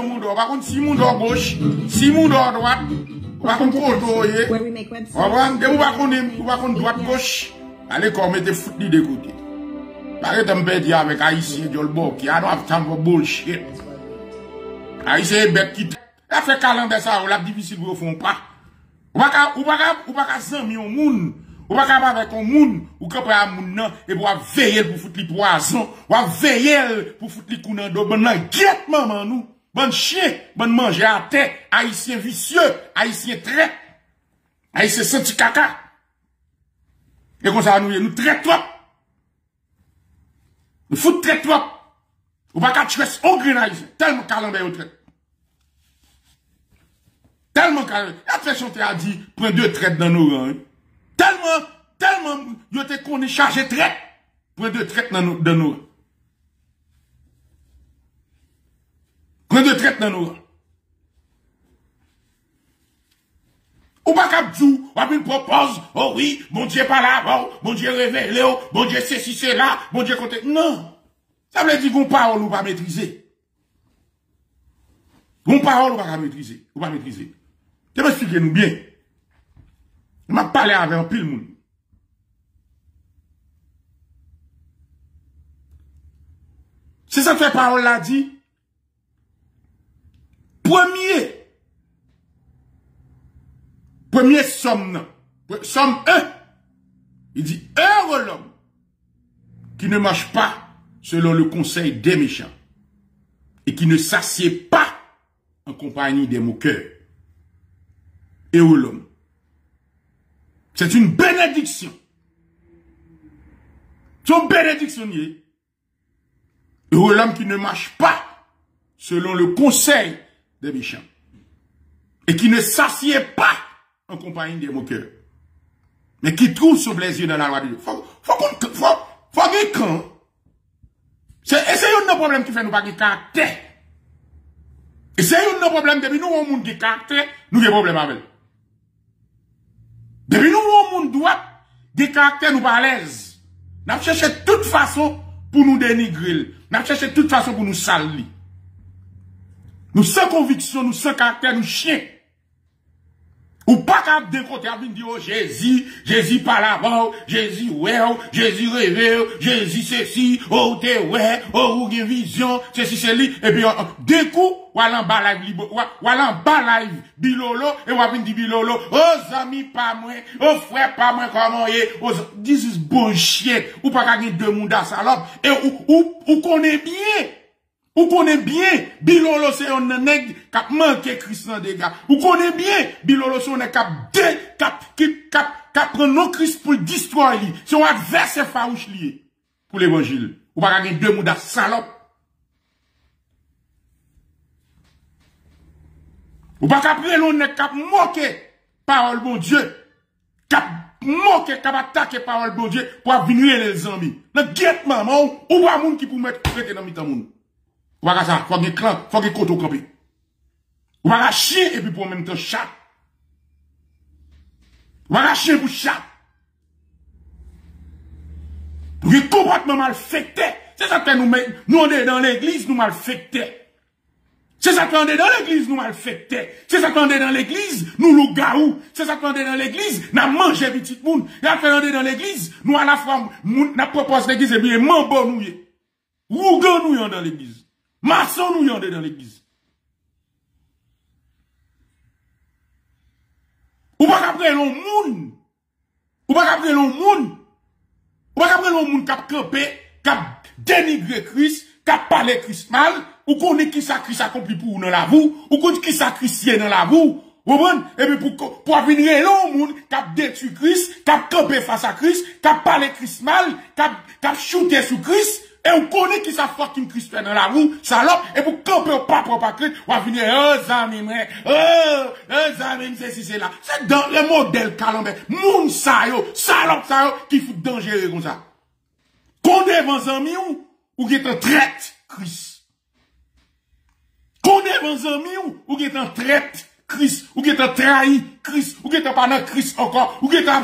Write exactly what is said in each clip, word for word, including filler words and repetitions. question monde par contre si monde gauche si monde droite par contre contrôler on va on va connait pas contre droite gauche allez comme était foutu de côté pareil t'en perdre avec haïtien dolbo qui a not time for bullshit haïtien bête qui a fait calendrier ça la difficile vous font pas ou pas ou pas ou pas zami on monde ou pas capable avec un monde ou capable à moun nan et pour veiller pour foutre les poison ou veiller pour foutre les counan do bon nan guette maman nous bon chien bon manger à terre haïtien vicieux haïtien traite haïtien senti caca et comme ça nous nous traite trop nous foutre traite trop ou pas capable tuer un grenadier tellement calendrier au traite tellement calendrier après chanter a dit prend deux traites dans nos rangs tellement tellement yo te connait chargé traite prend deux traites dans nos dans nos prend deux traites dans nos ou pas cap dou ou pas une propose oh oui mon Dieu par là oh mon Dieu révélé oh mon Dieu c'est si c'est là mon Dieu côté non ça veut dire qu'on parole ou pas maîtriser qu'on parole ou pas maîtriser ou pas maîtriser tu m'expliquez nous bien. Je m'a parlé avec un pile moun. C'est ça que la parole l'a dit. Premier. Premier somme. Somme un. Il dit, heureux l'homme qui ne marche pas selon le conseil des méchants et qui ne s'assied pas en compagnie des moqueurs. Heureux l'homme. C'est une bénédiction. C'est une bénédiction. Heureux l'homme qui ne marche pas selon le conseil des méchants et qui ne s'assied pas en compagnie des moqueurs, mais qui trouve son plaisir dans la loi de Dieu. Faut qu'on faut faut qu'on c'est un de nos problèmes qui fait nous pas de caractère. Et c'est un de nos problèmes depuis nous on monde de caractère, nous des problèmes avec. Depuis nous, on monde doit des caractères nous pas à l'aise. Nous avons cherché toute façon pour nous dénigrer. Nous avons cherché toute façon pour nous salir. Nous sans conviction, nous sans caractère, nous chiens. Ou pas qu'à décoter à venir dire, oh, Jésus, Jésus par là-bas, Jésus, ouais, Jésus rêve, Jésus ceci, oh, t'es ouais, oh, ou une vision, ceci, c'est lui. Et puis, d'un coup, ou allant bas live, ou allant bas live, bilolo, et ou allant dire bilolo, oh, amis, pas moi, oh, frère, pas moi, comment est, oh, this is bullshit, ou pas qu'à gagner deux mondes à salope, et ou, ou, ou connaît bien. Vous connaissez bien, Bilolo c'est un nègre qui a manqué Christ dans des gars. Vous connaissez bien, Bilolo c'est un nègre qui a qui prend nos Christ pour destroyer. C'est un adversaire farouche lié pour l'évangile. Vous ne pouvez pas deux mots de salope. Vous ne pouvez pas prendre un nègre qui a moqué parole bon Dieu. Qui a moqué, qui a attaqué parole bon Dieu pour venir les amis. Donc, guette maman, ou pas moun qui pour mettre traité dans le monde. Ou pas ça, faut que clan, faut que koto campé. Ou pas chien et puis pour en même temps chat. Ou pas chien pour chat. Pour que comportement malfecté, c'est ça que nous nous on est dans l'église nous malfecté. C'est ça que on est dans l'église nous malfecté. C'est ça que on est dans l'église nous lougaou. C'est ça que on est dans l'église n'a manger petit monde. Et après on est dans l'église nous à la fois n'a propose l'église et puis mambo nous. Rougan nous y en dans l'église. Maçon nous y en dans l'église. Ou pas qu'après l'on moun. Ou pas qu'après l'on moun. Ou pas qu'après l'on moun cap camper, cap dénigrer Christ, cap parler Christ mal, ou qu'on est qui ça Christ accompli pour nous dans la boue, ou qu'on est qui ça Christ dans la boue. Vous comprenez? Et puis pour, pour venir l'on moun, cap détruire Christ, cap camper face à Christ, cap parler Christ mal, cap, cap shooter sous Christ, et on connaît qui ça fucking Christ dans la roue, salope, et pour camper au pape, au pape, on va venir, oh, amis, oh, oh, amis, c'est si c'est là. C'est dans le modèle calombe, moun sa yo, salope sa yo, qui fout dangereux comme ça. Qu'on devant amis ou, ou qui est en traite, Christ. Qu'on devant amis ou, ou qui est en traite, Christ, ou qui est en trahi, Christ, ou qui est en panne, Christ encore, ou qui est en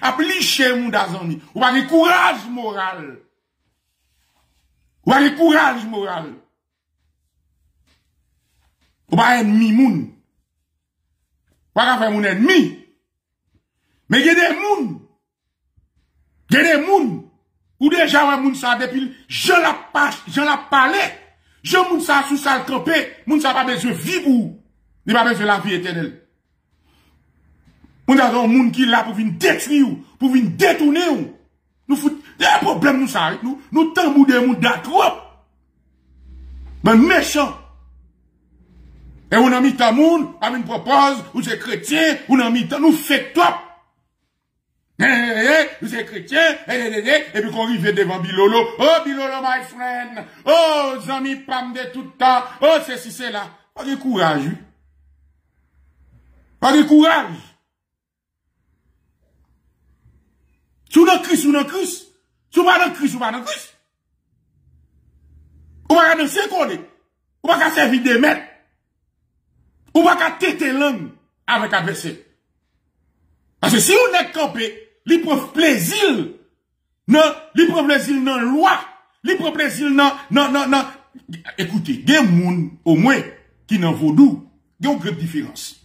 appliqué, moun d'amis, ou pas de courage moral. Ou à le courage moral. Ou pas ennemi moun. Pas faire mon ennemi. Mais il y a des moun. Il y a des moun. Ou déjà ouais moun ça depuis je la passe, je la parlé. Je moun ça sous ça camper, moun ça pas besoin vivre. Il pas besoin la vie éternelle. Moun a un moun qui là pour venir détruire, pour venir détourner. Nous fout des problèmes nous ça nous nous tambou des moun d'atrop. Ben méchant. Et on a mis ta moun, on a propose, ou c'est chrétien, on a mis ta, nous fait top. Eh, eh, nous c'est chrétien, eh, eh, eh, et puis qu'on arrive devant Bilolo. Oh, Bilolo, my friend. Oh, zami pam de tout temps. Oh, c'est si c'est là. Pas de courage. Pas de courage. Sous le Christ, sous le Christ. Sous pas le Christ, sous pas le Christ. On va nous séconder. On va servir des maîtres. On va têter l'homme avec un verset. Parce que si on est campé, il prend plaisir. Non, il prend plaisir dans la loi. Il prend plaisir dans... Non, non, non. Écoutez, il y a des gens, au moins, qui n'en vaut d'où. Il y a une grande différence.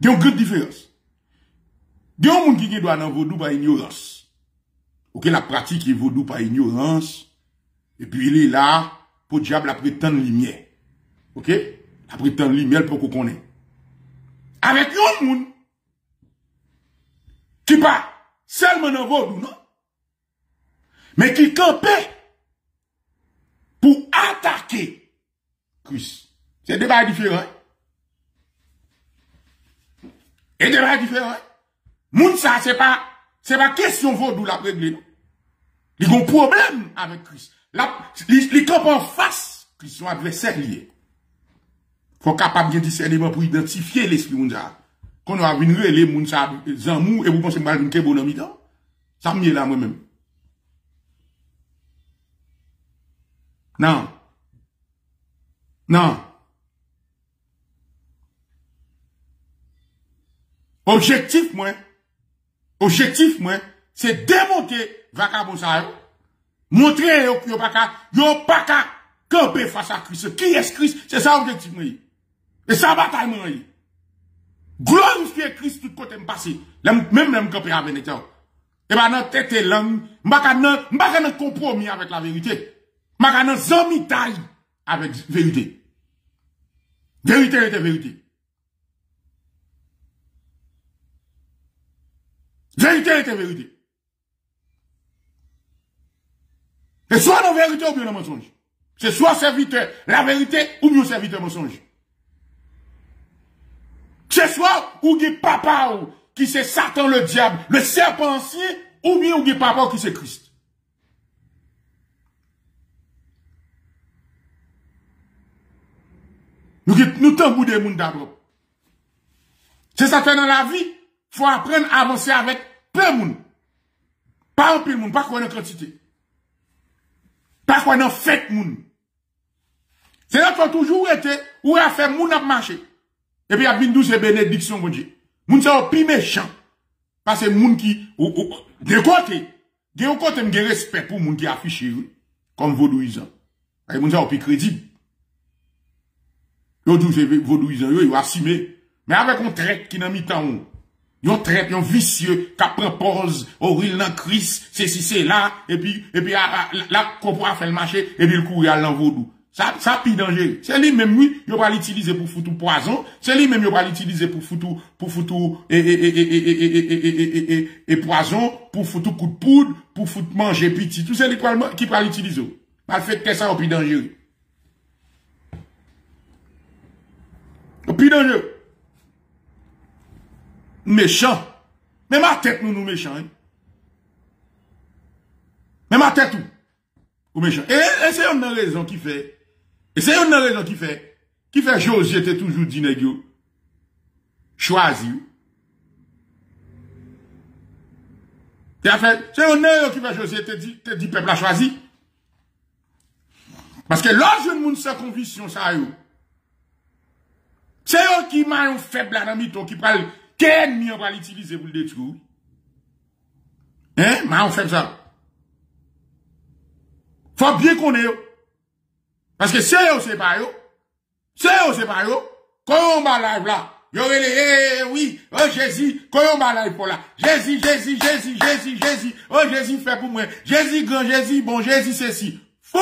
Il y a une grande différence. Il y a des gens qui doivent n'en vaut d'où par ignorance. Ok, la pratique qui vaut d'où par ignorance. Et puis il est là pour le diable après tant de lumière. Ok? Après tant de lumière pour qu'on connaisse. Avec un monde qui pas seulement dans Vodou, non? Mais qui campait pour attaquer Christ. C'est deux bails différents. Et deux bails différents. Moun ça, c'est pas, c'est pas question Vodou la régler. Ils ont un problème avec Christ. Les camps en face, qui sont adversaires liés. Faut capable de discernement pour identifier l'esprit mounza. Quand on a vu les mounza, les amours, et vous pensez que vous avez un bon ami dans? Ça me là moi-même. Non. Non. Objectif, moi. Objectif, moi, c'est démonter vagabond ça. Montrer que vous n'avez pas qu'à camper face à Christ. Qui est Christ? C'est ça l'objectif. Et ça bataille. Glorifier Christ tout côté me passer. Même le camper avec les gens. Et bien, dans tête langue, je ne vais pas compromis avec la vérité. Je ne vais pas mitaille avec la vérité. Vérité est vérité. Vérité est vérité. C'est soit la vérité ou bien le mensonge. C'est soit serviteur la vérité ou bien serviteur mensonge. C'est soit ou qui papa ou qui c'est Satan le diable, le serpent ancien, ou bien ou qui papa ou qui c'est Christ. Nous nous t'en des monde d'abord. C'est ça fait dans la vie, faut apprendre à avancer avec peu de monde. Pas un peu de monde, pas qu'on ait quantité. Pas qu'on a fait moun. C'est là qu'on a toujours été, où a fait moun a marché. Et puis, il y a une douce bénédiction, bon Dieu. Moun c'est au pire méchant. Parce que moun qui, de côté, de côté, il y a respect pour moun qui affiche, comme vaudouisant. Et moun c'est au pire crédible. Yo douce vaudouisant, yo, yo assimé. Mais avec un traite qui n'a mis tant, yon traite, yon vicieux, qui propose, au ril dans Christ, c'est si c'est là, et puis, et puis, là, qu'on pourra faire le marché, et puis, le courrier à l'envodou. Ça, ça, pis danger. C'est lui-même, lui, yon va l'utiliser pour foutre poison, c'est lui-même, yon va l'utiliser pour foutre, pour foutre, et, et, et, et, et, et, et, et, poison, pour foutre coup de poudre, pour foutre manger petit, tout ça, qui va l'utiliser. Mal fait que ça, au pis dangereux. Au pis dangereux. Méchant. Même à tête, nous, nous méchants. Hein? Même à tête, nous, méchants. Et, et c'est une raison qui fait. Et c'est une raison qui fait. Qui fait Josué était toujours dit, négio. Choisi. C'est une raison qui fait Josué était dit, dit, peuple a choisi. Parce que lorsque nous sommes sans conviction, ça a eu. C'est eux qui m'a un faible à l'amiton qui parle. Quel ennemi on va l'utiliser pour le détruire? Hein? Mais on fait ça. Faut bien qu'on ait. Parce que c'est eux, c'est pas eux. C'est ou c'est pas yo? Quand on va live là, y'aurait les, eh, oui, oh Jésus, quand on va live pour là, Jésus, Jésus, Jésus, Jésus, Jésus, oh Jésus fait pour moi, Jésus grand, Jésus bon, Jésus ceci, fou!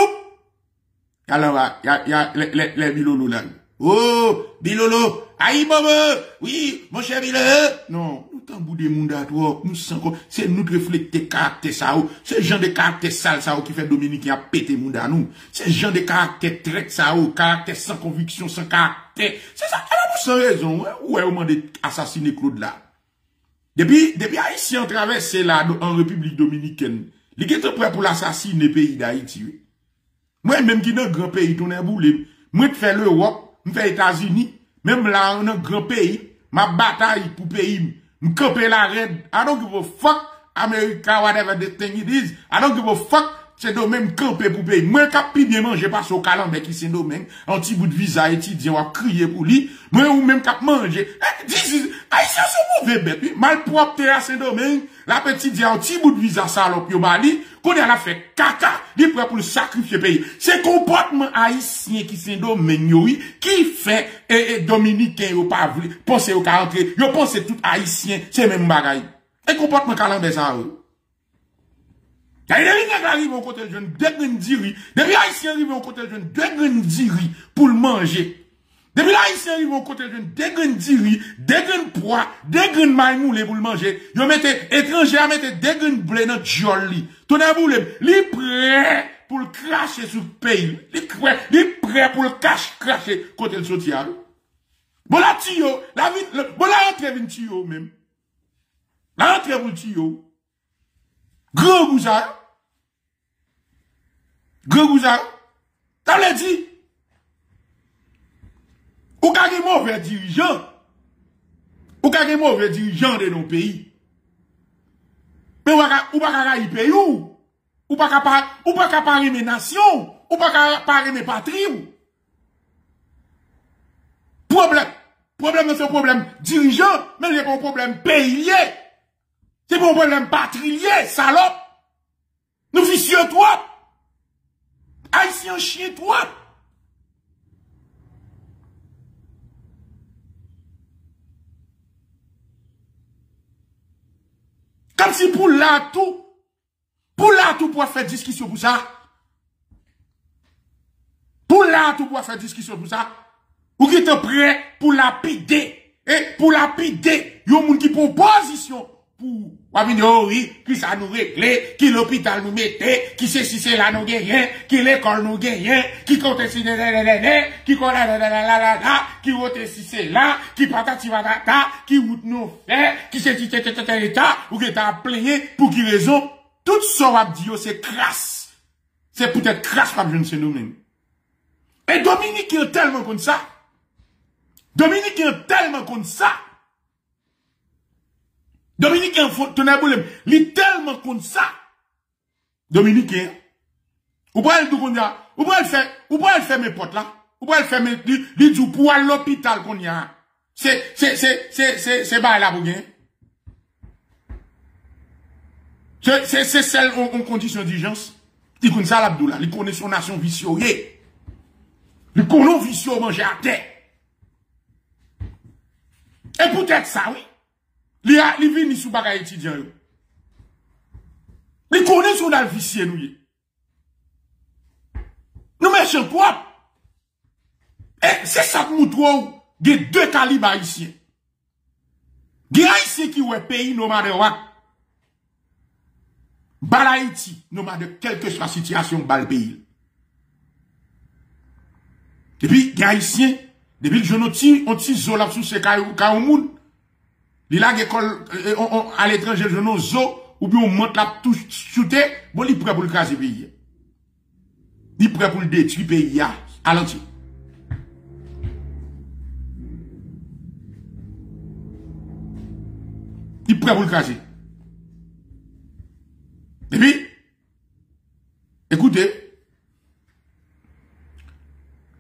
Alors, y a, y a, les, les, les bilolou là. Oh, bilolo, aïe maman, oui, mon cher bilolo. Non, nous t'en bout des monde à toi, nous sommes, c'est nous de refléter caractère ça, c'est le genre de caractère sale ça, qui fait Dominique qui a pété monde à nous. C'est le genre de caractère traite ça, caractère sans conviction, sans caractère. C'est ça, elle a pour sans raison, ou elle m'a assassiné Claude là. Depuis, depuis Haïtien traversé là, en République Dominicaine, il est prêt pour l'assassiner pays d'Haïti. Moi, même qui n'a grand pays, tourne à boulet, moi, je fais l'Europe, je fais États-Unis, même là, on a un grand pays, ma bataille pour pays, je camper la reine. I don't give a fuck, America, whatever the thing it is. I don't give a fuck, c'est de même camper pour pays. Moi, je bien manger parce au calendrier qui c'est domaine, un petit bout de visa étudiant, on va crier pour lui. Moi, ou même cap manger. Haïtiens sont mauvais, bête, mal propre, c'est domaine. La petite dit, un petit bout de visa salope, yo Mali, qu'on a fait caca, il prêt pour le sacrifier pays. C'est comportement haïtien qui s'est dominé, qui fait, et, et dominicain, yo pas voulu, pensez au cas entrer, yo pensez tout haïtien, c'est même bagaille. Et comportement calendrier ça, oui. Il y a des gens qui arrivent au côté de jeune, deux graines d'iri, depuis haïtien arrive au côté de jeune, deux graines d'iri pour le manger. Depuis l'haïtien arrive au côté de deux graines d'iri, deux graines pois, deux graines maïmoule pour le manger. Ils mettent étrangers à mettre deux graines blé dans joli. Tout d'un coup, les prêts pour le cracher sur le pays. Les prêts pour le cache cracher côté le social. Bon la tuyau, la vie, bon la rentrée vient tuyau même. La rentrée pour tuyau. Grand gouzard. Grand gouzard. T'as l'as dit? Ou ka gen mauvais dirigeant. Ou ka gen mauvais dirigeant de nos pays. Mais ou pas ka rayi pays ou. Ou pas ka ou pas ka parler mes nations, ou pas ka parler mes patries. Problème, problème c'est un problème dirigeant, mais c'est pas un problème paysier. C'est pas un problème patrilier, salope. Nous vicieux toi. Haïtien chien toi. Comme si pour là tout, pour là tout pour faire discussion pour ça. Pour là tout pour faire discussion pour ça. Ou qui te prêt pour lapider. Et pour lapider, il y a des gens qui prennent position pour Wabinori, qui ça nous régler, qui l'hôpital nous mette, qui c'est si c'est là nous gagne, qui l'école nous gagne, qui compte si c'est là, qui compte là, là, qui vote si c'est là, qui patati patata, qui route nous fait, qui c'est si c'est là, ou qui t'a plaigné, pour qui raison, tout ça va dire, c'est crasse. C'est peut-être crasse, pas bien, c'est nous-mêmes. Et Dominique est tellement comme ça. Dominique est tellement comme ça. Dominique Tonaboulem, il est tellement contre ça. Dominique, ou pas le ou pas faire, ou pas faire mes potes là, ou pas le faire mes, il dit pour aller à l'hôpital qu'on y a. C'est, c'est, c'est, c'est, c'est, c'est pas là pour gagner. C'est, c'est, c'est celle en condition d'urgence. Il connaît ça l'Abdoula, il connaît son nation vicieuse. Il connaît vicieux manger à terre. Et peut-être ça, oui. Li a li vini sou bagay étudiant yo. Li connaît son dal vicieux nou ye. Nou méchant propre. Et c'est ça que nous trouvons, des deux calibres haïtiens. Des haïtiens qui ouè pays no matter what. Bal Haïti, no matter quelle que soit la situation bal pays. Depuis des haïtiens, depuis le genoti, on ti zo la sou se ka ou moun. Il a l'école à l'étranger, je n'ose zo, ou bien on monte la touche, chute, bon, il prêt pour le craser pays. Il prêt pour le détruire pays, à l'entier. Il prêt pour le craser. Et puis, écoutez,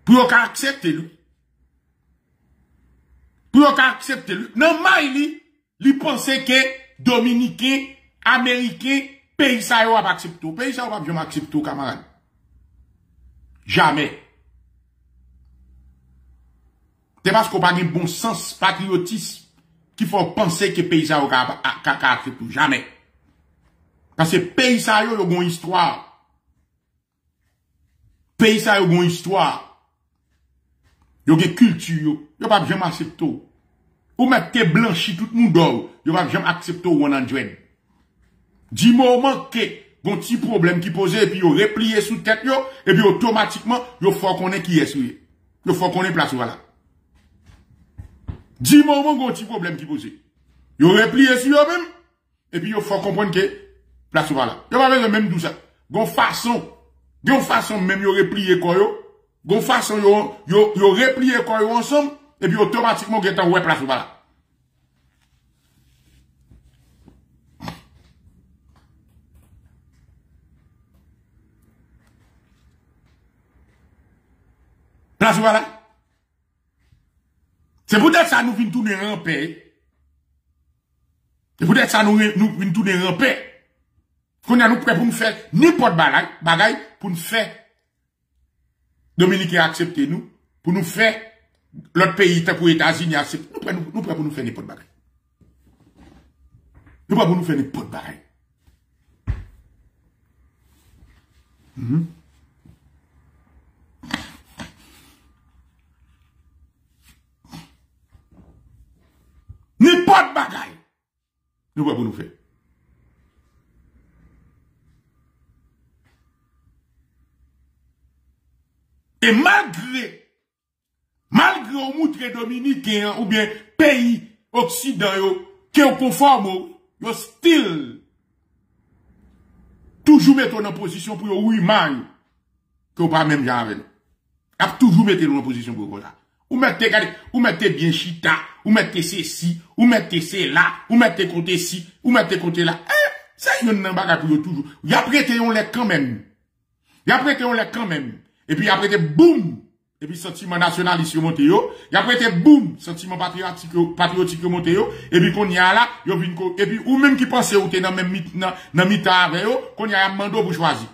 pour qu'on accepte lui, pour qu'on accepte lui, non, mais il pensait que Dominicains, Américains, pays ça va pas accepter. Pays ça va pas accepter, camarade. Jamais. C'est parce qu'on n'a pas de bon sens patriotisme qu'il faut penser que pays ça n'a pour jamais. Parce que pays ça a une histoire. Pays ça a une histoire. Il y a une culture. Il n'y a pas jamais accepter. Ou mettez blanchi tout le monde, il n'y a pas jamais accepter cent. Du moment que un petit problème qui pose, et puis vous repliez sous tête, et puis automatiquement, il faut qu'on ait qui est souillé. Il faut qu'on ait place, voilà. Du moment où un petit problème qui pose, vous repliez sur vous-même, et puis il faut comprendre que place, voilà. Vous avez le même douce. Gon façon, gon façon même, vous repliez quoi, gon façon, vous repliez quoi ensemble, et puis automatiquement, vous êtes en place, voilà. Place voilà. C'est peut-être ça nous vient tourner en paix. C'est peut-être ça nous vient tourner en paix. Qu'on a nous prêt pour nous faire n'importe bagaille, bagaille, pour nous faire Dominique accepter nous, pour nous faire l'autre pays, pour les États-Unis accepter. Nous prêts nous prêt pour nous faire n'importe bagaille. Nous prêts pour nous faire n'importe bagaille. Mm-hmm. N'importe bagaille. Nous pouvons nous faire. Et malgré, malgré on montre dominicain ou bien pays occidentaux qui ont conforme, yo style toujours mettre en position pour oui man que pas même genre avec nous. A toujours mettre en position pour ça. Ou mettez, ou mettez bien chita, ou mettez ceci, ou mettez cela, ou mettez côté ci, ou mettez côté là. Eh, ça y est, on a toujours. Y a prêté, on l'est quand même. Y a prêté, on l'est quand même. Et puis, y a prêté, boum. Et puis, sentiment nationaliste, monte yo. Y a prêté, boum. Sentiment patriotique, patriotique, monte yo. Et puis, qu'on y a là, y a une co. Et puis, ou même qui pensait, ou t'es dans même mythe, dans mythe avec yo, qu'on y a un mando pour choisir.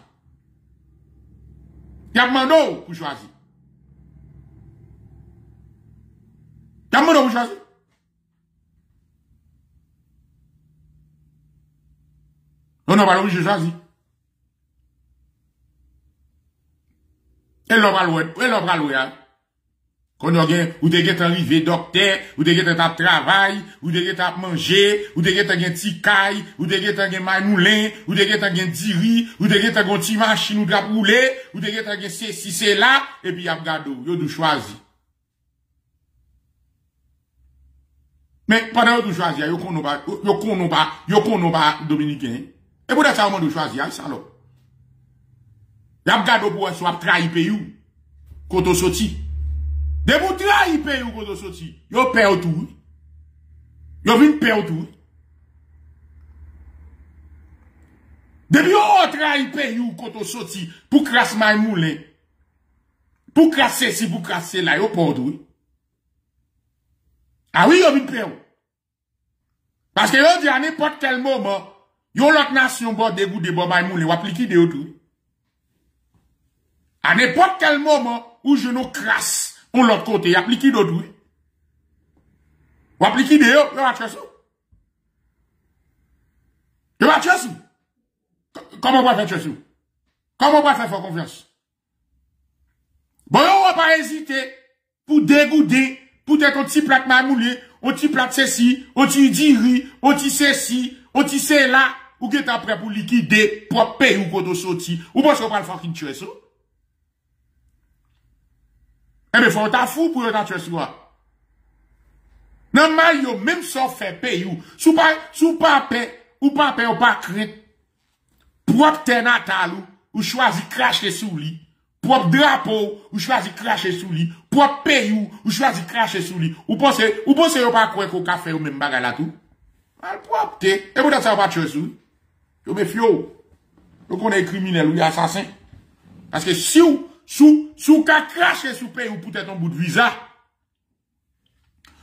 Y a un mando pour choisir. T'as mon nom pour choisir? On n'a pas l'obligé de choisir. Et l'on va louer, et l'on va louer, hein. Quand on a, ou t'es guet arrivé docteur, ou t'es guet à travail, ou t'es guet à manger, ou t'es guet à un petit caille, ou t'es guet à un manoulin, ou t'es guet à un petit riz, ou t'es guet à un petit machine ou de la poulet, ou t'es guet à un ceci, c'est là, et puis y'a gado, y'a de choisir. Mais pendant que vous choisissez, vous ne connaissez pas Dominicain. Et pour ça, vous choisissez, ça alors. Vous regardez pour vous trahir le pays quand vous sortez. De vous trahir le pays quand vous sortez, vous perdez tout. Vous venez perdre tout. Depuis vous trahir le pays quand vous sortez, pour crasser les moulins, pour crasser ceci, pour crasser là, vous perdez tout. Ah oui, yon vin pèw. Parce que yon dit à n'importe quel moment, yon l'autre nation bon dégoût de bon maïmoun, yon applique de yon tout. À n'importe quel moment, où je nous crasse, on l'autre côté, yon applique de yon tout. Yon applique de yon, yon a tué sou. Yon a tué sou. Comment on va faire tué sou? Comment on va faire confiance? Bon, yon va pas hésiter pour dégoûter. Peut-être qu'on t'y plate mamoulé, on t'y plate ceci, on t'y diri, on t'y ceci, on t'y cela, ou que t'as prêt pour liquider, pour payer ou qu'on t'en sorti, ou parce qu'on va le faire qu'il tue ça. Eh ben, faut t'en fou pour t'en tuer ça. Non, mais yo, même sans faire payer ou, sous pas, sous pas payer, ou pas payer, ou pas crainte, propre terre natale ou, ou choisi cracher sous lui. Propre drapeau, ou choisi cracher sous lui, propre pays, ou choisi cracher sous lui, ou pensez, ou pensez, ou pas quoi qu'on café ou même bagarre là tout. Al propre, et vous n'avez pas de choses sous lui. Vous méfiez-vous. Vous connaissez criminel ou assassin. Parce que si vous, sous, sous, qu'à cracher sous pays ou peut-être un bout de visa,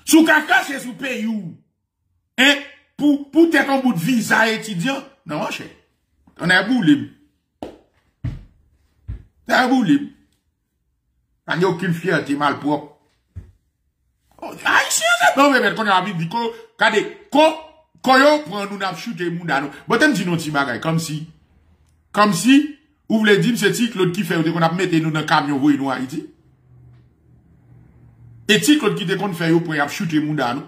sous qu'à cracher sous pays ou, hein, pour, peut-être un bout de visa étudiant, non, cher. On a boulé. T'as un bout libre. T'as aucune fierté malpropre. haïtien non mais quand on a dit que regardez koyo prend nous n'a shooter mundano bon t'en dis non ti bagay comme si comme si ou voulez dire c'est ti Claude qui fait qu'on a mettre nous dans camion voyer nous Haïti et ti Claude qui te qu'on fait yo pour a shooter mundano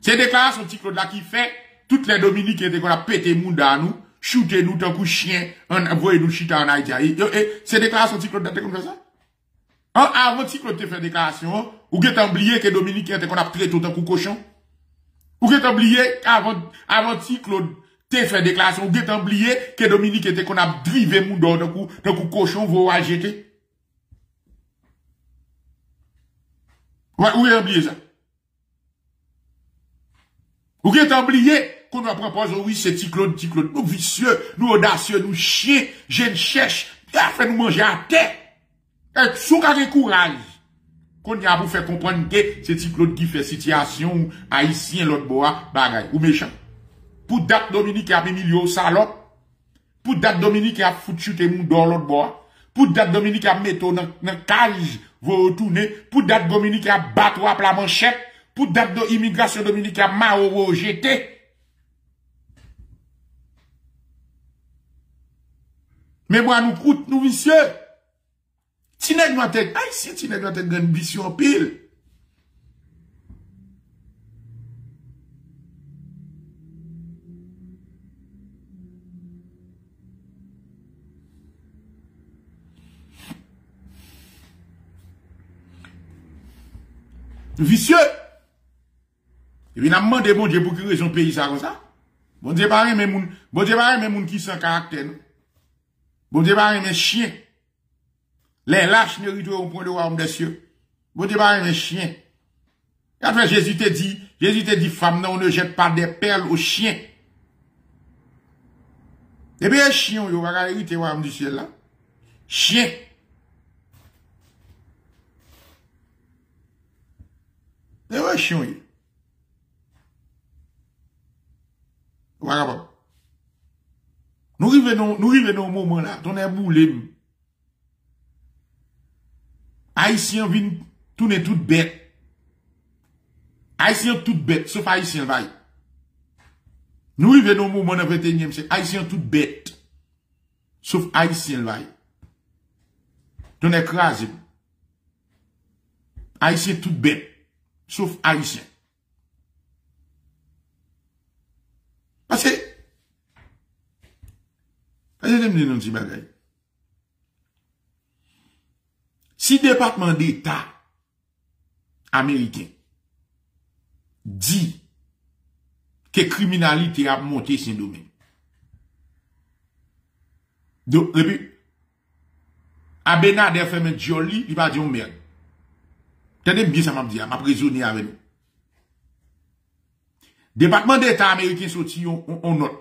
c'est déclaration ti Claude là qui fait toutes les dominicains te qu'on a pété mundano shooter nous tant coup chien voyer nous chita en Haïti c'est déclaration ti Claude là te qu'on fait ça. Ah, avant que Claude te fait déclaration, ou que t'as oublié que Dominique était qu'on a traité tout un coup cochon. Ou que t'as oublié avant avant que Claude te fait déclaration, ou que t'as oublié que Dominique était qu'on a drivé mon dos d'un coup d'un coup cochon vous a jeté. Ouais, ou t'as oublié ça. Ou que t'as oublié qu'on nous propose oui c'est petit Claude, petit Claude, nous vicieux, nous audacieux, nous chiens, je cherche, fait nous manger à terre. Et sous carré courage, qu'on y a pour faire comprendre que c'est Ti Claude qui fait situation haïtien l'autre bois bagay ou méchant. Pour date Dominique a million salope, pour date Dominique a foutu tes moun dans l'autre bois, pour date Dominique a metto dans cage vous retourner, pour date Dominique a battre à la manchette, pour date de immigration Dominique a mao rejeté. Mais moi nous coûte nous vicieux. Si nèg nou tèt haïtien, si nèg nou tèt grand ambition pile. Vicieux. Et puis n'a demandé bon Dieu pour qui raison pays ça comme ça. Bon Dieu pas même moun, bon Dieu pas même moun qui sans caractère. Bon Dieu pas même chien. Les lâches ne ritournent au point de royaume des cieux. Bon Dieu, pas un chien. Et après, Jésus te dit, Jésus te dit, femme, non, on ne jette pas des perles aux chiens. Eh bien, chien, il va hériter au royaume du ciel, là. Chien. Eh ouais, chien, il. Voilà, bon. Nous revenons, nous revenons au moment, là, on est boulé. Haïtien vient tourner toute bête. Haïtien toute bête, sauf Haïtien vaille. Nous vivons au moment du vingt et unième siècle. Haïtien toute bête, sauf Haïtien vaille. Ton écrasé. Haïtien toute bête, sauf Haïtien. Parce que, parce que je me dis non, petit bagaille. Si département d'État américain dit que criminalité a monté ce domaine, donc, Abenader fait un joli, il va dire merde. Tenez bien ça m'a dit, m'a prisonnier avec nous. Département d'État américain sorti on note.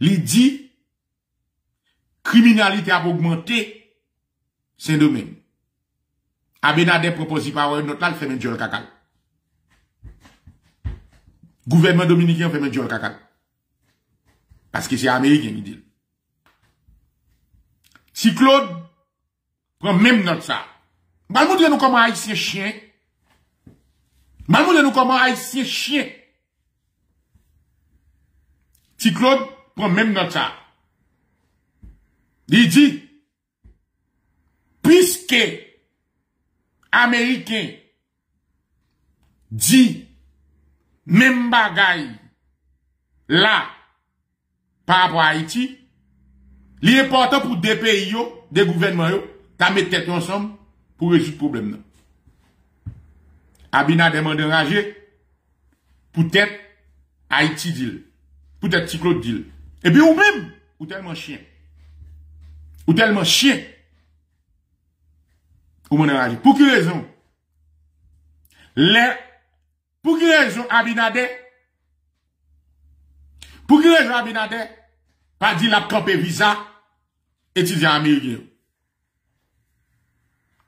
Il dit criminalité a augmenté. C'est domaine. Abenader proposé par un autre, fait un diol cacal. Gouvernement dominicain fait un diol cacal. Parce que c'est américain, il dit. Si Claude prend même note ça, malmoudre nous comment haïtien chien. Malmoudre nous comment haïtien chien. Si Claude prend même note ça, il dit, puisque Américain dit même bagaille là par rapport à Haïti, l'important pour des pays, des gouvernements, t'as mis tête ensemble pour résoudre le problème. Abenader demande enragé pour tête Haïti deal, pour tête Cyclone deal. Et puis ou même, ou tellement chien. Ou tellement chien. Pour quelle raison? Les, pour quelle raison Abenader? Pour quelle raison Abenader? Pas dit la campé visa, étudiant américain.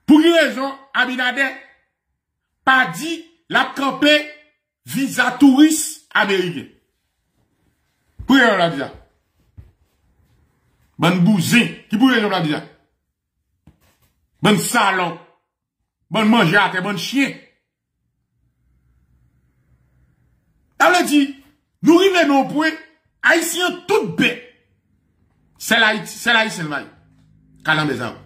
Pour quelle raison Abenader? Pas dit la campé visa touriste américain. Pour quelle raison la visa? Bonne bousine, qui pour quelle raison la visa? Bon salon, bon manger à tes bon chien. Elle le dit, nous arrivons nos points, haïtiens tout bête. C'est l'Haïti, c'est l'Haïti, c'est l'Haïti. Calam des hommes.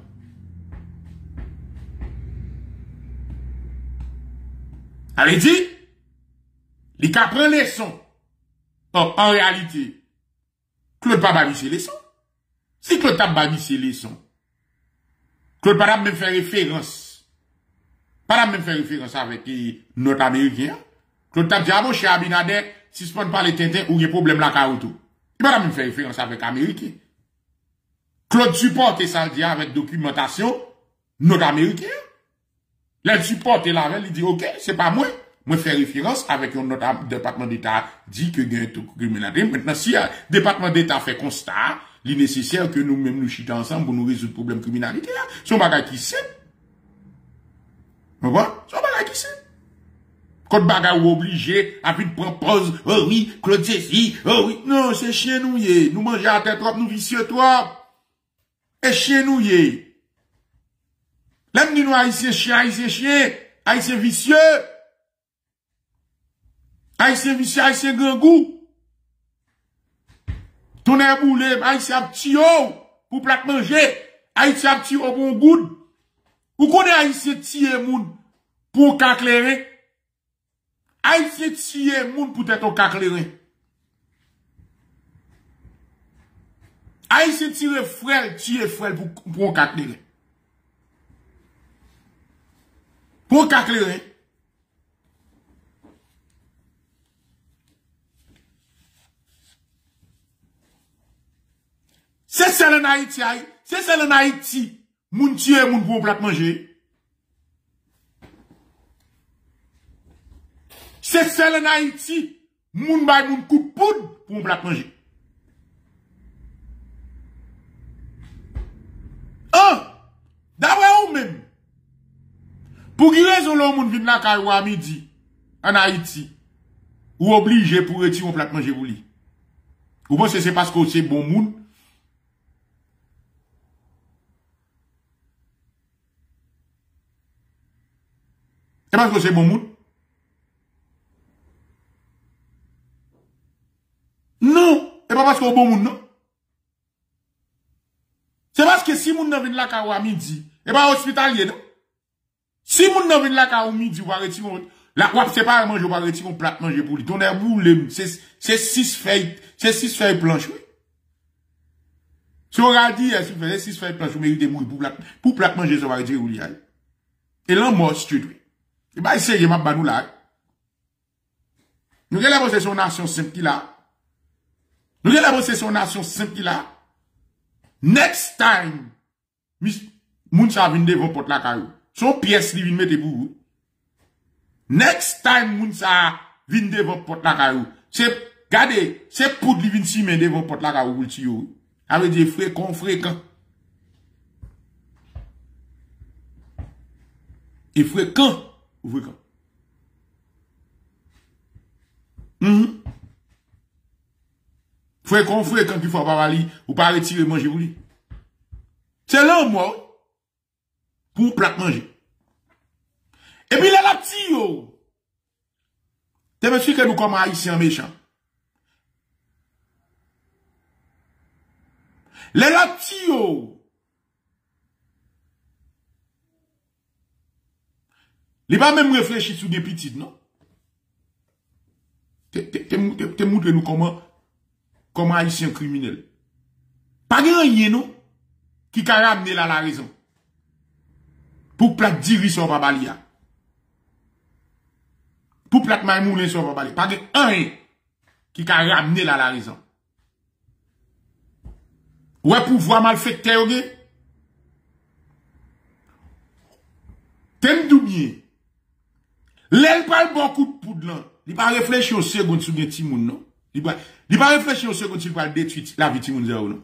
Elle le dit, les cas prennent les sons. Or, en réalité, Claude pas babissé les sons. Si Claude pas babissé les sons, Claude pas même faire référence. Pas même faire référence avec notre Américain. Claude t'a dit, ah bon, chez Abinader, si ce n'est pas les Tintin, ou il y a problème là, Kaoutou. Il va même faire référence avec Américain. Claude supporte ça, dit avec documentation, notre Américain. Là, supporte la avec, il dit, ok, c'est pas moi. Moi, faire référence avec notre département d'État dit que il y a un tout criminalité. Maintenant, si le département d'État fait constat, il est nécessaire que nous-mêmes nous chitons ensemble pour nous résoudre le problème de criminalité. C'est un bagage qui sait. Vous voyez? C'est un bagage qui sait. Quand bagarre ou obligé, à vite prendre pause, oh oui, Claude Cési, oh oui. Non, c'est chien nous yé. Nous mangeons à tête trop, nous vicieux trop. Et chien nous yé. L'homme dit nous haïtien chien, haïtien chien, haïtien vicieux. Haïtien vicieux, haïtien grand goût. Tourner boule, haïtien petit haut, pour plat manger. Haïtien petit haut pour goût. Vous connaissez haïtien petit moun pour qu'éclairer. Haïtien tiye moun pou tèt ou kaklere. Haïtien tire frèl, tiye frèl pou pou kaklere. Pour kaklere. C'est celle en Haïti, c'est celle en Haïti, moun tiye moun pou plat manger. C'est celle en Haïti, moun bay moun coup de poudre pour un plat manger. Ah, d'après vous même, pour qui raison l'on moun vin la caillou à midi, en Haïti, ou obligé pour retirer un plat manger pour lui. Ou pensez c'est parce que c'est bon moun? C'est parce que c'est bon moun? Non, et pas parce qu'on bon monde, non. C'est parce que si moun nan vin la ka ou à midi, et pas hospitalier, non. Si moun nan vin la ka ou midi, ou va retirer, la wap c'est pas manger, ou va retirer un plat manger pour lui. Ton air boule, c'est six feuilles, c'est six feuilles planches, oui. Si on a dit, c'est six feuilles planches, ou mérite mouille pour plat, pour plat manger, ça va retirer ou li aille. Et l'en mort, si tu oui. Et bah, essayez, ma banou là. Nous, quelle est la nation simple qui là? Nous avons la possession nation simple là. Next time, moun sa vin devant porte la caillou. Son pièce li vin mette pour vous. Next time, moun sa vin devant porte la caillou. C'est, gardez, c'est poudre li vin si men devant porte la caillou pour le tuyau. Avec des fréquents, fréquents. Et fréquents, ou fréquents. Mm-hmm. Fréquent, fréquent, qu'il faut pas aller, ou pas retirer manger pour lui. C'est là, moi, pour plat manger. Et puis, là, la petite, yo. T'es me que nous, comme haïtiens méchants. Là, la petite, yo. Les pas même réfléchir sur des petites, non? T'es montré nous comment comme haïtien criminel. Pas rien, non? Qui a ramené là la raison. Pour plate diri son babalia. Pour plate maïmoulin son babalia. Pas rien. Qui a ramené là la raison. Ouais, pour voir malfecteur, ok? T'aimes d'où bien. L'elle parle beaucoup de poudre. Il va réfléchir au second sur des timoun, non? Il va réfléchir au second s'il va détruire la vie de Timoun Zéro, non?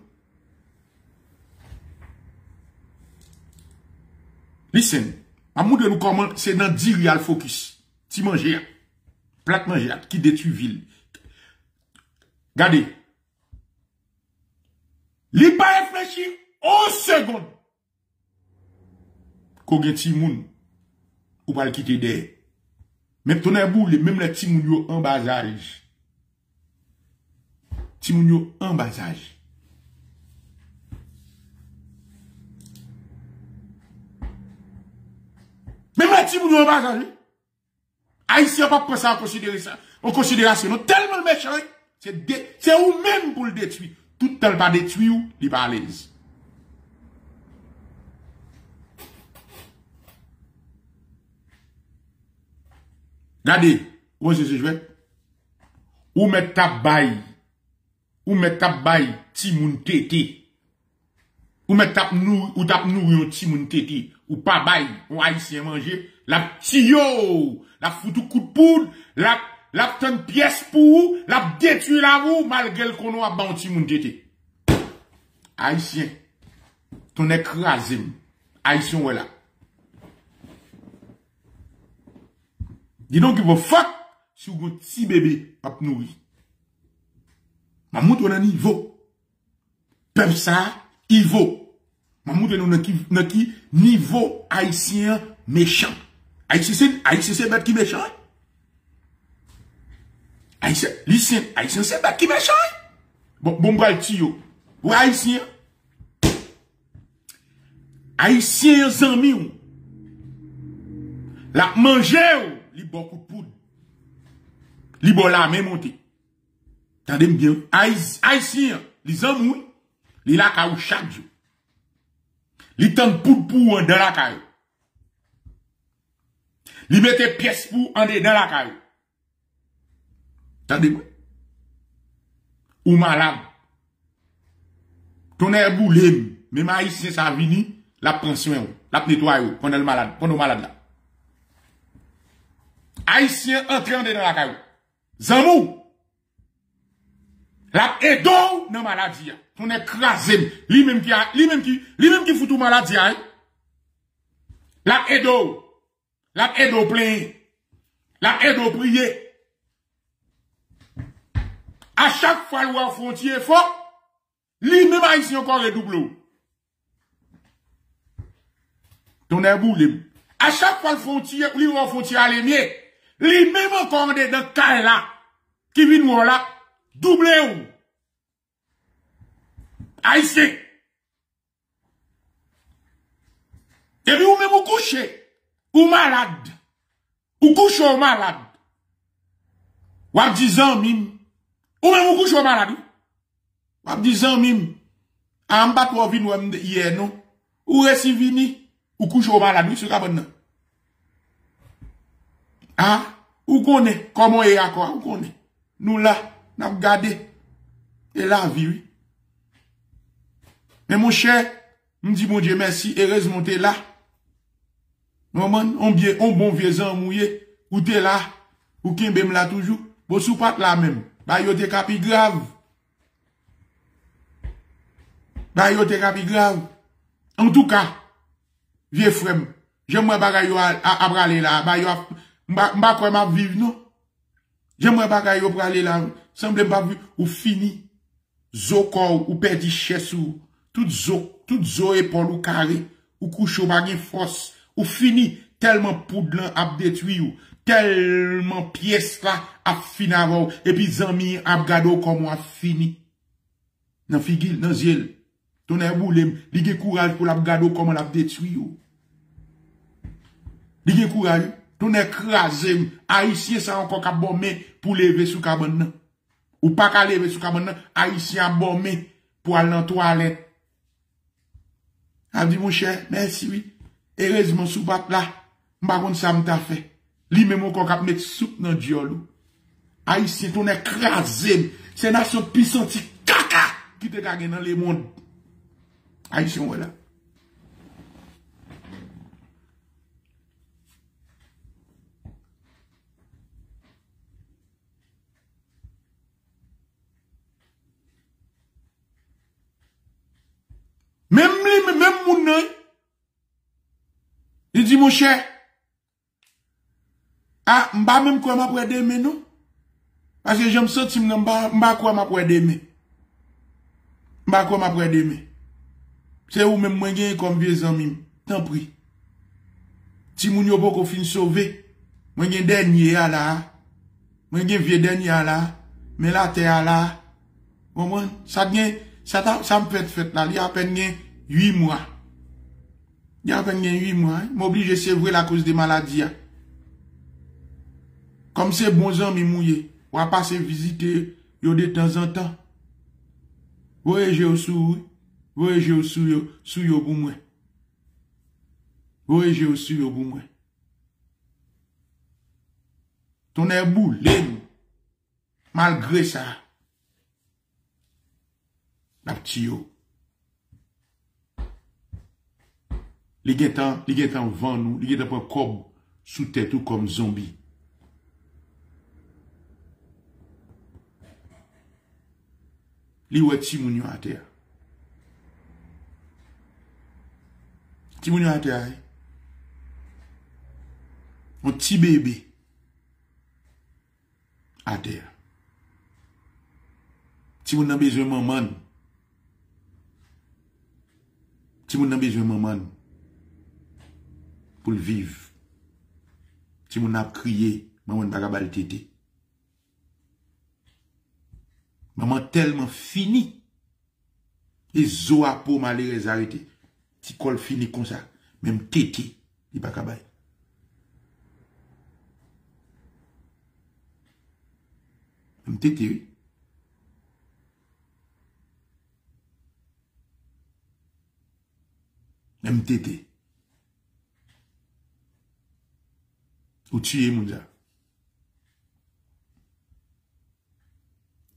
Listen, à moudre nous comment c'est dans dix focus. Timonger, plat manger, qui détruit ville. Regardez. Il va réfléchir au second. Qu'on gagne Timoun, ou pas le quitter d'air. Même ton éboule, même les timounio en bas âge. Timounio en bas âge. Même les timounio en bas âge. Haïtien pas penser à considérer ça. En considération, tellement méchant. C'est ou même pour le détruire. Tout tel pas détruit ou, il n'est pas à l'aise. Regardez, où est-ce que je vais? Ou mettre ta baille, ou mettre ta baille, timoun tété. Ou mettre ta nourri, ou ta nourri, timoun tété. Ou pas baille, ou haïtien manger. La ptio, la foutu coup de poudre, la, la tonne pièce pour, la détruire la roue, malgré le qu'on a ban timoun tété. Haïtien, ton écrasé, haïtien ou là. Dis donc, il faut fuck si vous avez un petit bébé à nourrir. Mamout, on a un niveau. Peuple ça, il vaut. Mamout, on a un niveau haïtien méchant. Haïtien, c'est bête qui méchant. Haïtien, haïtien, c'est bête qui méchant. Bon, bon, bral tio. Ou haïtien. Haïtien, zami ou. La manger ou. Li bon coup de poudre. Li bon la main montée. Tendez bien. Haïtien, les hommes, oui. Li la caillou chaque jour. Li tend poudre pour dans la caillou. Li mette pièce pour en dans la caillou. Tendez bien. Ou malade. Ton air boulé, même haïtien ça vini, la pension, la nettoye, pendant le malade, pendant le malade là. Haïtien entrant dans la caillou. Zamou. La edo dans maladie. Ton écrasé. Lui même qui a, lui même qui, lui même qui fout tout maladie, hein? La edo. La edo plein. La edo prier. À chaque fois, l'oua frontière fort. Lui même haïtien encore redouble. Ton éboule. À chaque fois, le frontier, lui ou frontier à l'émier. Lui même encore dans cas là, qui vient nous là, double ou. Haïtien. Et puis ou même ou couché, ou malade, ou couché ou malade. Ou ap disant mime, ou même ou couché ou malade. Ou ap disant mime, en bas ou vin ou hier non, ou resi vini, ou couché ou malade, ou se rabonne. Ah, ou connaît, comment est à quoi, ou connaît. Nous là, nous avons gardé. Et la vie, oui. Mais mon cher, me dit mon Dieu merci, et reste monté là. Maman, on bien, on bon vieux en mouillé, ou t'es là, ou qui m'aime là toujours, bon sous pas là même. Bah, y'a des capi grave. Bah, y'a des capi grave. En tout cas, vieux frère, j'aimerais bagaille à braler là, bah, y'a. M'a quoi m'a vivre, non? J'aimerais bagaille ou aller là. Semble pas vu ou fini. Zoko ou perdi chesse ou. Tout zo, tout zo épaule ou carré. Ou couche ou bagay force. Ou fini. Tellement poudlan ap détruit ou. Tellement pièce là ap fini avant. Et puis zami ap gado comme a fini. Nan figil, nan ziel. Ton boulem, li ge courage pour l'ap gado comme l'ap détruit ou. Li ge courage. Ton écrasé, haïtien ça encore qu'à bomber pour lever sous cabane. Ou pas qu'à lever sous cabane, haïtien bomber pour aller en toilette. A dit mon cher, merci oui. Heureusement sous bat là, m'a contre ça m'ta fait. Li même encore qu'à mettre soupe dans diolou. Haïtien ton écrasé, c'est nation puissante caca qui te gagne dans le monde. Haïtien voilà. Même lui, même moun nan, il dit mon cher, ah, m'ba même quoi m'a près d'aimer, non? Parce que j'aime senti m'ba, m'ba quoi m'a près d'aimer. M'ba quoi m'a près d'aimer. C'est où même moi gagne comme vieux ami, tant pis. Si moun yo boko fin sauvé, mwen gen dernier à la, mwen gen vieux dernier à la, mais la terre à la, bon, ça gen, ça ça me fait fait là, il y a à peine gen huit mois. Il y a à peine gen huit mois, m'oblige sevrer la cause de maladie. Comme c'est bon zan mi mouye, ou à passer visiter yo de temps en temps. Voyez je sou, voyez je sou yo, sou yo pour moi. Voyez je sou yo pour moi. Ton est boulé, malgré ça. La petite yo. Li gen tan, li gen tan van nou, li gen tan pran kob sous tête ou comme zombie. Li wè ti moun yo a terre. Ti moun yo a terre. Un petit bébé à terre. Ti moun nan bezwen maman. Ti moun nan bezwen maman pour le vivre. Ti moun nan crié, maman pa ka bal tété. Maman tellement fini. Et zo à peau malheureuse arrêté. Ti col fini comme ça. Même tété, il pas kabay. Même tété, oui. Même tété. Ou tuer mounza.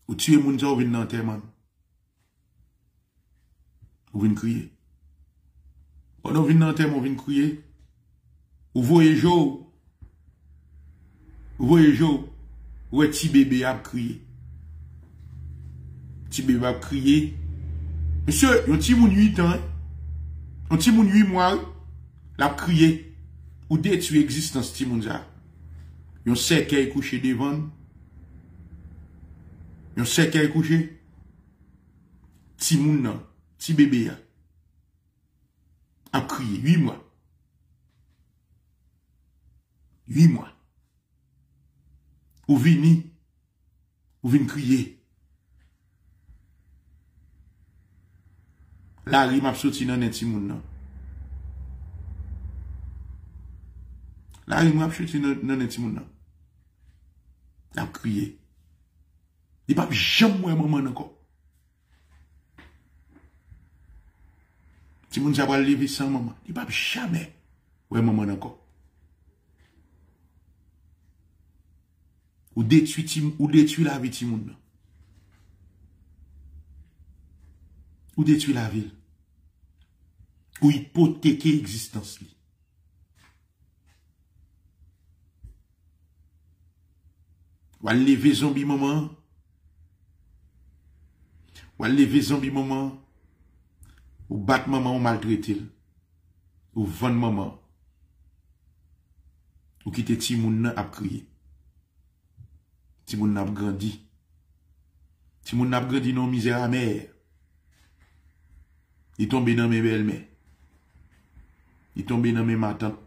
Ou tuer mounza ou vin nan terman. Ou vin crier. Ou non vin nan terman ou vin crier. Ou voye jo. Ou voye jo. Ou est ti bébé a crier. Ti bébé a crier. Monsieur, yon ti moun huit ans. Yon ti moun huit mois. La crier. Ou détruit l'existence ti moun za. Yon cercueil couché devant. Yon cercueil couché. Ti moun nan, ti bébé ya. A crié huit mois. huit mois. Ou vini. Ou vini crier. La rime a sorti nan net ti moun nan. La rime a sorti nan net ti moun nan. A crié. Il n'y a pas jamais un moment encore. Si vous ne avez pas sans maman, il n'y a pas jamais un moment encore. Ou détruit ou détruit la vie de Timoun. Ou détruit la ville. Ou hypothéquer l'existence. Ou lever zombie maman. Ou à lever zombie maman, ou battre maman, ou maltraiter, ou vendre maman, ou quitter ti moun nan ap crier. Ti moun nan ap grandi. Ti moun nan ap grandi non misère amère. Il tombe dans mes belles-mères. Il tombe dans mes matantes.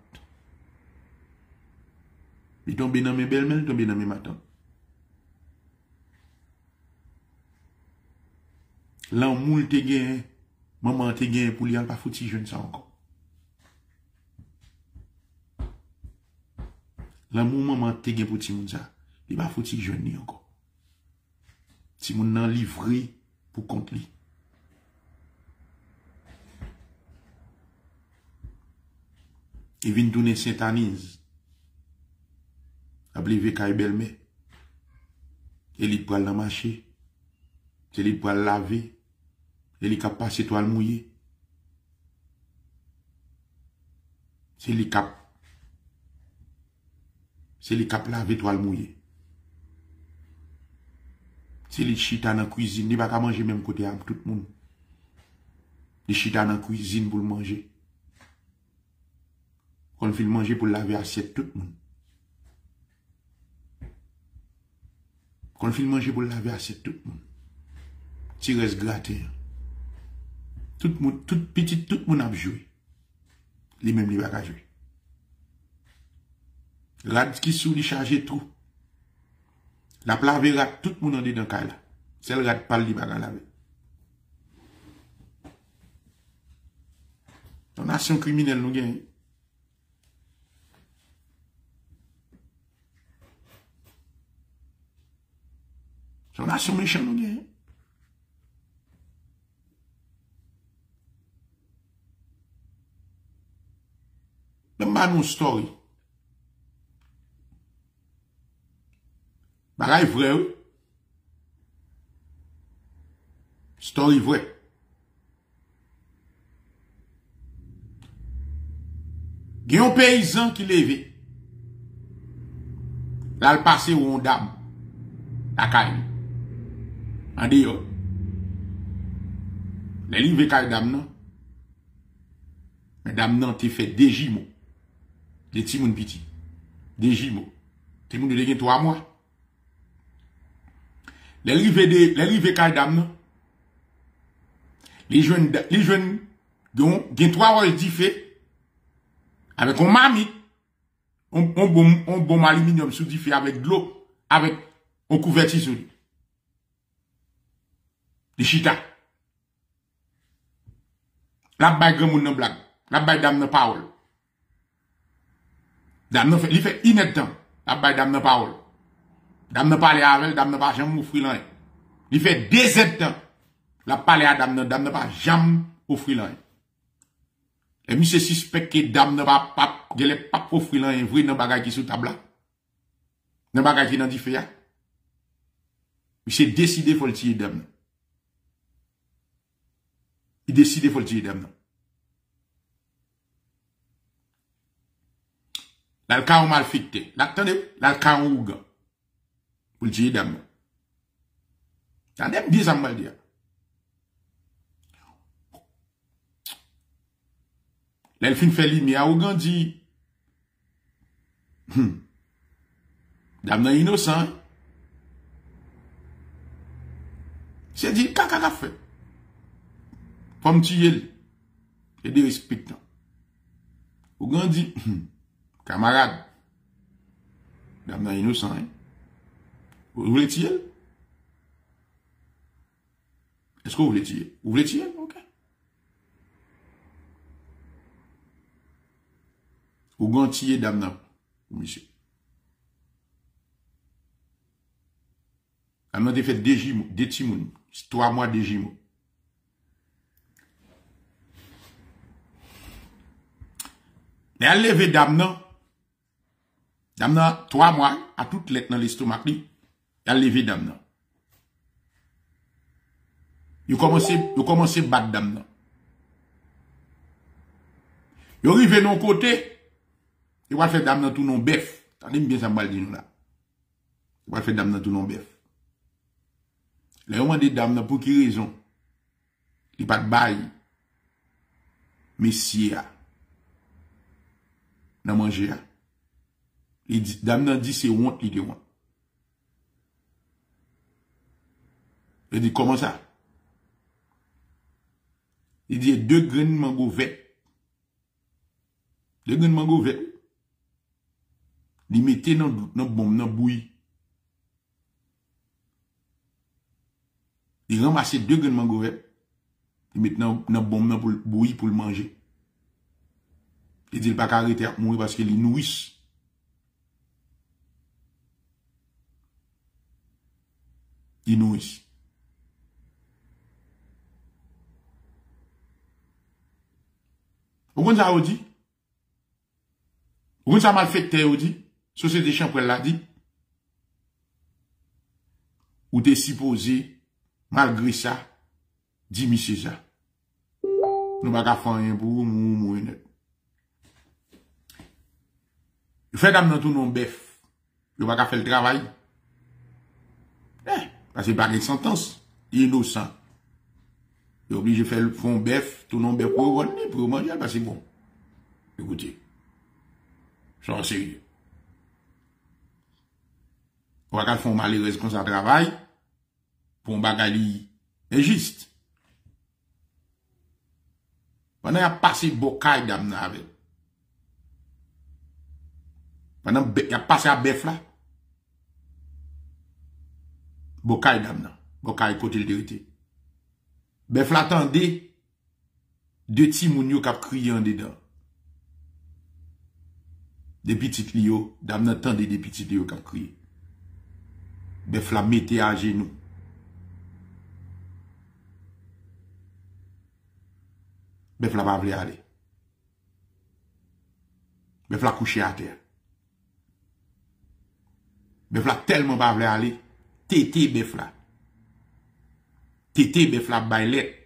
Il tombe dans mes belles-mères, il tombe dans mes matantes. L'an moule te gagne, maman te gagne pour lui al pas fouti jeune ça encore. L'an moule maman te gagne pour ti moun ça, il pas fouti jeune ni encore. Ti moun nan livré pour compte li. Il vient tourner Saint-Anise. A blivé kay belmè. Et il pral nan marché. C'est li pral laver. C'est li kap passe toile mouillée. C'est li kap. C'est li kap laver toile mouillée. C'est li chita dans cuisine, ni pas ka manger même côté à tout le monde. Li chita dans cuisine pour manger. Kon fil manger pour laver assiette tout le monde. Kon fil manger pour laver assiette tout le monde. Ti res gratter. Tout moun, tout petit, tout moun ap joué. Li même li va jouer. Rad qui sous li chargé tout. La plave rat tout le monde en dedans kay la. Celle rad pal li bagan lavé. Ton nation criminelle nous gagne. Ton nation méchante nous gagne. Demande nous story. Bagay vrai, oui. Story vrai. Il y a un paysan qui lève. Là, le passé où on dame. La caille. En dehors. Les livres caille dame, non? Mais dame, non, t'es fait des jumeaux. Des petits moun petits. Des jumeaux. T'es moun de dégâts trois mois. Les rivets de, les rivets caille dame, les jeunes, les jeunes, dont, gain trois heures diffé, avec un mamie, un bon, un bon aluminium sous diffé avec de l'eau, avec un couverture sous lui. Des chita. La baille grand moun nan blague. La baille dame nan parole. Dame nan fait, il fait inèdent. La baille dame nan parole. Dame n'a pas parlé avec, dame n'a pas jamais offrir l'un. Il fait dix-sept ans. La parlé à dame, dame n'a pas jamais offrir l'un. Et monsieur suspecte que dame n'a pas, pas, qu'elle est pas offrir l'un, vrai dans bagage qui sous table. Dans bagage qui dans différent. Monsieur décidé faut le tirer dame. Il décide faut le tirer dame. L'alcan mal ficté. L'attendez, l'alcan ouga. Pour le dire, dame. T'en aimes bien, ça me dire. L'elfine fait lumière, ou Gandhi. Hum. Dame nan innocent. C'est dit, kaka ka fait. Faut me tuer. Et de respectant. Ou Gandhi. Camarade. Dame nan innocent, hein. Vous voulez tirer? Est-ce que vous voulez tirer? Vous voulez tirer? Ok. Vous voulez tirer, dame, monsieur. Dame, vous avez fait des jimons, des timons, trois mois de jimons. Mais à lever, dame, dame, trois mois, à toutes lettres dans l'estomac, elle levé dame nan. Yo commencé, yo commencé battre dame nan. Yo rivé non côté, yo va faire dame nan tout non bœuf. Attendez bien ça m'a dit nous là. Yo va faire dame nan tout non bœuf. Là on m'a dit dame nan pour qui raison? Il pas de bail. Messier a nan manger a. Il dit dame nan dit c'est honte li de honte. Il dit, comment ça? Il dit, deux graines de mango vert. Deux graines de mango vert. Il mettait dans le bombe, dans le bouillie. Il ramassait deux graines de mango vert. Il mettait dans le bombe, dans le bouillie pour le manger. Il dit, il ne peut pas arrêter à mourir parce qu'il nourrit. Il nourrit. Vous comprenez ça, Audi? Vous comprenez ça, malfecté, Audi? Société Champrel l'a dit. Ou t'es supposé, malgré ça, dit monsieur ça. Nous ne pouvons pas faire pour vous, nous ne pouvons pas faire. Vous faites d'âme dans tout non bœuf. Vous ne pouvez pas faire le travail. Eh, parce que par une sentence, innocent. Il est obligé de faire le fond bœuf, tout non bœuf pour le pour manger, parce que c'est bon. Écoutez, j'en sérieux. On va faire malheureuse comme ça travail, pour un bagage injuste. Pendant qu'il a passé beaucoup d'âme avec. Pendant il a passé à bœuf là. Bokay dame là. Bokay côté le vérité. Bœuf là attendait deux petits mounio qui a crié en dedans. Des petites lio, dame n'entendait des petites lio qui a crié. Bœuf là mettait à genoux. Bœuf là pas voulu aller. Bœuf là couché à terre. Bœuf là tellement pas voulu aller. Tété bœuf là. Tété bœuf là bailette.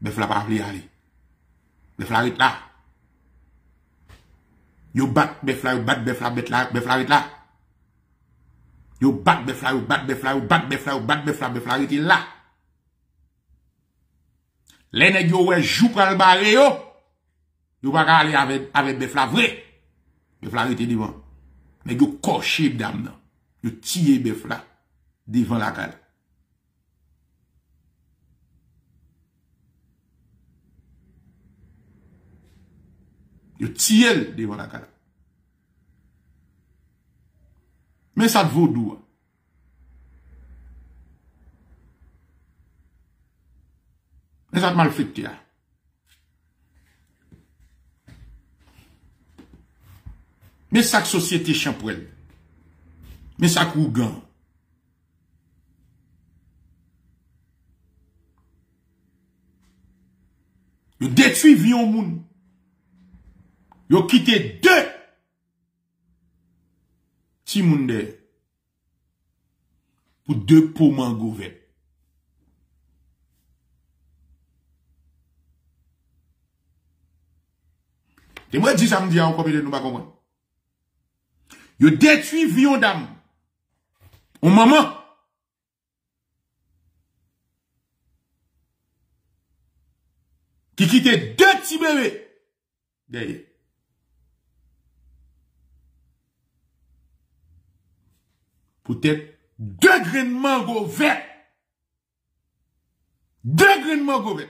Bœuf là pas voulu aller. Bœuf là arrête là. Yo bat bœuf là, yo bat bœuf là, bête là, bœuf là arrête là. Yo bat bœuf là, yo bat bœuf là, yo bat bœuf là, yo bat bœuf là, bœuf là arrête là. Les nèg yo wè jou pral baré yo. Yo pa ka ale avec avec bœuf la vrai. Bœuf la rete devant. Nèg yo coché dame nan. Yo tiye bœuf la devant la cale. Yo tiye l devant la cale. Mais ça te vaut d'où? Mais ça te mal flippé. Mais ça que société champrelle. Mais ça que ougan. Yo détruit vie au monde. Yo quitté deux. Ti monde. Pour deux pots mango vert. Et moi, je dis ça, me dit encore, mais nous ne comprenons pas. Je détruis vieux dame. Au moment. Qui quittait deux petits bébés. Derrière. Peut-être deux grains de mango vert. Deux grains de mango vert.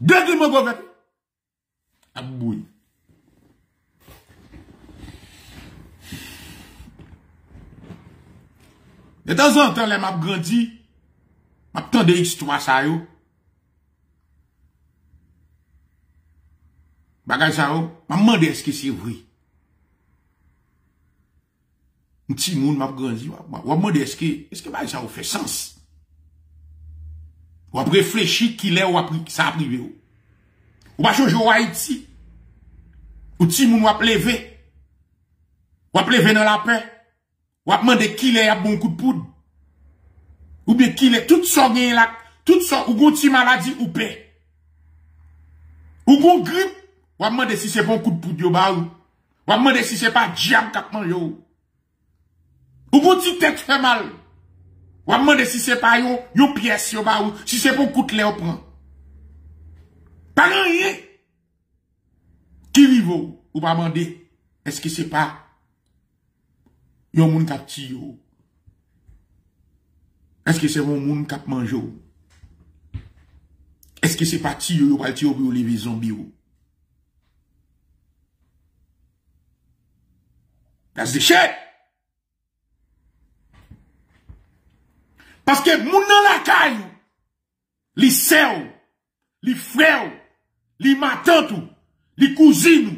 Deux de mon gouvernement. Abouille. De temps en temps, les m'a grandi. M'a tant de histoire ça yo. Bagage ça yo. M'a demandé est-ce que c'est vrai. Un petit monde m'a grandi. M'a demandé est-ce que, est-ce que bagage ça fait sens? Ou après réfléchir qu'il est ou après ça privé ou. Ou pas changer au Haïti. Ou ti moun ou ap leve. Ou ap leve dans la paix. Ou ap demander qui est a bon coup de poudre. Ou bien qui est toute sorte gagne là, toute sorte ou gon ti maladie ou paix. Ou gon grippe, ou ap demander si c'est bon coup de poudre yo ba ou. Ou ap demander si c'est pas diable qui a mangé ou. Ou gon ti tête fait mal. Ou à demander si c'est pas yon, yon pièce yon ba ou, si c'est pour coûter les ou prend. Pas rien. Qui vive ou, ou pas demander, est-ce que c'est pas yon moun kap ti yo? Est-ce que c'est mon moun kap manje ou? Est-ce que c'est pas ti yo, yon pal ti yo bi ou leve zombi ou? That's the shit! Parce que moun nan la caille, li sèw, li frèw, li matantou, li cousinou,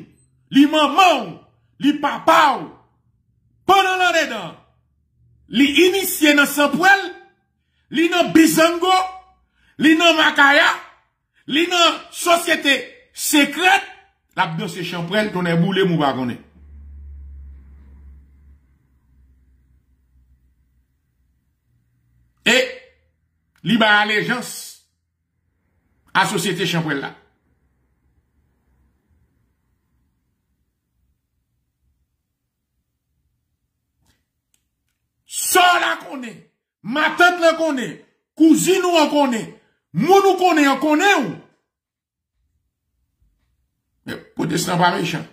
li maman, li papaw, pendant l'an dedans, li initié nan sanpwel, li nan bizango, li nan makaya, li nan société secrète, la bdon se chanprel, ton est boule mou bagone. Et, libre allégeance à la société chambrelle là. Sœur la connaît, ma tante la connaît, cousine la connaît, mounou connaît, on connaît ou. Mais, protestant pas méchant.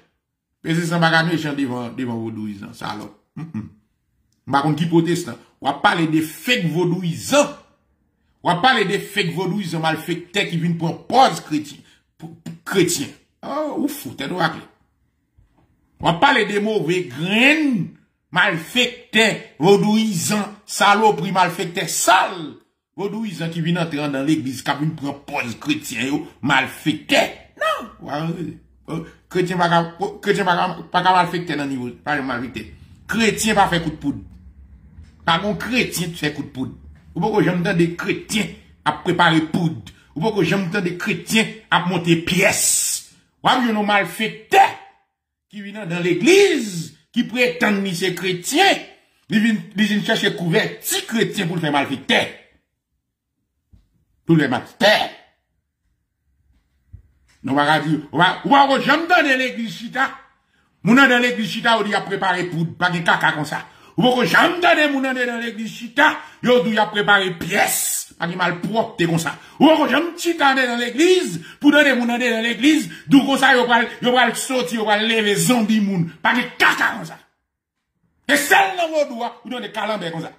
Protestant pas méchant devant, devant vos douze ans, ça alors. Mm-mm. Par contre, qui protestant? On va parler des fake vaudouisants. On va parler de fake vaudou, ils ont mal fait tête qui viennent pour un pause chrétien. Chrétien. Oh, ouf, t'es droit. On va parler de mauvais graines, malfectés, vaudouisants, saloperies malfectés, sales, vaudouisants qui viennent entrer dans l'église, qui viennent prendre pause chrétien, malfectés. Non! Chrétien pas malfecté dans le niveau, pas malfecté. Chrétien pas fait coup de poudre. Pas mon chrétien qui fait coup de poudre. Ou pas que j'aime des chrétiens à préparer poudre. Ou pas que j'aime des chrétiens à monter pièces. Ou pas que nous malfectés qui viennent dans l'église, qui prétendent ni ces chrétiens, ils viennent chercher couverti chrétien pour le faire malfecter. Pour le malfecter. Nous va dire, on va, on va, j'aime dans l'église chita. Moun dans l'église chita, on dit à préparer poudre, pas de caca comme ça. Ou pas que j'aime dans moun dans l'église chita, yo dit à préparer pièce, pas de mal propre, t'es comme ça. Ou pas que j'aime chita dans l'église, pour donner moun dans l'église, d'où comme ça, yo va, yo va le sortir, yo va lever zombie moun, pas de caca comme ça. Et celle dans vos doigts, ou donne calambres comme ça.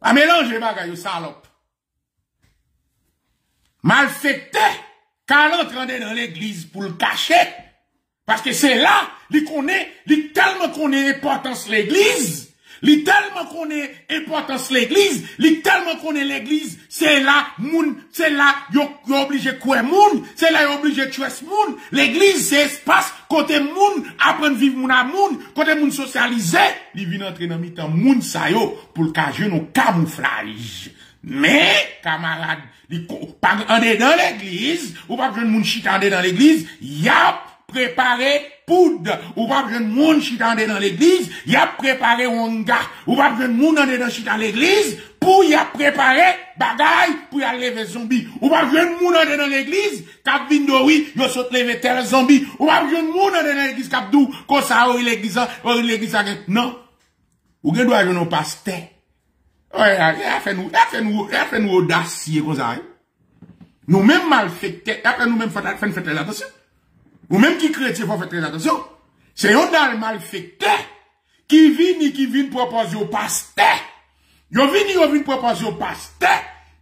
A mélanger bagay, yo salope. Malfecté, quand l'entraîner dans l'église pour le cacher, parce que c'est là, lui connaît, lui tellement connaît l'importance de l'église, lui tellement connaît l'importance de l'église, lui tellement connaît l'église, c'est là, moun, c'est là, yo, yo obligé couer moun, c'est là, yo obligé tuer moun, l'église, c'est espace, côté moun, apprendre vivre moun à moun, côté moun socialiser, il vient entrer dans mi-temps moun sa yo, pour le cacher nos camouflages. Mais, camarades, en est dans l'église, ou pas besoin de moun chitande dans l'église, y'a préparé poudre, ou pas besoin de moun chitande dans l'église, y'a préparé onga, ou pas besoin de moun en est dans chitande l'église, pour y'a préparé bagaille, pour y'a lever zombie, ou pas besoin de moun en est dans l'église, cap vindori, y'a saute lever tel zombie, ou pas besoin de moun en est dans l'église, cap dou, qu'on sa ou l'église, ou l'église, non. Ou que doit jouer pasteur. Ouais, elle fait nous, elle fait nous, elle fait nous audacieux comme ça. Nous même malfectés, après nous même fait faire très attention. Nous même qui chrétiens faut faire très attention. C'est un dal malfecté qui vient et qui vient proposer au pasteur. Yo vient yo vient proposer au pasteur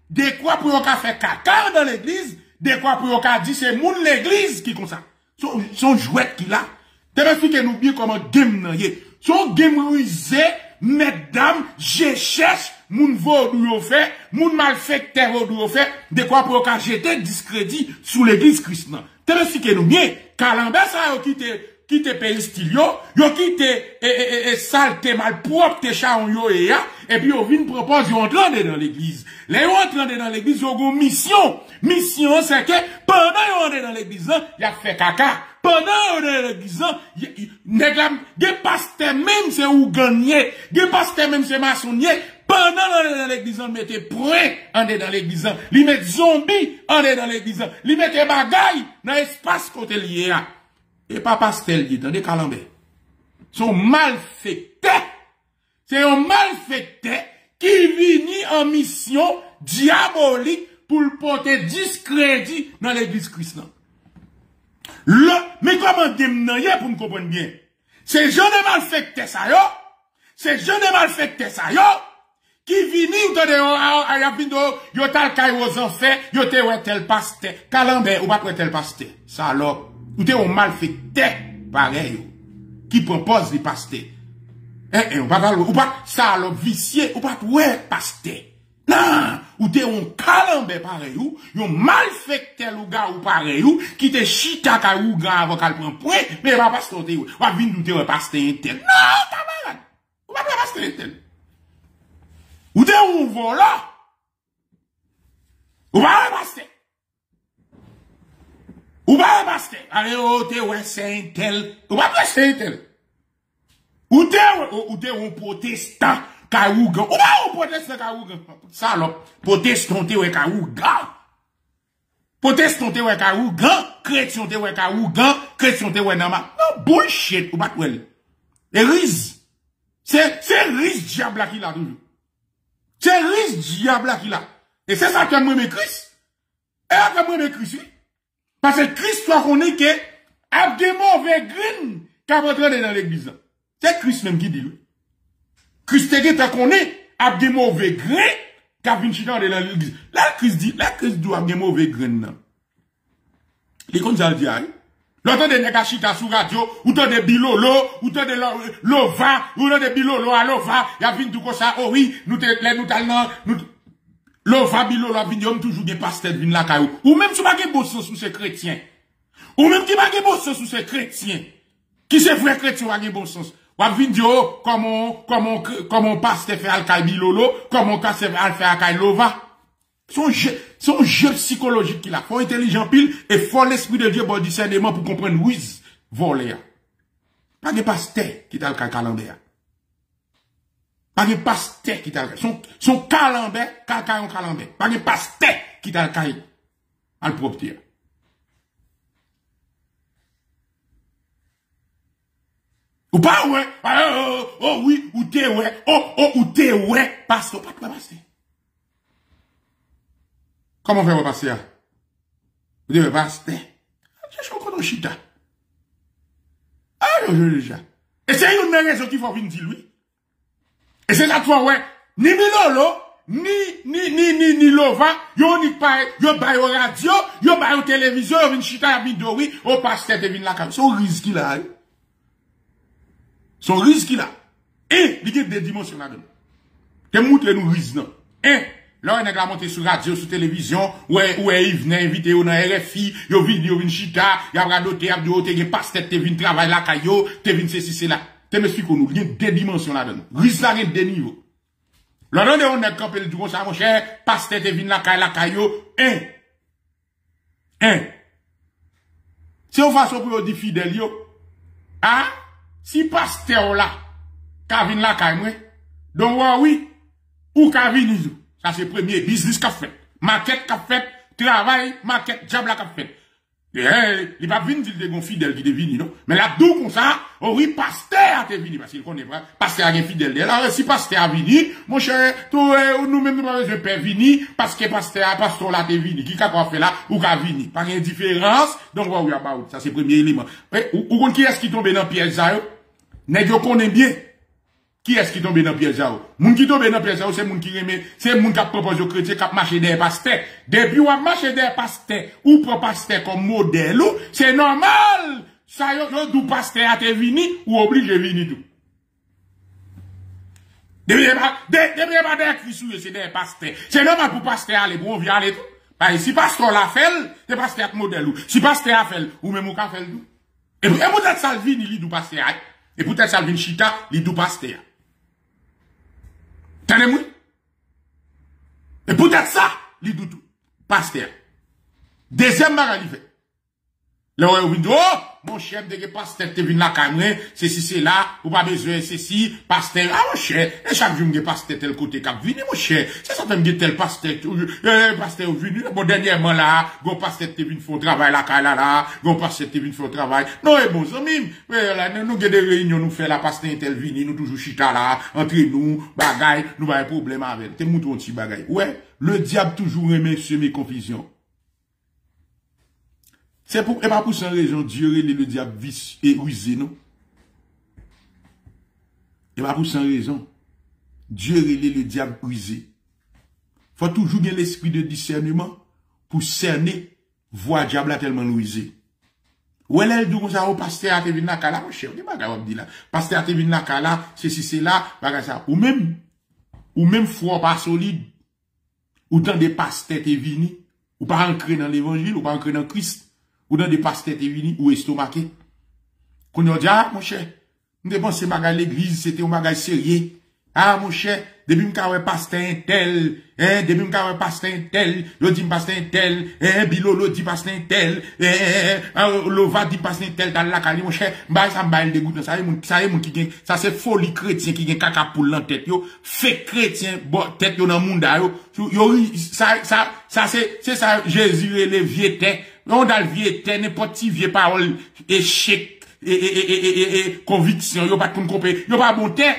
de quoi pour yon ka faire caca dans l'église, de quoi pour yon ka dire c'est moun l'église qui comme ça. Son son jouet qu'il a. T'expliquez nous bien comment game nan yé. Son game rusé. Mesdames, je cherche moun vaudou yo fait, moun malfecté vaudou yo fait, de quoi pour qu'on jette discrédit sous l'église Christ. T'es expliqué nous bien, Calambé ça yo quitté, quitté pays stylio, yo quitté, et, et, saleté malpropre, te chaon yo et ya, et puis yo vin propose yo entrande dans l'église. Les yo entrande dans l'église, yo gon mission. Mission, c'est que, pendant yo entrande dans l'église, y'a fait caca. Pendant le disant, néglam, ge pasteur même c'est ou gagné, ge pasteur même c'est maçonnier, pendant l'église, on mettait point, on est dans l'église, li met zombie, on est dans l'église, li mettait bagaille, dans l'espace côté lié. Et pas pasteur, dit, dans des calambres. Son malfecté, c'est un malfecté qui vini en mission diabolique pour porter discrédit dans l'église Christ. Le, mais comment démnayer pour me comprendre bien? Ces gens de malfectés ça yo, ces gens de malfectés ça yo, qui viennent dans des abidos, yo tal caille aux enfers, yo te ouais tel pasteur, calambé ou pas près tel pasteur, ça alors, ou te on malfecté pareil, qui propose les pasteurs, eh eh, ou pas ou pas ça alors vicié, ou pas ouais pasteur, non. Ou te on calambe pareil ou, yon malfecté louga ou pareil ou, qui te chita ka ouga avant qu'elle prend point, mais va pas sauter ou, va vin ou te va pas sauter un tel. Non, camarade! Ou va pas sauter un tel. Ou te on vola! Ou va pas sauter! Ou va pas sauter! Allez, ou te ouais c'est un tel. Ou va pas sauter un tel. Ou te, ou te on protestant. Kaouga. Ou pas, on proteste Kaouga. Salope. Protestant te ouais Kaouga. Protestant te ouais Kaouga. Chrétien te ouais Kaouga. Chrétien te ouais Nama. Non, bullshit. Ou pas, ouais. Et rise. C'est, c'est rise diable qui l'a toujours. C'est rise diable qui l'a. Et c'est ça qui a mené Christ. Et a mené Christ, oui. Parce que Christ soit qu'on est que, a des mauvais green, qu'a rentré dans l'église. C'est Christ même qui dit, lui. Christ te dit qu'on est, a des mauvais grains qui viennent chitan de l'église. La crise dit, la crise doit des mauvais grains. Les gens disent, l'autre des négachita sur radio, ou t'en des bilolo, ou t'en des lova, ou t'en des bilolo à lova, y'a vin tout comme ça, oh oui, nous t'es, nous talent, nous lova bilolo à vin, toujours des pasteurs vin la caillou. Ou même si pas de bon sens sous ces chrétiens. Ou même qui pas de bon sens sous ces chrétiens. Qui c'est vrai chrétien a de bon sens? Ou à vin dire, comment, comment, comment pasteur fait alcaï bilolo, comment pasteur fait alcaï lova. Son jeu, son jeu psychologique qu'il a. Faut intelligent pile et faut l'esprit de Dieu bon discernement pour comprendre whiz voler. Pas de pasteur qui t'a le calendrier. Pas de pasteur qui t'a le son son calendrier, caca un calendrier. Pas de pasteur qui t'a le caille à le propre. Ou pas ouais, oh, oh, oh oui, ou t'es ouais, oh oh ou t'es ouais, pasteur pas de pasteur. Comment faire passer? Vous devez passer. Je suis encore dans chita. Ah, je le déjà. Et c'est une raison qu'il faut venir dire lui. Et c'est là toi, ouais. Ni Milolo, ni, ni, ni, ni, ni Lova, yon ni paye, yon paye au radio, yon paye au téléviseur, yon vin chita, yon vin dori, yon pasteur, yon vin la cam. Son risque qu'il a. Son risque qu'il a. Et, il y a des dimensions là-dedans. Te montre nous risque, non. Et, là, on est monté sur radio, sur télévision, ouais, ouais, il venait inviter, on a R F I, yo vin, yo vin chita, y'a bradoté, y'a bradoté, y'a pasteur, t'es vin travail la caillou, t'es vin ceci, cela. T'es m'explique, on a des dimensions là-dedans. Risque là, des niveaux. Là, on est campé le du bon, ça, mon cher, pasteur, t'es vin la caillou, la caillou, un. Un. Si on façon pour dire fidèle, yo, ah, si pasteur là, qu'a vin la caillou, donc, ouais, oui, ou qu'a vin, ça c'est premier business qu'a fait. Maquette qu'a fait, travail, maquette, diable qu'a fait. Eh, il va venir dire des fidèles qui devinent, non? Mais là, d'où comme ça, on oui, pasteur a te vini, parce qu'il connaît pas, pasteur a un fidèle. Alors, si pasteur a vini, mon cher, toi, nous-mêmes, nous pas besoin de père vini, parce que pasteur a, pasteur là, te vini. Qui qu'a fait là, ou qu'a vini. Pas de différence, donc, on va oui, à ça c'est premier élément. Ou, qui est-ce qui tombe dans piège, ça, yo? N'est-ce qu'on connaît bien? Qui est-ce qui tombe dans piège ça? Moun qui tombe dans piège ça, c'est moun qui remet, c'est moun qui propose aux chrétiens qui marche des pasteurs. Depuis ou a marché des pasteurs, ou prend pasteur comme modèle, c'est normal. Ça y est, d'où pasteur a te vini, ou obligé vini tout. Depuis pas des Christ, c'est des pasteurs. C'est normal pour pasteur aller, bon, vient aller tout. Bah, si pasteur l'a fait, c'est pasteur modèle. Si pasteur a fait, ou même ou qu'a fait tout. Et peut-être ça vini, li d'où pasteur. Et peut-être ça vini chita, li d'où pasteur. Tenez-moi. Et peut-être ça, il dit tout. Pasteur. Deuxième bagarre, il fait. Là, on dit, oh, mon chef, de que pasteur, t'es venu la caméra, ceci, c'est là, ou pas besoin, ceci, pasteur, ah, mon cher, et chaque jour, me pasteur, tel côté, cap, vini, mon cher, c'est ça, me dit tel pasteur, euh, pasteur, venu, bon, dernièrement, là, gon pasteur, t'es venu faire travail, la caille, là, là, gon pasteur, t'es venu faire travail, non, et bon, ça, mime, là, nous, des réunions, nous fait la pasteur, tel vini, nous, toujours chita, là, entre nous, bagaille, nous, va un problème avec, t'es mouton, petit bagaille. Ouais, le diable toujours aimait semer confusion. C'est pour, et pas pour sans raison, Dieu et le diable vice et usé, non? Et pas pour sans raison. Dieu et le diable usé. Faut toujours bien l'esprit de discernement pour cerner, voir diable tellement usé. Ou elle, elle, donc, ça, au pasteur, à te venir la cala, mon cher, dis pas qu'on dit là. Pasteur, à te venir la cala, ceci, cela, baga ça. Ou même, ou même, foi pas solide. Ou tant des pasteurs, t'es venu. Ou pas ancré dans l'évangile, ou pas ancré dans Christ. Ou dans des pasteurs t'es vini, ou estomaqué. Qu'on y a dit, ah, mon cher, nous dépensons bagay l'église, c'était un bagay sérieux. Ah, mon cher, depuis m'kawe pasteur tel, hein, depuis m'kawe pasteur tel, yo dit pasteur tel, hein, bilolo dit pasteur tel, hein, lova dit pasteur tel, dans la cali, mon cher, bah, ça m'a dégoûté, ça y est, mon, ça y est, mon, qui gagne, ça c'est folie chrétien qui gagne caca pour l'en tête, yo, fait chrétien, bon, tête, yo, dans le monde, yo, yo, ça, ça, ça, c'est, c'est ça, Jésus et les vieux têtes, on a le vieux tête, n'importe qui vieux parole, échec, et, et, et, et, et, et, conviction, y'a pas de compé, y'a pas bon tête.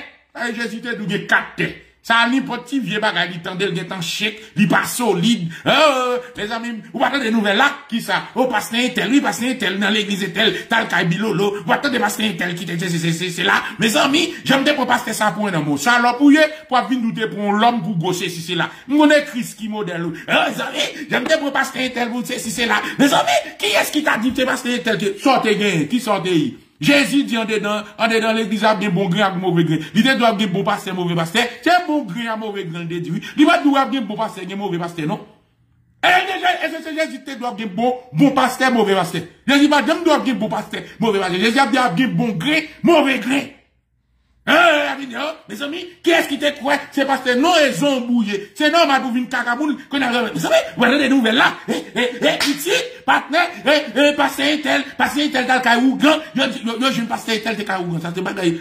Jésus t'a doué quatre têtes. Ça a n'importe qui vieux bagage, il tendait, il est en chèque, il pas solide. Euh, les amis, vous attendez des nouvelles là, qui ça? Oh, passe un tel, oui, passe un tel, dans l'église tel, tal kabilolo, vous attendez passe un tel qui était, c'est là. Mes amis, j'aime bien pour passer ça pour un amour. Ça, alors, pour yeux, pour venir douter pour l'homme, pour gaucher, si c'est là. Mon écrit, qui modèle, ah, mes amis, j'aime bien pour passer un tel, vous savez, si c'est là. Mes amis, qui est-ce qui t'a dit que passer un tel? Sortez gain, qui sortez? Jésus dit, on est dans, on est dans l'église, a bien bon grain, a mauvais grain. L'idée doit bien bon pasteur, mauvais pasteur. C'est bon grain, mauvais grain, de Dieu. L'idée doit bien bon pasteur, mauvais pasteur, non? Et, et, Jésus te doit bien bon, bon pasteur, mauvais pasteur. Jésus, madame, doit bien bon pasteur, mauvais pasteur. Jésus a bien bon grain, mauvais grain. Hein, mes amis, qui est-ce qui te croit? C'est parce que non, ils ont bouillé. C'est normal pour une cacaboule, qu'on a, vous savez, voilà des nouvelles là. Eh, eh, eh, ici, partenaire, eh, eh, passer un tel, passer un tel, tel, caillou grand, yo, yo, je ne passe un tel, tel, caillou grand, ça c'est bagaille.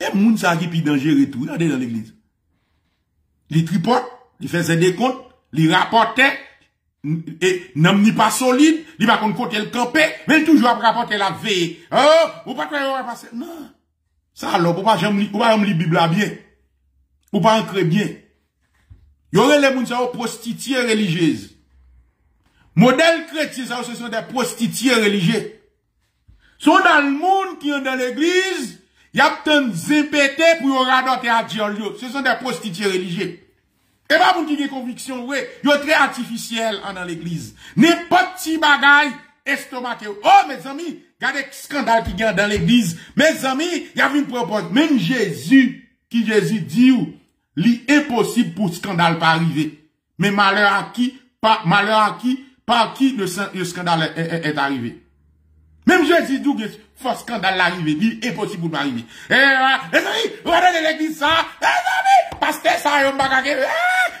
Et moun sa qui pi dangereux et tout, regardez dans l'église. Les tripotes, ils faisaient des comptes, les rapportaient, et n'aime ni pas solide, ils va qu'on côté le campé, mais toujours après rapporter la veille. Oh, ou pas quoi, on va passer, non. Ça, alors, pourquoi j'aime, pourquoi j'aime la Bible bien? Pourquoi ancrer bien? Y'aurait les gens prostituées religieuses. Modèle chrétien, ça, ce sont des prostituées religieuses. Sont dans le monde qui est dans l'église, y a tant de zépété pour radoter à Dieu. Ce sont des prostituées religieuses. Et pas pour qui des convictions, oui. Ils sont très artificiels dans l'église. N'importe petit bagaille estomaqué. Oh, mes amis! Regardez le scandale qui gagne dans l'église. Mes amis, il y a une proposition. Même Jésus, qui Jésus dit, il est impossible pour scandale pas arriver. Mais malheur à qui, par, malheur à qui, par qui le, le scandale est, est, est arrivé. Même Jésus dit que faut scandale arriver. Il est impossible pour pas arriver. Eh, mes amis, regardez l'église ça. Mes amis, pasteur ça, yon bagage.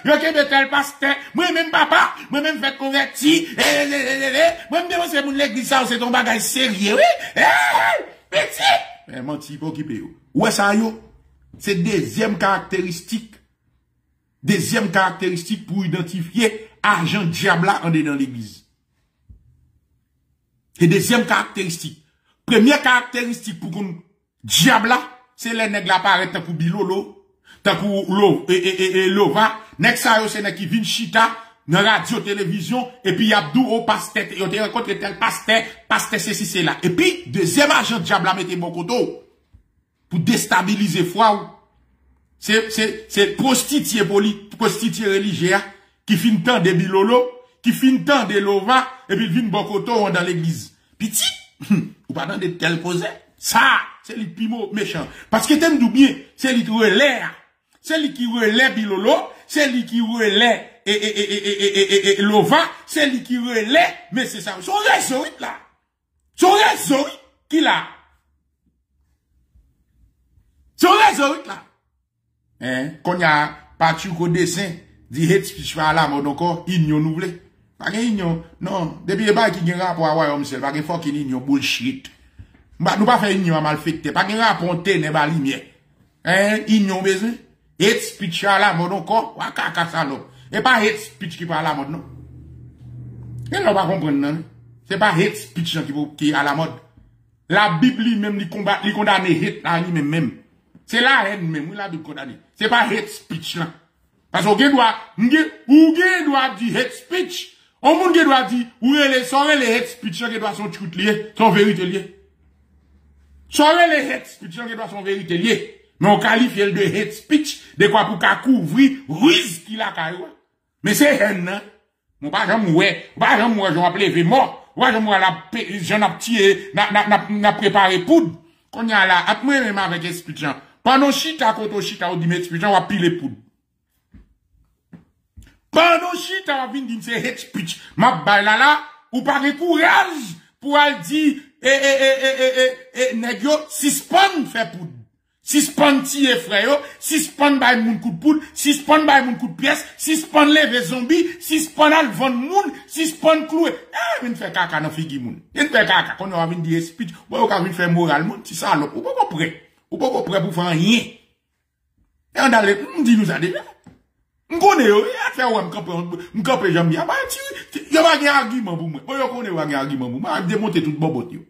Yo qui me tel pasteur, moi-même papa, moi-même fait converti, moi-même démonstrer pour l'église ça, c'est ton bagage sérieux, oui? Petit! Mais menti, pour qui paye? Ouais, ça yo? C'est deuxième caractéristique. Deuxième caractéristique pour identifier argent diable en est dans l'église. C'est deuxième caractéristique. Première caractéristique pour qu'on diable c'est les nègres apparaissent pour bilolo. Tant que l'eau et et et l'eau va, next ça yo c'est nèg qui vient chita dans radio télévision et puis y a dou au pasteur, yo te rencontre tel pasteur, pasteur ceci c'est là. Et puis deuxième agent diable mettez bon koto pour déstabiliser foi. C'est c'est c'est prostitué politique, prostitué religieux qui fin temps de bilolo, qui fin temps de lova et puis vient bon koto dans l'église. Petit ou pas dans de telles causes. Ça, c'est le pimo méchant parce que t'aimes d'ou bien, c'est lui qui relève. C'est lui qui relaie Bilolo, c'est lui qui relaie et, et, et, et, et, et, et, et Lova, c'est lui qui relaie, mais c'est ça. Son réseau là. Son réseau qui là. Son réseau là. Hein, qu'on y a parti au dessin, dit hate speech à la mode encore, ignon nouvelé. Pas que ignon, non, depuis le bail qui a un rapport à Wayom, c'est pas que fucking ignon bullshit. Bah, nous pas faire ignon à malfecté, pas que rapport n'est pas lumière. Hein, ignon besoin. Hate speech à la mode encore, waka kasalo. Et pas hate speech qui va à la mode, non? Et là, on va comprendre, non? C'est pas hate speech qui est à la mode. La Bible lui-même, il combat, il condamne hate là lui-même, même. C'est la haine même, la Bible condamne. C'est pas hate speech là. Parce que, on doit, ou on doit dire hate speech. On monde doit dire, ou les soirées les hate speech qui doit son truc lié, son vérité lié. Soirées les hate speech qui doit son vérité lié. Mais on qualifie le de hate speech, de quoi pour qu'à couvrir, ruise qu'il a qu'à. Mais c'est haine, hein. Mon pas j'en mouais, pas j'en mouais, j'en appelé mort, ouais, j'en mouais la, j'en a p'tié, n'a, n'a, n'a, n'a préparé poudre. Qu'on y a là, à moi même avec hate speech, hein. Pendant chita, quand on chita, on dit hate speech, on va piler poudre. Pendant chita, on va venir dire c'est hate speech. Ma baille là là, ou pas de courage pour aller dire, eh, eh, eh, eh, eh, eh, eh, négio, suspend fait poudre. Suspend tiye frère, suspend bay moun coup de poudre, suspend bay moun coup de pièce, suspend levé zombie, suspend al vendre moun, suspend cloué. Ah, vinn fait caca dans figi moun. Vinn fait caca, qu'on va vinn dire speech, bon ou ka vinn faire moral moun, ti ça l'autre. Ou pas prêt. Ou pas prêt pour faire rien. Et on d'aller dit nous ça déjà. On connaît yo, y a fait ou me camper, me camper jambe. Ah, tu, yo pas gagne argument pour moi. Bon yo connaît ou gagne argument pour moi, démonter tout bobot yo.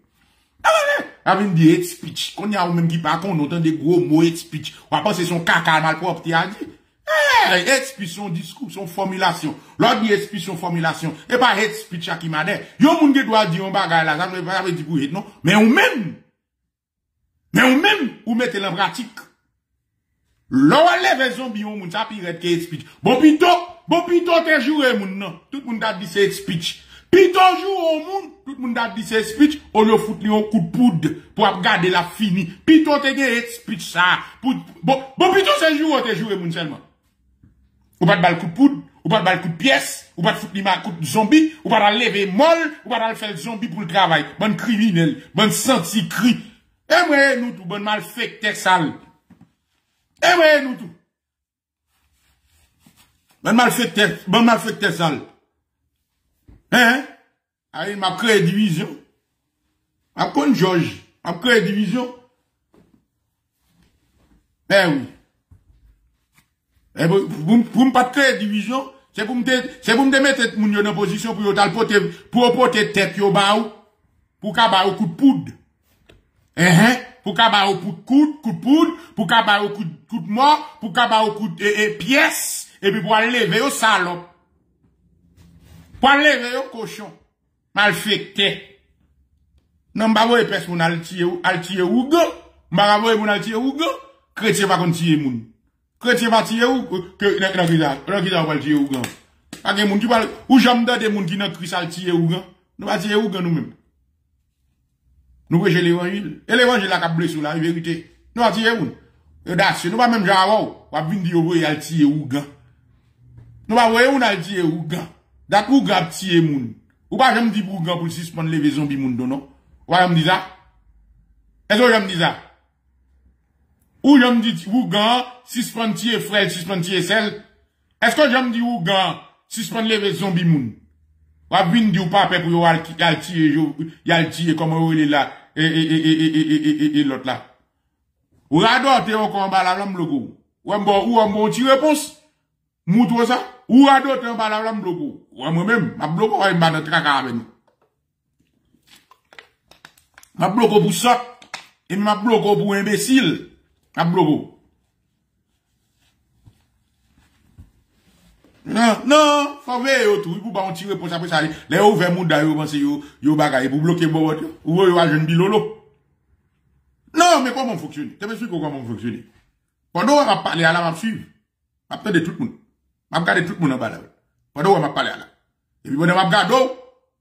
Avec une dit speech. Qu'on y a ou même qui pas qu'on entend des gros mots et speech. On va penser son caca mal propre qui a dit. Eh, hey, speech son discours, son formulation. L'autre dit speech son formulation. Et pas head speech à qui m'a dit. Yon moun qui doit dire un bagay là, ça ne veut pas dire pour non. Mais on même. Mais on même, ou mettez en pratique. L'on lève zombie on moun, ça pirate qui head speech. Bon pito, bon pito te joué moun non. Tout moun da dit c'est head speech. Pito joue au monde, tout le monde a dit c'est speech, on le fout un coup de poudre pour garder la fini. Pito te dit speech ça. Bon, bon pito c'est joue on te joue monde seulement. Ou pas de bal coup de poudre, ou pas de bal coup de pièce, ou pas de foutre lima coup de zombie, ou pas de lever molle, ou pas de faire zombie pour le travail. Bonne criminel, bonne senti cri. Eh ouais, nous tout, bonne malfecteur sale. Eh ouais, nous tout. Bonne malfecteur, bonne malfecteur sale. Hein? Allez, m'a créé division. M'a connu Georges. M'a créé division. Eh oui. Eh, pour me pas créer division, c'est pour me, c'est pour me mettre moun yo dans position pour yo porter, pour porter tête yo ba ou, pour ka ba ou coup de poudre. Hein? Pour ka ba ou coup de coude, coup de poudre, pour ka ba ou coup de coup de mort, pour ka ba ou coup de pièce, et puis pour aller lever au salon. Pour lever au cochon, malfecté. Non, bah, ouais, personne al tiye ou, al tiye ou, go. Bah, ouais, moun al tiye ou, go. Chrétien va kon tiye moun. Chrétien va tiye ou, que, la grida, la grida va tiye ou, go. Pas de moun qui va, ou j'aime des moun qui n'a cru ça tiye ou, go. Nous va tiye ou, go, nous-mêmes. Nous prêchons l'évangile. Et l'évangile la kable sous la vérité. Nous va tiye ou. Et d'assez, nous va même genre, ou, va vindi ou, al tiye ou, go. Nous va voye ou, al tiye ou, go. D'accord, ou grave tiye moun. Ou pas j'aime dire pour grand pour suspendre les zombies moun non? Ou pas j'aime dire ça? Est-ce que j'aime dire ça? Ou j'aime dire ou grand suspendre tiye frère, suspendre tiye sel? Est-ce que j'aime dire ou grand suspendre les zombies moun? Ou pas vin dire ou pas pour yo al tiye, yal tiye comme ou il est là, et, et, et, et, et, et, et, et l'autre là. Ou rador te encore en bas la l'homme logo. Ou en bon, ou en bon, tu réponse? Moutou ça? Ou à d'autres, on va la bloquer. Ou moi-même, ma bloquer, on va dans le tracas avec nous. Ma bloquer pour ça. Et ma bloquer pour imbécile. Ma bloquer. Non, non, faut veiller tout. Il faut pas en tirer pour ça, pour ça. Les ouvert moun d'ailleurs, pensez, yo, yo bagaille, pour bloquer bon, ou yo a jeune bilolo. Non, mais comment fonctionne? T'es bien sûr comment fonctionne? Pendant on va parler à la, on va suivre. On va de tout le monde. Je regarde tout le monde en bas là. Pendant que je parle là. Et puis, je regarde,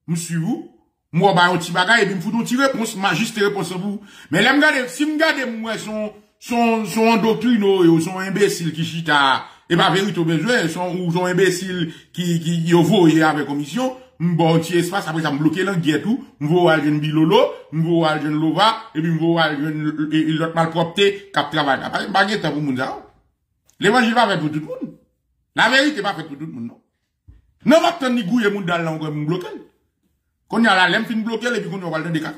je suis vous, je vais un petit bagage et puis je vais vous donner une réponse, ma juste réponse pour vous. Mais là, si je regarde, moi, son, son, son endoctrinaux, son imbécile qui chita, et pas vérité au besoin, son, ou son imbécile qui, qui, qui, voye avec commission, je vais un petit espace, après ça, me bloquer l'anguille tout, je vais aller jeune bilolo, je vais aller jeune lova, et puis je vais aller jeune, l'autre malpropreté, qui travaille là. Parce que, je vais pas pour tout le monde. L'évangile va faire pour tout le monde. La vérité pas fait pour tout le monde, non. Non, pas tant ni gouye moun dal l'angle moun bloqué. Qu'on y a la lème fin bloqué, et puis qu'on y a le des caca.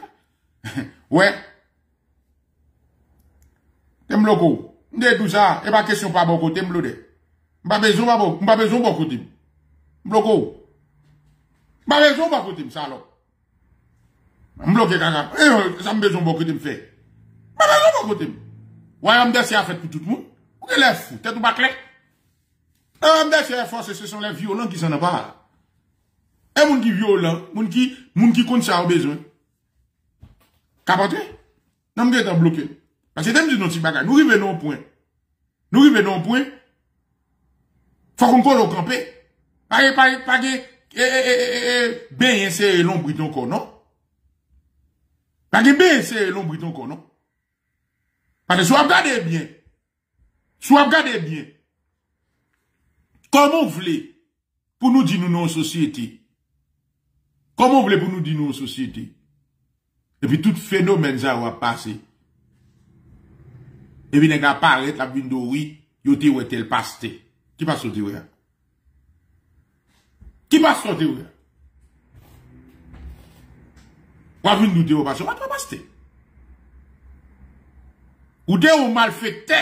Ouais. T'aimes le coup. M'de tout ça, et pas question pas bon côté, m'blode. M'pas besoin pas bon, m'pas besoin bon côté. M'bloqué. M'pas besoin bon côté, ça alors. M'bloqué caca. Eh, ça m'besoin bon côté m'fait. M'pas besoin bon côté. Ouais, m'de c'est à fait pour tout le monde. Qu'on est là fou, t'es tout bâclé. Un des forces, ce sont les violents qui s'en emparent. Un monde qui violent, monde qui, monde qui compte ça au besoin. Capoté? Non, nous sommes bloqués. Parce que nous disons, nous revenons au point. Nous revenons au point. Faut qu'on colle au campé. Pas, pas, pas, eh, eh, eh, bien insérer l'ombre ton corps, non? Pas, bien insérer l'ombre ton corps, non? Parce que soit regardez bien. Soit regardez bien. Comment vous voulez pour nous dire nous non en société? Comment vous voulez pour nous dire nous en société? Et puis tout phénomène ça va passer. Et puis les gars paraissent la bindori, yo te ou tel pasté. Qui passe au théorie? Qui passe au théorie? Ou avez nous dire passe, on va pas pasté. Ou te ou malfecté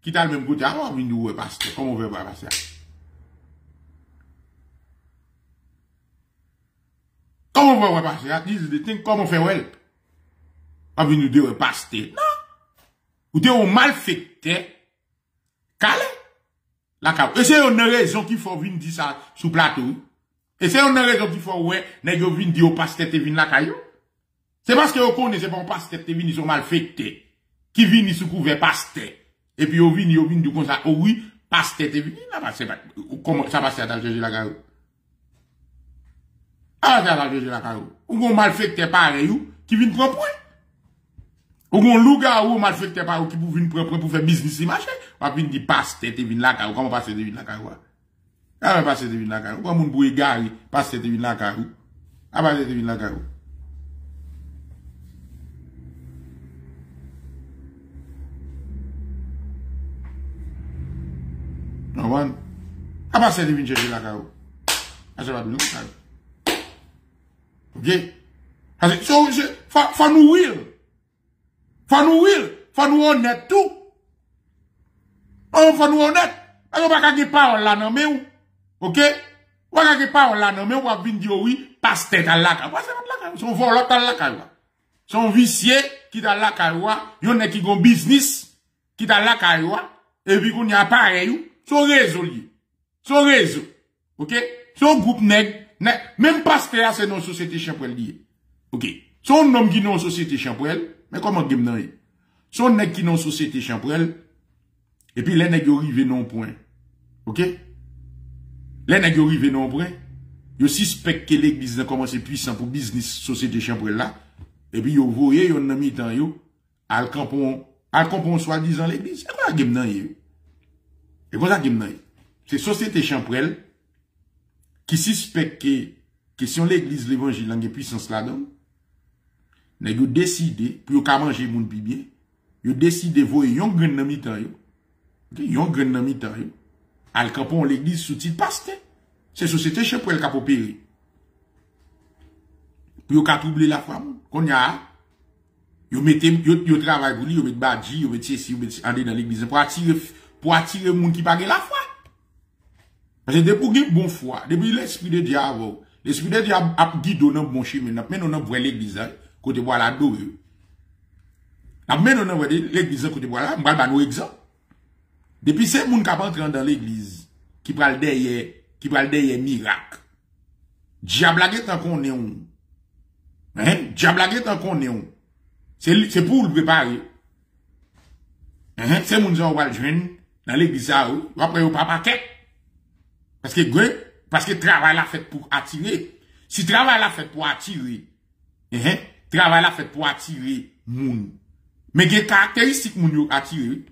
qui t'a le même côté avant, on va nous pasté. Comment on veut pas passer? Comment on va passer? Comment on fait well? en venant de pasteur. Non. Ou de on malfecté. Calé. La et c'est une raison qu'il faut venir dire ça sur plateau. Et c'est une raison qu'il faut ouais, nègre venir dire au pasteur te vinn la caillou. C'est parce que vous connaissez pas un pasteur te vinn ils sont malfecté. Qui vinn sous couvert pasteur. Et puis on vinn, on vinn du comme ça. Oh oui, pasteur te vinn là parce que comment ça passe à Jésus la caillou. Ah, c'est à Jésus la caillou. Ou on malfecté pareil ou qui vinn prendre point. Ou on louga ou malfecté pareil qui pour vinn prendre point pour faire business marché. On vient dire pasteur te vinn la caillou. Comment pasteur te vinn la caillou? Ah, pas cette ville là, car ou mon boué garé, pas cette ville là, car ou ah, pas cette ville là, car ou non, bon, ah, pas cette ville là, car ou ah, ça va bien, car ok, ah, c'est so, je fa, fa nous will, fa nous will, fa nous honnête tout, on fa nous honnête, alors pas qu'à qui parle là, non, mais ou. Ok? Ou à quelque part, on l'a nommé, ou à Bindio, oui, pasteur dans la caroua. Son volot dans la caroua. Son vicieux qui dans la caroua. Yon est qui gon business qui dans la caroua. Et puis qu'on y a pareil, son réseau lié. Son réseau. Ok? Son groupe nèg. Même pasteur, c'est non société champrelle lié. Ok? Son homme qui non société champrelle. Mais comment game nan? Son nèg qui non société champrelle. Et puis les nèg yon rive non point. Ok? Les nèg yo rive non près, yo suspect que l'église a commencé puissant pour business société chambrel là et puis yo voyé yo nan mitan yo al campon al campon soi-disant l'église. C'est quoi game nan yo? Et quoi ça game nan yo? C'est société chambrel qui suspect que question l'église l'évangile a puissance là-dedans. Nèg yo décidé pour yo ka manger moun pi bien, yo décidé voyé yon gren nan mitan yo. OK, yon gren nan mitan yo. Al campon l'église sous-titre pasteur. C'est société chez pour elle cap opérer. Pour qu'a troubler la foi qu'on y a yo mettez yo travail pour lui, yo met badji, yo met ceci, yo met aller dans l'église pour attirer pour attirer monde qui pas la foi. Parce que depuis qu'il bon foi, depuis l'esprit de Dieu avant, l'esprit de Dieu a guidé dans bon chemin, n'a mené dans vraie l'église côté bois la doré. N'a mené dans l'église côté bois là, on va donner un exemple. Depuis ces moun k'ap entran dans l'église, qui pral derrière, qui pral derrière miracle. Diable tant qu'on est on. Hein? Diable tant qu'on est on. C'est, c'est pour le préparer. Hein? Ces moun zon wal jwenn dans l'église a ou, après ou pa paquet. Parce que, parce que travail la fait pour attirer. Si travail la fait pour attirer, hein? Travail la fait pour attirer moun. Mais gen caractéristique moun yo attirer.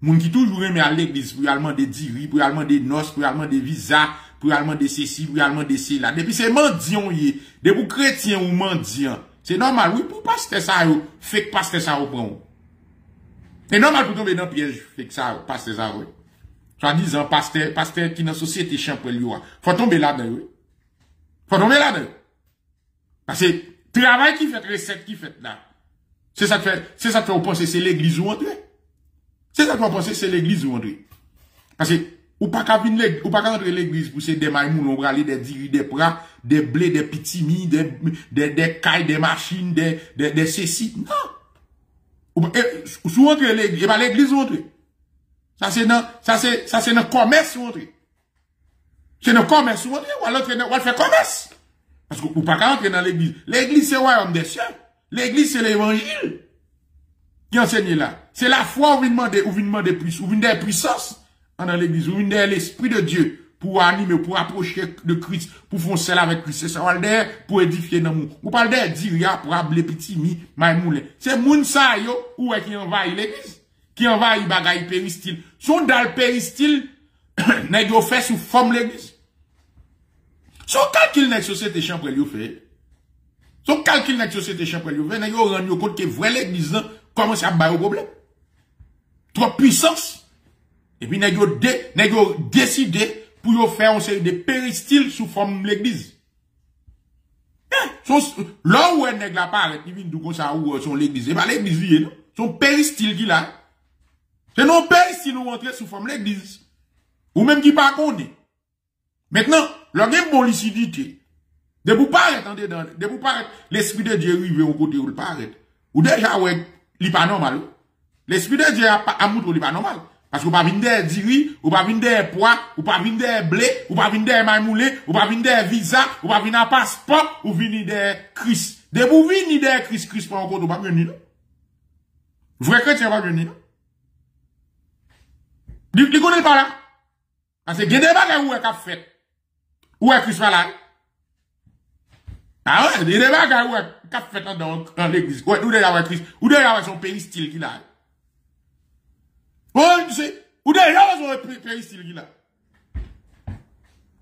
Moun qui toujours aimé à l'église pour allemand des diri, pour allemand des noces, pour allemand des visas, pour allemand des ceci, pour allemand des cela. Depuis c'est mendiant yé, depuis chrétien ou mendiant, c'est normal. Oui, pour pasteur ça yo, fait que pasteur ça yo prend. C'est normal pour tomber dans piège, fait que ça pasteur ça yo. Soit disant pasteur, pasteur qui dans société champrel yo, faut tomber là-dedans. Faut tomber là-dedans. Parce que travail qui fait, recette qui fait là. C'est ça que fait, c'est ça que vous pensez c'est l'église ou entrer. C'est ça qu'on pense, c'est l'église ou entrer. Parce que, ou pas qu'à venir, ou pas qu'à entrer l'église pour c'est des maïmouns, on va aller des diri, des bras, des blés, des petits mis, des, des, des cailles, des machines, des, des, des ceci. Non! Ou, et, sous entrer l'église, et pas l'église ou entrer. Ça c'est dans, ça c'est, ça c'est dans commerce ou entrer. C'est dans commerce ou entrer, ou alors, ou faire commerce. Parce que, ou pas qu'à entrer dans l'église. L'église c'est royaume des cieux. L'église c'est l'évangile. Qui enseigne là? C'est la foi où vous demandez, où vous demandez plus, où vous demandez puissance dans l'église, où vous demandez l'esprit de Dieu pour animer, pour approcher de Christ, pour foncer avec Christ. C'est ça, on parle pour édifier dans le monde. On parle d'air, dire, pour abler petit mi, maïmoulin. C'est moun sa yo, ou est qui envahit l'église, qui envahit bagaille péristyle. Son dal péristyle, n'est yo fait sous forme l'église. Son calcul n'est société champrel yo fait. Son calcul n'est société champrel yo fait, n'est yo rendu compte que vrai l'église, comment ça va au problème? Trop puissance. Et puis, nèg yo décidé pour yo faire un série de péristyles sous forme l'église. Là où nèg la parle, il vient de ça où son l'église. Et pas l'église, non? Son péristyle qui là. C'est non péristyle où rentre sous forme l'église. Ou même qui pas connaît. Maintenant, leur game bon lucidité. De vous paraître, de vous paraître, l'esprit de Dieu arrive au côté où le paraître. Ou déjà, ouais, il n'est pas normal. L'esprit de Dieu a montré qu'il n'est pas normal. Parce que vous ne pouvez pas vendre des diri, vous ne pouvez pas vendre des pois, vous ne pouvez pas vendre des blé, vous ne pouvez pas vendre des maïmoulé, vous ne pouvez pas vendre des visa, vous ne pouvez pas vendre des passeport, vous ne pouvez pas vendre des cris. Dès que vous venez des cris, cris pour un compte, vous ne pouvez pas venir. Vrai chrétien ne peut pas venir. Vous ne connaissez pas là. Parce que vous avez des bagages où vous faites. Où est Christ là? Ah ouais, il y a des bagages où vous faites dans l'église. Où est Christ? Où est son pays style qu'il a? Oh, tu sais, ou déjà, on a un pays style là.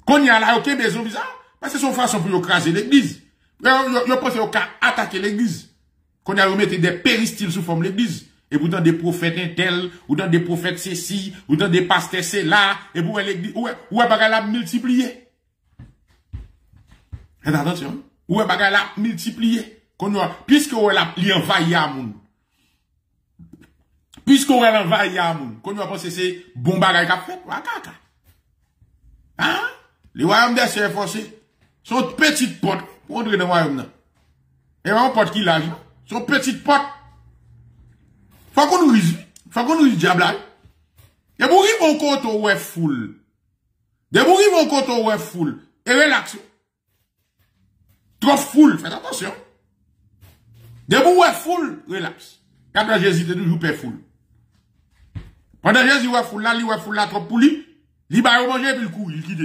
Qu'on y a là, ok, mais c'est bizarre. Parce que c'est une façon pour écraser l'église. Je pense qu'on a attaqué l'église. Qu'on a remis des péristyles sous forme l'église. Et pourtant, des prophètes intels, ou dans des prophètes ceci, ou dans des pasteurs c'est là, et pour l'église, ou est bagay la multiplié. Attention, ou est bagay la multiplié. Puisque on a l'envahi à moun. Puisqu'on a envahi à moun, qu'on va penser c'est bon bagay qu'a fait, wakaka. Hein? Les royaumes des cieux forcés sont petites portes pour entrer dans le royaume là. Et on porte qui l'âge, sont petites portes. Faut qu'on nous rise, faut qu'on nous rise diable là. Et vous rive mon compte ou est full. De vous rive mon compte ou est full. Et relax. Trop full, faites attention. De vous est full, relax. Quand Jésus est toujours père full. Pendant Jésus ouais foule là, lui ouais foule là trop pour lui, lui ba manger puis le courir, il quitte.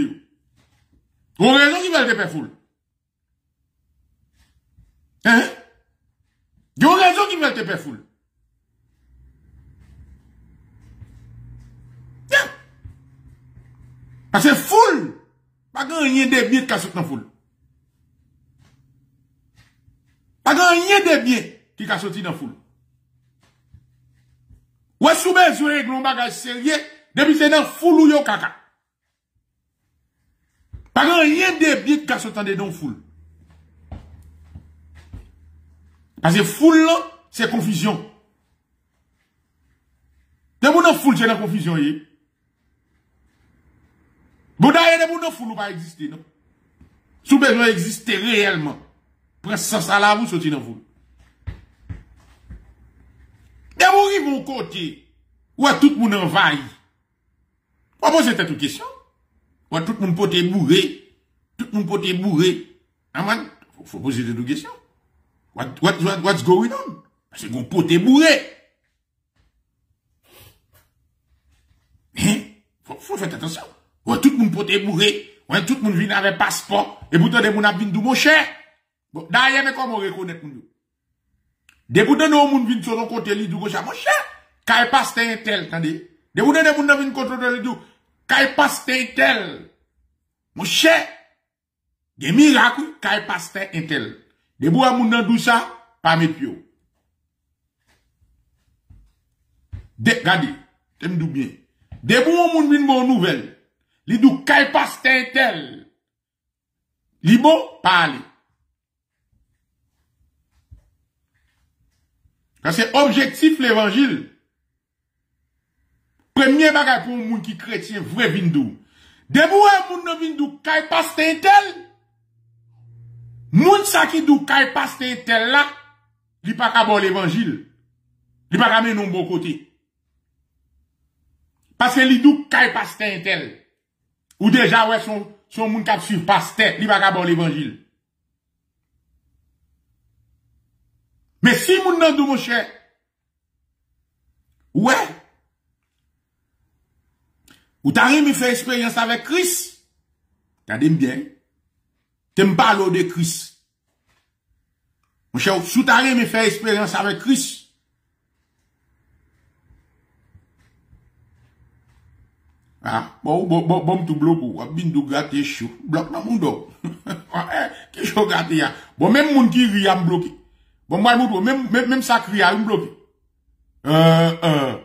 Pour raison qui va le père foule. Hein? Pour raison qui va le père foule. Parce que foule, pas grand rien de bien qui saute dans foule. Pas grand rien de bien qui ca sorti dans foule. Ou est-ce que vous avez un bagage sérieux depuis que vous avez foule ou yon kaka? Pas rien de bien qui a sauté dans la foule. Parce que foule, c'est confusion. De vous dans foule, c'est la confusion. Vous d'ailleurs, de vous dans foule, vous pas exister, non? Si vous besoin d'exister réellement, prenez sens à la vous sortir dans foule. De vous arrivez au côté, ou à tout le monde envahi. On pose cette toute question. Ou à tout le monde poté bourré. Tout le monde poté bourré. Amen. Faut poser cette question. What, what, what, what's going on? Parce qu'on poté bourré. Hein? Faut, faut faire attention. Ou à tout le monde poté bourré. Ou à tout le monde vient avec passeport. Et pourtant, des gens viennent d'où mon cher. Bon, d'ailleurs, mais comment reconnaître nous? De vous donner au monde vin sur son côté, li dou gauche à mon cher, quand il passe un tel, attendez. De vous donner au monde vin contre li dou, quand il passe un tel, mon cher, des miracles, quand il passe un tel. De vous donner au monde dou ça, pas mes pieds. De, regardez, t'aimes dou bien. De vous au monde vin bon nouvelle, li dou, quand il passe un tel, li bon, pas aller. C'est objectif l'évangile. Premier bagage pour moun qui chrétien vrai vindou. Debout moun nan vindou kay paste tel. Moun sa ki dou kay paste tel là, li pa ka bon l'évangile. Li pa ka men non bon côté. Parce que li dou kay paste tel. Ou déjà ouais son son moun k'ap suivre pasteur, li pa ka bon l'évangile. Mais si moun nan dou mon cher, ouais, ou t'arrives à faire expérience avec Christ, t'aimes bien, t'aimes pas l'eau de Christ. Mon cher, si t'arrives à faire expérience avec Christ, ah, bon, bon, bon, bon, tout bloc, ou à bindou gâté chou, bloc dans mon dos. Qui chou gâté ya? Bon, même moun qui ri a bloqué. Bon, moi, même, même, même, ça crie à me bloquer. Euh, euh,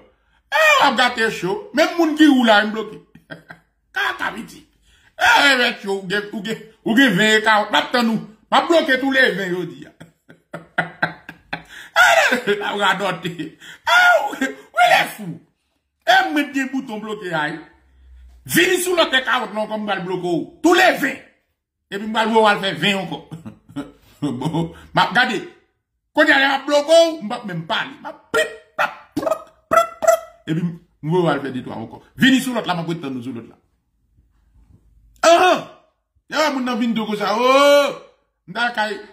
eh, on gâte chaud. Même, moun qui roule à me bloquer. Kaka, viti. Eh, mais, chaud, ou, ou, ou, vingt, quarante, maintenant, nous. M'a bloqué tous les vingt, yo, dia. Eh, la, ou, adote. Eh, ou, les fous. Eh, mette des boutons bloqués, aïe. Vini sous l'autre quarante, non, comme m'a bloqué, tous les vingt. Et puis, m'a bloqué, on va faire vingt encore. Bon, m'a, regardez. Quand il y a un bloc, on ne peut même pas aller. Et puis, nous allons faire des trois encore. Venez sur l'autre là, ma boîte, nous sur l'autre là. Ah! Il y a un monde qui vient de ça. Oh!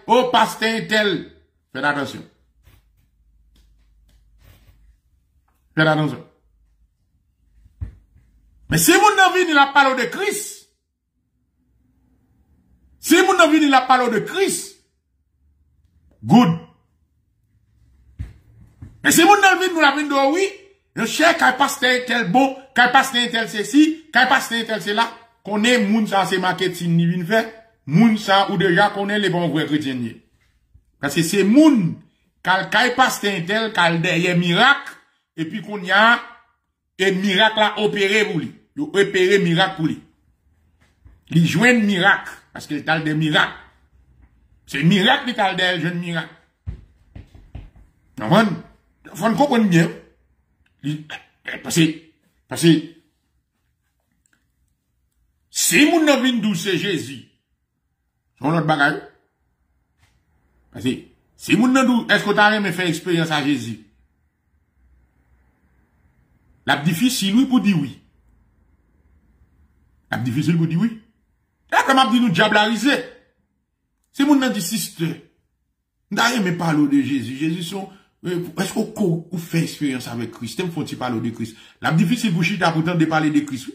Oh, pasteur tel. Faites attention. Faites attention. Mais si vous n'avez pas la parole de Christ, si vous n'avez pas la parole de Christ, good. Mais si vous n'avez pas la parole de oui, le cher qui passe tel bon, qui passe tel ceci, qui passe tel cela, qu'on est moun ça c'est marketing ni vin fait, moun ça ou déjà qu'on est les bons vrais chrétiens. Parce que c'est moun qui passe tel, qui a derrière miracle, et puis qu'on y a un miracle à opérer pour lui. Il opérer miracle pour lui. Il joue un miracle. Parce qu'il parle de miracle. C'est miracle qui parle de jeune miracle. Il faut comprendre bien. Parce que, parce que, si mon nom vient d'où c'est Jésus, c'est un autre bagage. Parce que, si mon nom d'où, est-ce que tu as aimé faire expérience à Jésus? La difficile, oui, pour dire oui. La difficile pour dire oui. Là, comme on dit, nous diablariser. C'est mon nom dit, sister. D'ailleurs, mais parlons de Jésus. Jésus sont, est-ce qu'on fait expérience avec Christ? T'aimes faut-il parler de Christ? La difficile pour chita pourtant de parler de Christ, oui.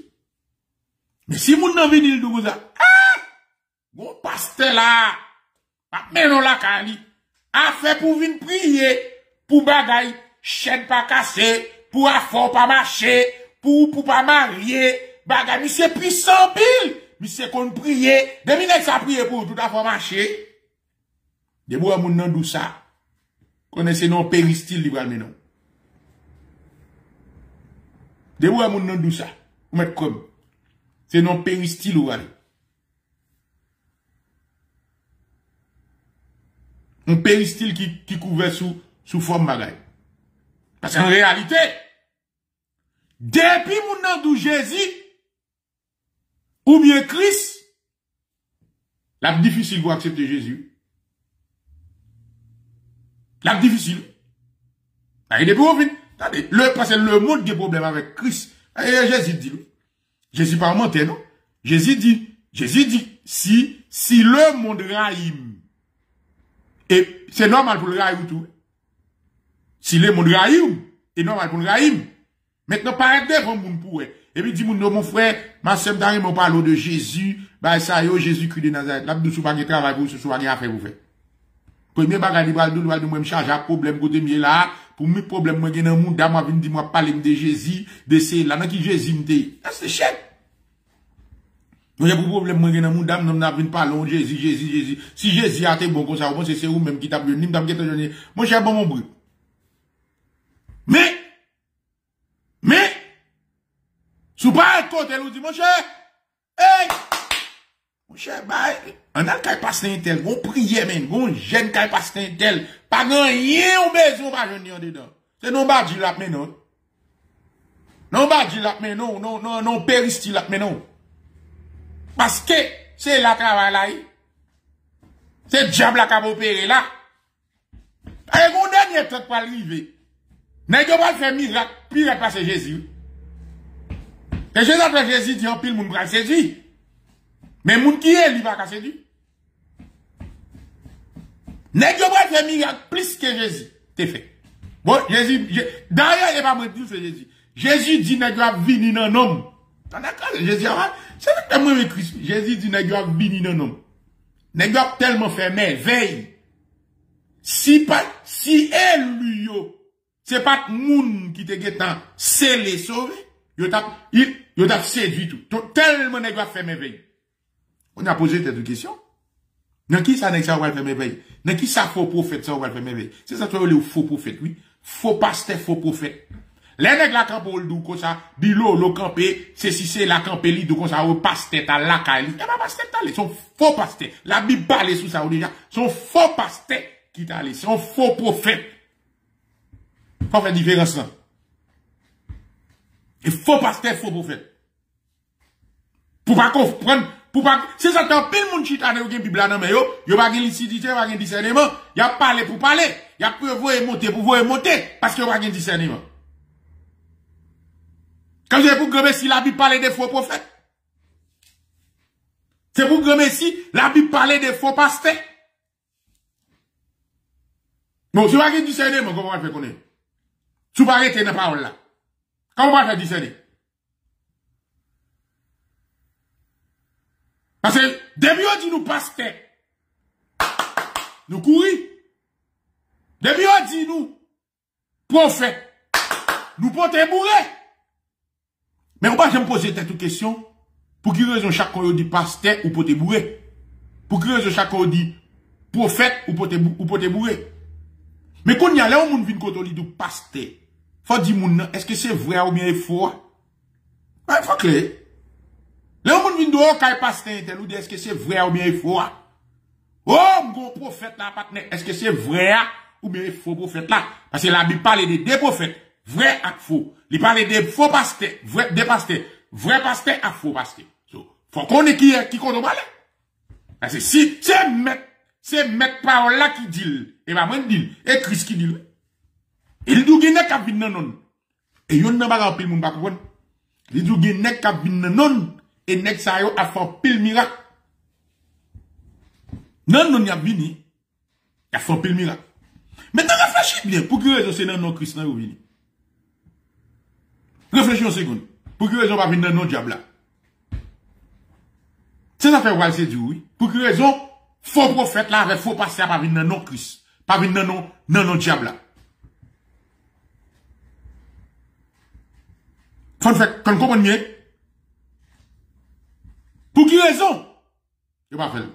Mais si mon nom vient de vous, ah! Bon, pasteur là. Mais non, la cali. A fait pour venir prier. Pour bagaille. Chaîne pas cassée. Pour affort pas marcher. Pour, pour pas marier. Bagaille, mais c'est puissant, pile. Mais c'est qu'on prie, des minutes ça prie pour tout à fait marcher. Des bois moun nan dou ça. Connaissez non péristil libéral menon. Des bois moun nan dou ça. Vous mettez comme. C'est non péristil ou allez. Un péristil qui, qui couvert sous, sous forme bagaille. Parce qu'en réalité, depuis moun nan dou Jésus, ou bien Christ, la difficile pour accepter Jésus. La difficile. Il est pour le parce que le monde a des problèmes avec Christ. Et Jésus dit, Jésus pas menté, non? Jésus dit, Jésus dit, si, si le monde raïm, et c'est normal pour le raïm tout. Si le monde raïm, c'est normal pour le raïm. Maintenant, paraît devant moun pour eux. Et puis, dis-moi, mon frère, ma sœur d'arrivée, mon parle de Jésus, bah, ça y est, Jésus-Christ de Nazareth. Là, nous sommes pas travail pour ce soir, à faire, vous faites. Premier bagage, nous, nous, nous, nous, charge à problème, côté, mieux là, pour mes problèmes, moi, dans le monde, d'âme, venir, dis-moi, parler de Jésus, de ces, là, non, qui Jésus, me dit. C'est cher. Nous, j'ai pour problème, moi, dans le monde, d'âme, nous, nous, venir, parlons de Jésus, Jésus, Jésus. Si Jésus a été bon, comme ça, bon, c'est vous même qui t'a venu, d'âme, qui t'a donné. Moi, j'ai bon, mon bruit. Mais, mais, sous pas un côté, nous dit, mon cher, hey, mon cher, bah, on a le cas passe un tel, on prie, men, on gêne le passe un tel, pas grand, rien, on baise, on va jeûner dedans. C'est non, bah, dis la, mais non. Non, bah, dis la, mais non, non, non, non, péristil la, mais non. Parce que, c'est la travail là, c'est diable là qui a opéré là. Et mon dernier temps pour arriver, n'est-ce pas faire miracle, puis la passe Jésus. Et Jésus après Jésus dit en pile moun bral séduit. Mais moun qui est, lui va ka séduit. Nèg yo bral fait miracle plus que Jésus t'es fait. Bon, Jésus d'ailleurs il va me dire c'est Jésus. Jésus dit nèg yo a vini nan homme. T'en d'accord Jésus a c'est moi avec Christ. Jésus dit nèg yo a vini nan homme. Nèg yo a tellement fait merveille. Si pas si élu yo, c'est pas moun qui te gétan, c'est les sauver. Yo tap, il, yo tap séduit tout. Tellement nèg va faire merveille. On a posé cette question. Nan qui ça nèg ça va faire merveille? Nan qui ça faux prophète ça va faire merveille? C'est ça toi ou le faux prophète, oui. Faux pasteur, faux prophète. Les nèg la camper ou dou comme ça, bilo lo camper, c'est si c'est la camper li dou comme ça au pasteur ta la cali. Et pas pasteur ta, son faux pasteur. La Bible parle sous ça ou déjà, son faux pasteur qui t'a allé, son faux prophète. Faut faire différence là. Et faux pasteur, faux prophète. Pour pas comprendre, Pour pas, c'est ça, t'as pile moun chita de ou gen Bible nan men yo, yo pas gen lucidité, pas gen discernement, y a parlé pour parler, y a prévoyé monter pour voyer monter, parce que yo pas gen discernement. Quand j'ai pour grand si la Bible parle des faux prophètes. C'est pour grand si la Bible parle des faux pasteurs. Bon, si vous avez discernement, comment on va faire connaître? Si vous arrêtez dans la parole là, comment on va faire discerner? Parce que, depuis on dit nous pasteur, nous courir. Depuis on dit nous prophète, nous porter bourré. Mais on va me poser cette question. Pour qui raison chacun dit pasteur ou porter bourré? Pour qui raison chacun dit prophète ou porter bourré? Mais quand il y a là où on vient quand on dit pasteur, faut dire moun, est-ce que c'est vrai ou bien faux? Ben, faut clair. Là, on vient de dire, quand il pasteur, ou dit, est-ce que c'est vrai ou bien faux? Oh, mon prophète là, partenaire, est-ce que c'est vrai ou bien faux prophète là? Parce que la Bible parle de deux prophètes, vrai et faux. Il parle de faux pasteurs, vrai, des pasteurs, vrai pasteur et faux pasteur. So, faut qu'on ait qui, qui qu'on parle. Parce que si, c'est mettre, c'est mettre parole là qui dit, et ma même dit, et Christ qui dit. Il dit, il y a un non non. Et il y a un bagage, il y a un bagage. Il dit, il y a un non. Et nek sa yo a fait pile miracle. Non, non, y a vini. Y a fait pile miracle. Maintenant, réfléchis bien. Pour que raison c'est non, non, Christ, non, vini. Réfléchis une seconde. Pour que raison pas venir non, diable là. C'est ça fait voir, c'est du oui. Pour que raison, faux prophète là, avec faux pasteur, pas venir non, Christ. Pas venir non, non, non, diable là. Faut faire, qu'on comprenne bien. Pour qui raison? Je ne vais pas faire.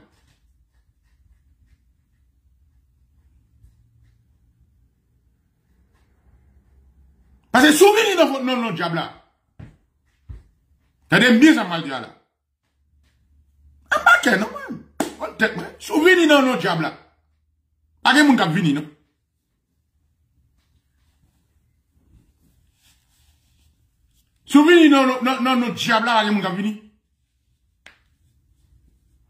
Parce que souvent, il y a non, non, diable là. T'as bien ça mal dit là. Un paquet, non, man. Souvent, il y a non, diable là. Pas de monde qui a venu, non? Souvent, il y a non, non, diable là, pas de monde qui a venu.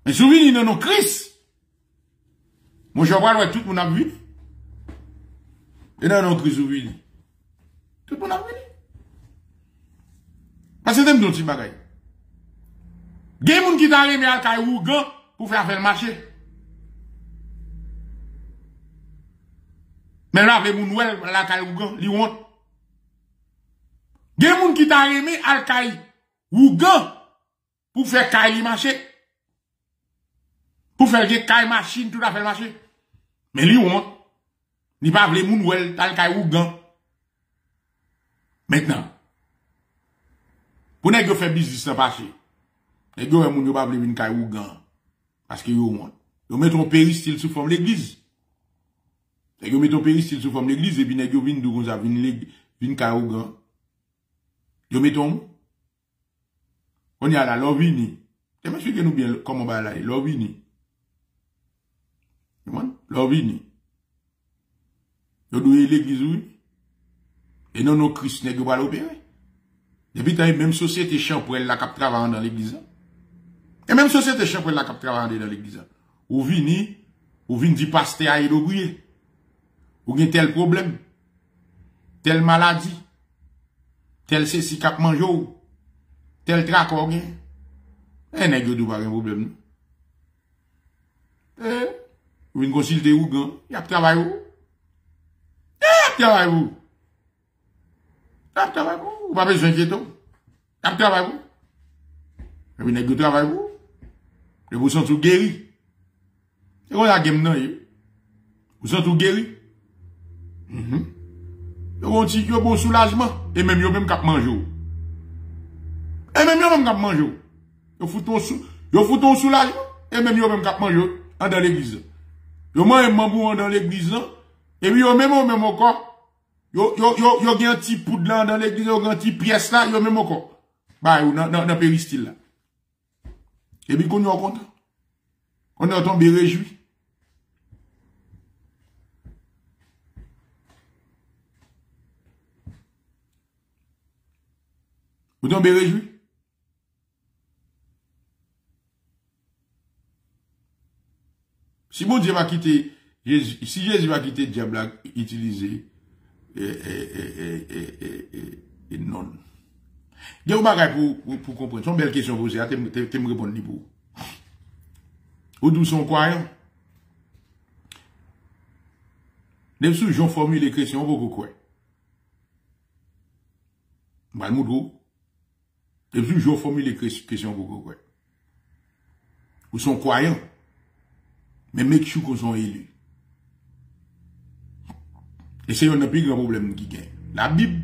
Mais souvent, il y a un Christ. Moi, je vois tout le monde a vu. Et là, il y a un Christ souvent. Tout le monde a vu. Parce que c'est un petit bagage. Il y a des gens qui sont arrivés à Kaïougan pour faire le marché. Mais là, il y a des gens qui sont arrivés à Kaïougan. Il y a des gens qui sont arrivés à Kaïougan pour faire le marché. Pour faire des cailles machines, tout à fait marché. Mais lui, on, il va les mounouel, tal caille ou gant. Maintenant, pour ne faire business dans le passé, ne pas les mounouel, caille ou gant. Parce que on, ils mettent un péristyle sous forme l'église. Ils mettent un péristyle sous forme l'église, et puis ne viennent d'où on a une caille ou gant. Ils mettent un, on y a la l'ovini. Et monsieur, que nous bien, comment on va là, l'ovini. L'on vini. L'on doué l'église, oui. Et non, non, Christ n'est pas l'opérer. Depuis, t'as une même société champ pour elle la cap travaillant dans l'église. Et même société champ pour elle la cap travaillant dans l'église. Ou vini, ou vini dit pasteur à éloigner. Ou bien tel problème, telle maladie, tel ceci cap mange ou, tel trac ou bien. Eh, n'est-ce que pas un problème, non? Eh. Ou une consulté ou gan, y a travail ou? Y a travail ou? Y a travail ou? Ou pas besoin de tout? Y a travail ou? Et puis, n'est-ce que travail ou? Et vous sentez guéri. Et on a game non, vous sentez guéri. Mm-hmm. Et on dit que bon soulagement. Et même yon même kap mange ou. Et même yon même kap mange ou. Yon fout ton soulagement. Et même yon même kap mange ou. En dans l'église. Yo même membre dans l'église et puis yo même au même encore yo yo yo yo un petit poudre là dans l'église yo un petit pièce là yo même encore bah ou dans dans péristyle là et puis qu'on est content on est tombé réjoui vous tombez réjoui Si bon Dieu va quitter, Jésus, si Jésus va quitter le diable a utilisé, et, et, et, et, et non. Il y a un bagage pour, pour, pour comprendre. C'est une belle question posée. Tu me réponds pour. Ou d'où sont croyants? Même si j'en formule les chrétiens, beaucoup quoi. Malmoudou. Même si j'en formule les chrétiens, beaucoup quoi. Ou sont croyants. Mais mec, je suis qu'on sont élus. Et c'est un des plus grands problèmes qui gagne. La Bible,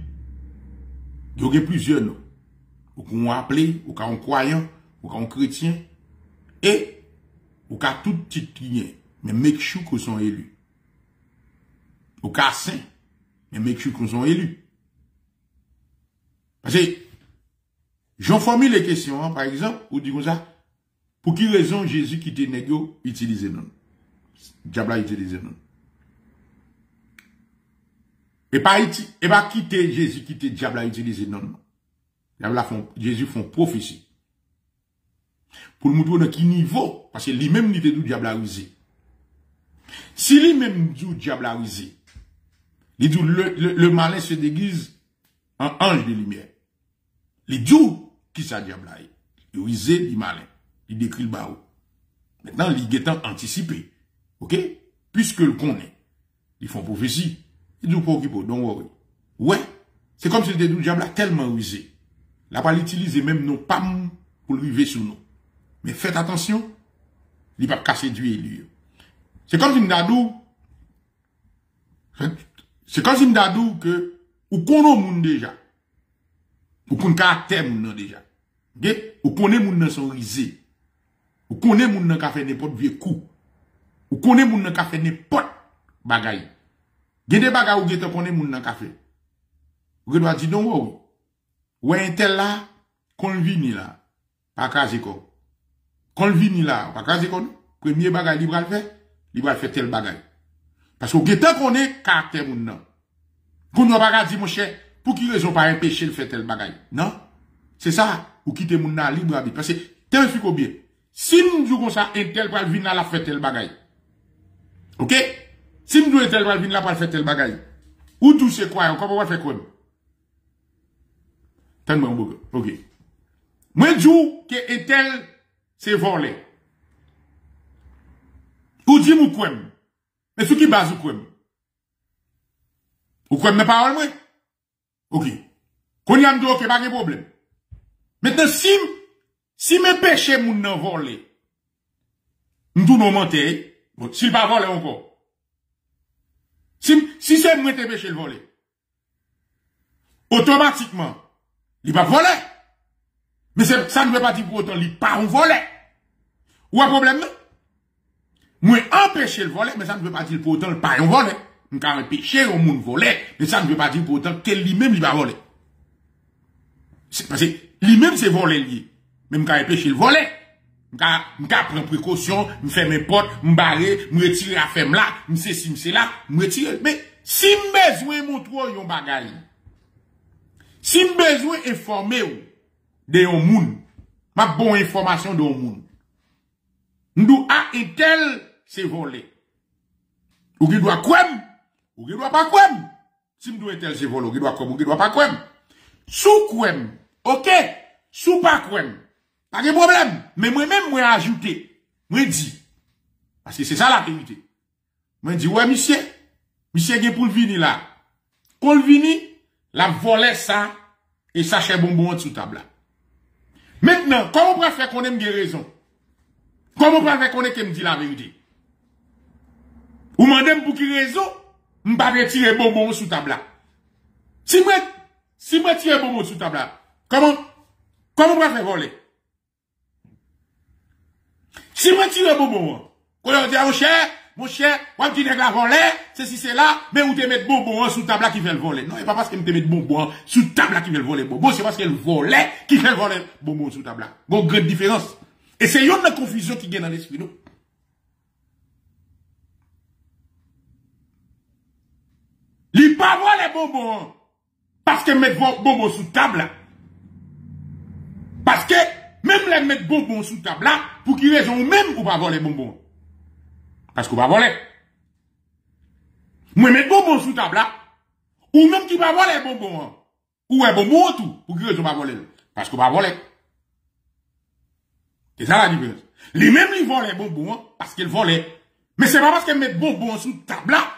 il y a plusieurs noms. Ou qu'on appelé, ou qu'on croyant, ou qu'on chrétien. Et, ou qu'on tout titre qui gagne. Mais mec, je suis qu'on sont élus. Ou qu'à saint, mais mec, je qu'on sont élus. Parce que, j'en formule les questions, hein, par exemple, ou dit comme ça, pour qui raison Jésus qui était négo, utilisé non? Diable a utilisé non. Et pas, et pas quitter Jésus qui était diable a utilisé non. Diable font, Jésus font prophétie. Pour le montrer dans quel niveau, parce que lui-même n'était du diable a usé. Si lui-même dit diable a usé, il dit le, le, le malin se déguise en ange de lumière. Il dit qui ça diable a usé du malin. Il décrit le barreau. Maintenant, il est anticipé. OK? Puisque le connaît. Ils font prophétie. Ils disent pas occupé. Don't worry. Ouais. C'est comme si le diable a tellement usé. Il n'a pas utilisé même nos pam pour lui river sur nous. Mais faites attention. Il va pas casser Dieu et lui. C'est comme si m'dadou. C'est comme si m'dadou que, ou qu'on moun déjà. Ou qu'on caractère moun déjà. OK? Ou qu'on est moun dans son risé. Ou connaît moun nan ka fè n'importe vieux coup. Ou connaît moun nan ka fè n'importe bagay. Gen de bagay ou gen te connaît moun nan ka fè. Ou gen doit dire non ou. Ou un tel là qu'on vini là pas casé ko. Qu'on vini là pas casé ko. Premier bagay li pral fè, li pral fè tel bagay. Parce que gen te connaît caractère moun nan. Qu'on doit pas dire mon cher, pour qui raison pas empêcher le fait tel bagay. Non? C'est ça ou quitter moun nan libre habit parce que tel fik combien. Si nous disons comme ça, un tel pral vin là, la fait tel bagay. Ok? Si nous disons un tel pral vin là, la fait tel bagay. Ou tout c'est quoi? On comprend pas faire quoi? Tellement bon. Ok. Moi, je dis que un tel, c'est volé. Ou dis moi quoi? Mais ce qui base ou quoi? Ou quoi mes paroles, moi? Ok. Qu'on y a me dit, ok, pas de problème. Maintenant, si Si mes péchés moun nan volé, m'dou non mente, bon, s'il pas volé encore. Si, si c'est moi te péché le volé, automatiquement, il va voler. Mais ça ne veut pas dire pour autant, il pas un volé. Ou un problème, non? Moi empêcher le volé, mais ça ne veut pas dire pour autant, il pas un volé. M'ka empêcher un moun volé, mais ça ne veut pas dire pour autant, que lui-même, il va voler. C'est parce que lui-même, c'est volé lié. Mais m'ka empêcher le voler. M'ka, m'ka prendre précaution, m'fais mes potes, m'barrer, m'retirer à faire là, m'sais si m'sais là, m'retirer. Mais, si m'besoin montre yon bagay, si m'besoin informer ou, de yon moun, ma bonne information de yon moun, m'dou a et tel, c'est voler. Ou qui doit kwem, ou qui doit pas kwem. Si m'dou et tel, c'est voler, ou qui doit kwem, ou qui doit pas kwem. Sous kwem, ok, sous pas kwem. Pas de problème. Mais moi-même, moi, ajouté. Moi, dit. Parce que c'est ça la vérité. Moi, dit, ouais, monsieur. Monsieur, qui pour le vini là. Pour le vini, la volé ça, et ça, chez bonbon en dessous table là. Maintenant, comment on peut faire qu'on aime des raisons? Comment on peut faire qu'on aime qu'elle me dit la vérité? Ou m'en pour qui raison? M'pas retirer bonbon sous table là. Si moi, si moi tire bonbon sous table là, comment, comment on peut faire voler? Si moi tire bon bonbon, quand on dit, mon cher, mon cher, moi tu n'es pas volé, ceci, cela, mais où te mettre bonbon sous table qui veut le voler. Non, et pas parce que me te mettre bonbon sous table qui veut le voler bonbon, c'est parce qu'elle volait qui veut voler bonbon sous table. Bon, grande différence. Et c'est une confusion qui vient dans l'esprit, nous. Il pas voler bonbon, parce que mettre bonbon sous table. Parce que, même les mettre bonbon sous table là, pour qui raison même ou pas voler bonbon. parce qu'on va voler. Moi, mettre bonbon sous table là, ou même qui va voler bonbon, ou un bonbon tout, pour que je va voler, parce qu'on va voler. C'est ça la différence. Les mêmes, ils volent les bonbons, parce qu'ils volaient. Mais c'est pas parce qu'ils mettent bonbons sous table là,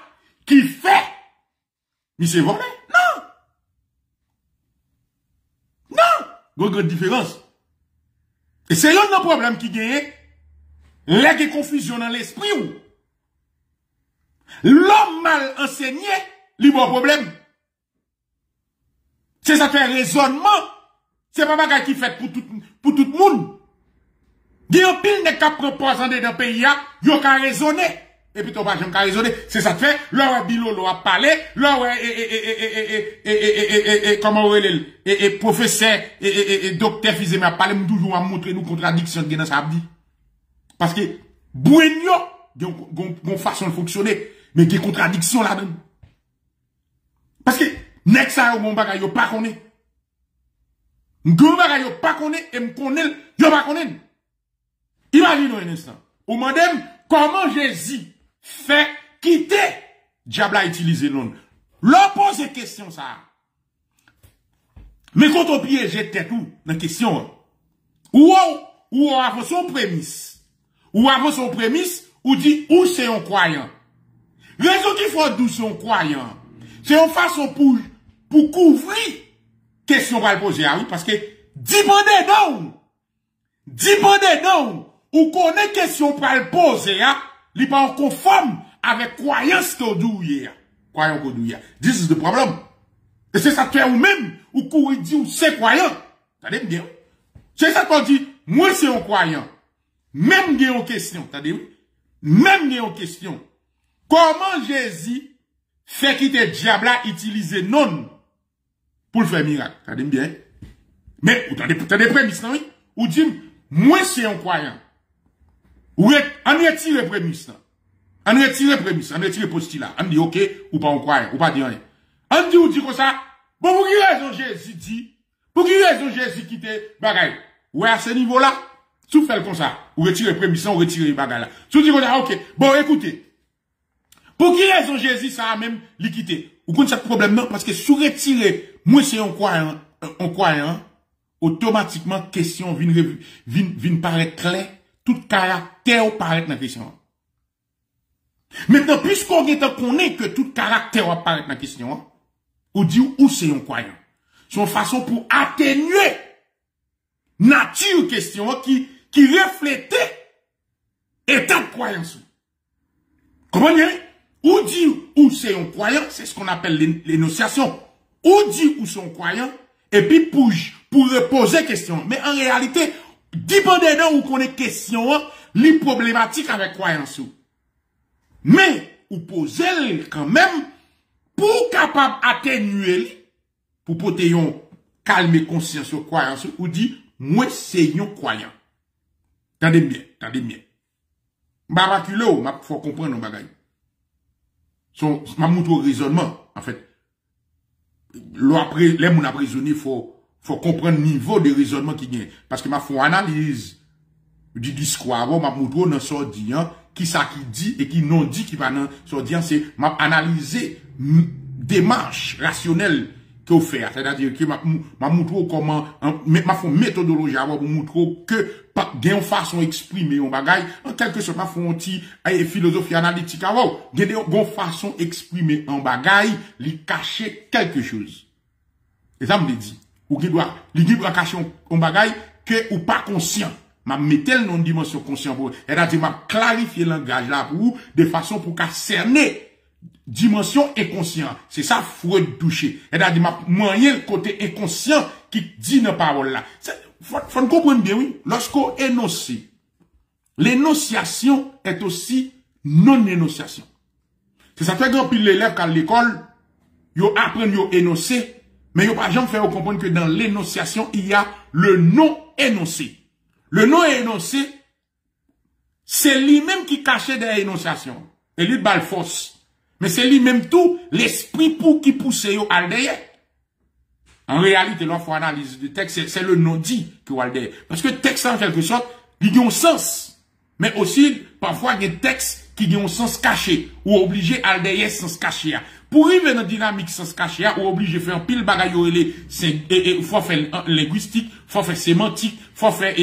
qui fait, mais c'est volé. Non! Non! Grande, grande différence. Et c'est l'un des problèmes qui gagne, là, qui confusion dans l'esprit ou. L'homme mal enseigné, lui bon problème. C'est ça fait raisonnement. C'est pas bagage qui fait pour tout, pour tout le monde. Il y a un pile de cap proposant dans le pays, il y a qu'à raisonner. Et puis, ton pas j'aime qu'à raisonner. C'est ça fait, leur bilo, leur parler, leur, et, et, et, et, et, et, comment on est, et, et, professeur, et, et, et, docteur Fizeme a parlé, toujours à montrer nous contradictions qui est dans sa vie. Parce que, bouigno, gon façon de fonctionner, mais des contradictions là-dedans. Parce que, next ça, yon bagay, yon pas connaît. Gon bagay, yon pas connaît, et m'konnel, yon pas connaît. Imaginez un instant. Ou madame, comment Jésus fait quitter diable à utiliser l'on. L'on pose question ça. Mais quand on piège tête ou, dans la question, ou, ou on avance son prémisse, ou avance son prémisse, ou dit, ou c'est un croyant. Raison qu'il faut d'où c'est un croyant. C'est une façon pour, pour couvrir question va le poser à lui, parce que, dépendez donc, dépendez donc, ou connaît question pour le poser, hein, li pas en conforme avec croyance que douye. Croyant que douye. This is the problem. Et c'est ça que tu es ou même, ou courir dit ou c'est croyant. T'as bien. C'est ça qu'on dit, moi c'est un croyant. Même bien en question, t'as dit, même bien en question. Comment Jésus fait quitter diable là, utiliser non, pour le faire miracle. T'as bien. Mais, ou t'as des, t'as des prémices, non, oui? Ou dit, moi c'est un croyant. Ou on retire le prémisse, on retire le prémisse, on retire le postulat, on dit ok, ou pas on croit, ou pas dire rien. On dit ou dit comme ça, bon, pour qui raison Jésus dit, pour qui raison Jésus qui te bagaille, ouais, à ce niveau-là, tu fais comme ça, ou retire le prémisse, on retire le bagaille là. Tu dis comme ça, ok, bon, écoutez, pour qui raison Jésus ça a même liquidé, ou qu'on a ce problème non, parce que sous retirer, moi c'est on croit, on croit, automatiquement, question vient paraître claire. Tout caractère ou paraît dans la question. Maintenant, puisqu'on connaît que tout caractère ou paraît dans la question, on dit où c'est un croyant. C'est une façon pour atténuer nature question qui, qui reflétait état de croyance. Comment dire? Ou dit où c'est un croyant, c'est ce qu'on appelle l'énonciation. Ou dit où c'est un croyant, et puis pour, pour reposer question. Mais en réalité, dépendant où qu'on est question, les problématiques avec croyance. Mais, ou posez quand même, pour capable atténuer, pour poter calmer conscience aux croyances, ou dit, moi, c'est un croyant. Tendez bien, tendez bien. Barbaculo, ma, faut comprendre nos bagailles. Son, ma montre au raisonnement, en fait. L'appré, les mon prisonnier, faut, faut comprendre le niveau de raisonnement qui gagne. Parce que ma font analyse du discours avant, ma montre dans son diant, qui ça qui dit et qui non dit qui va dans son diant, c'est ma analyser démarche rationnelle que vous faites. C'est-à-dire que ma montre comment, ma font méthodologie avant pour montrer que, gagne façon exprimer un bagage, en quelque sorte, ma font petit philosophie analytique avant, gagne une façon exprimer un bagage, lui cacher quelque chose. Et ça me dit. Ou qui doit, li qui doit cacher un bagage que ou pas conscient. Ma mettel non dimension conscient pour, elle a dit ma clarifier langage là pour ou, de façon pour qu'à cerner dimension inconscient. C'est ça, Freud touché. Elle a dit ma moyen le côté inconscient qui dit nos paroles là. Faut, faut comprendre bien, oui. Lorsqu'on énonce, l'énonciation est aussi non-énonciation. C'est ça fait grand pile l'élève quand l'école, yo apprennent yo énoncer. Mais yo pas jamais fait comprendre que dans l'énonciation, il y a le non énoncé. Le non énoncé, c'est lui-même qui cachait des énonciations. Et lui, bal force. Mais c'est lui-même tout, l'esprit pour qui poussait yo al derrière. En réalité, là, faut analyser le texte, c'est le non dit que al derrière. Parce que texte, en quelque sorte, il y a un sens. Mais aussi, parfois, il y a des textes qui ont un sens caché, ou obligé à le sens caché. Pour arriver dans la dynamique sens caché, ou obligé de faire un pile bagaille, il faut faire linguistique, faut faire sémantique, faut faire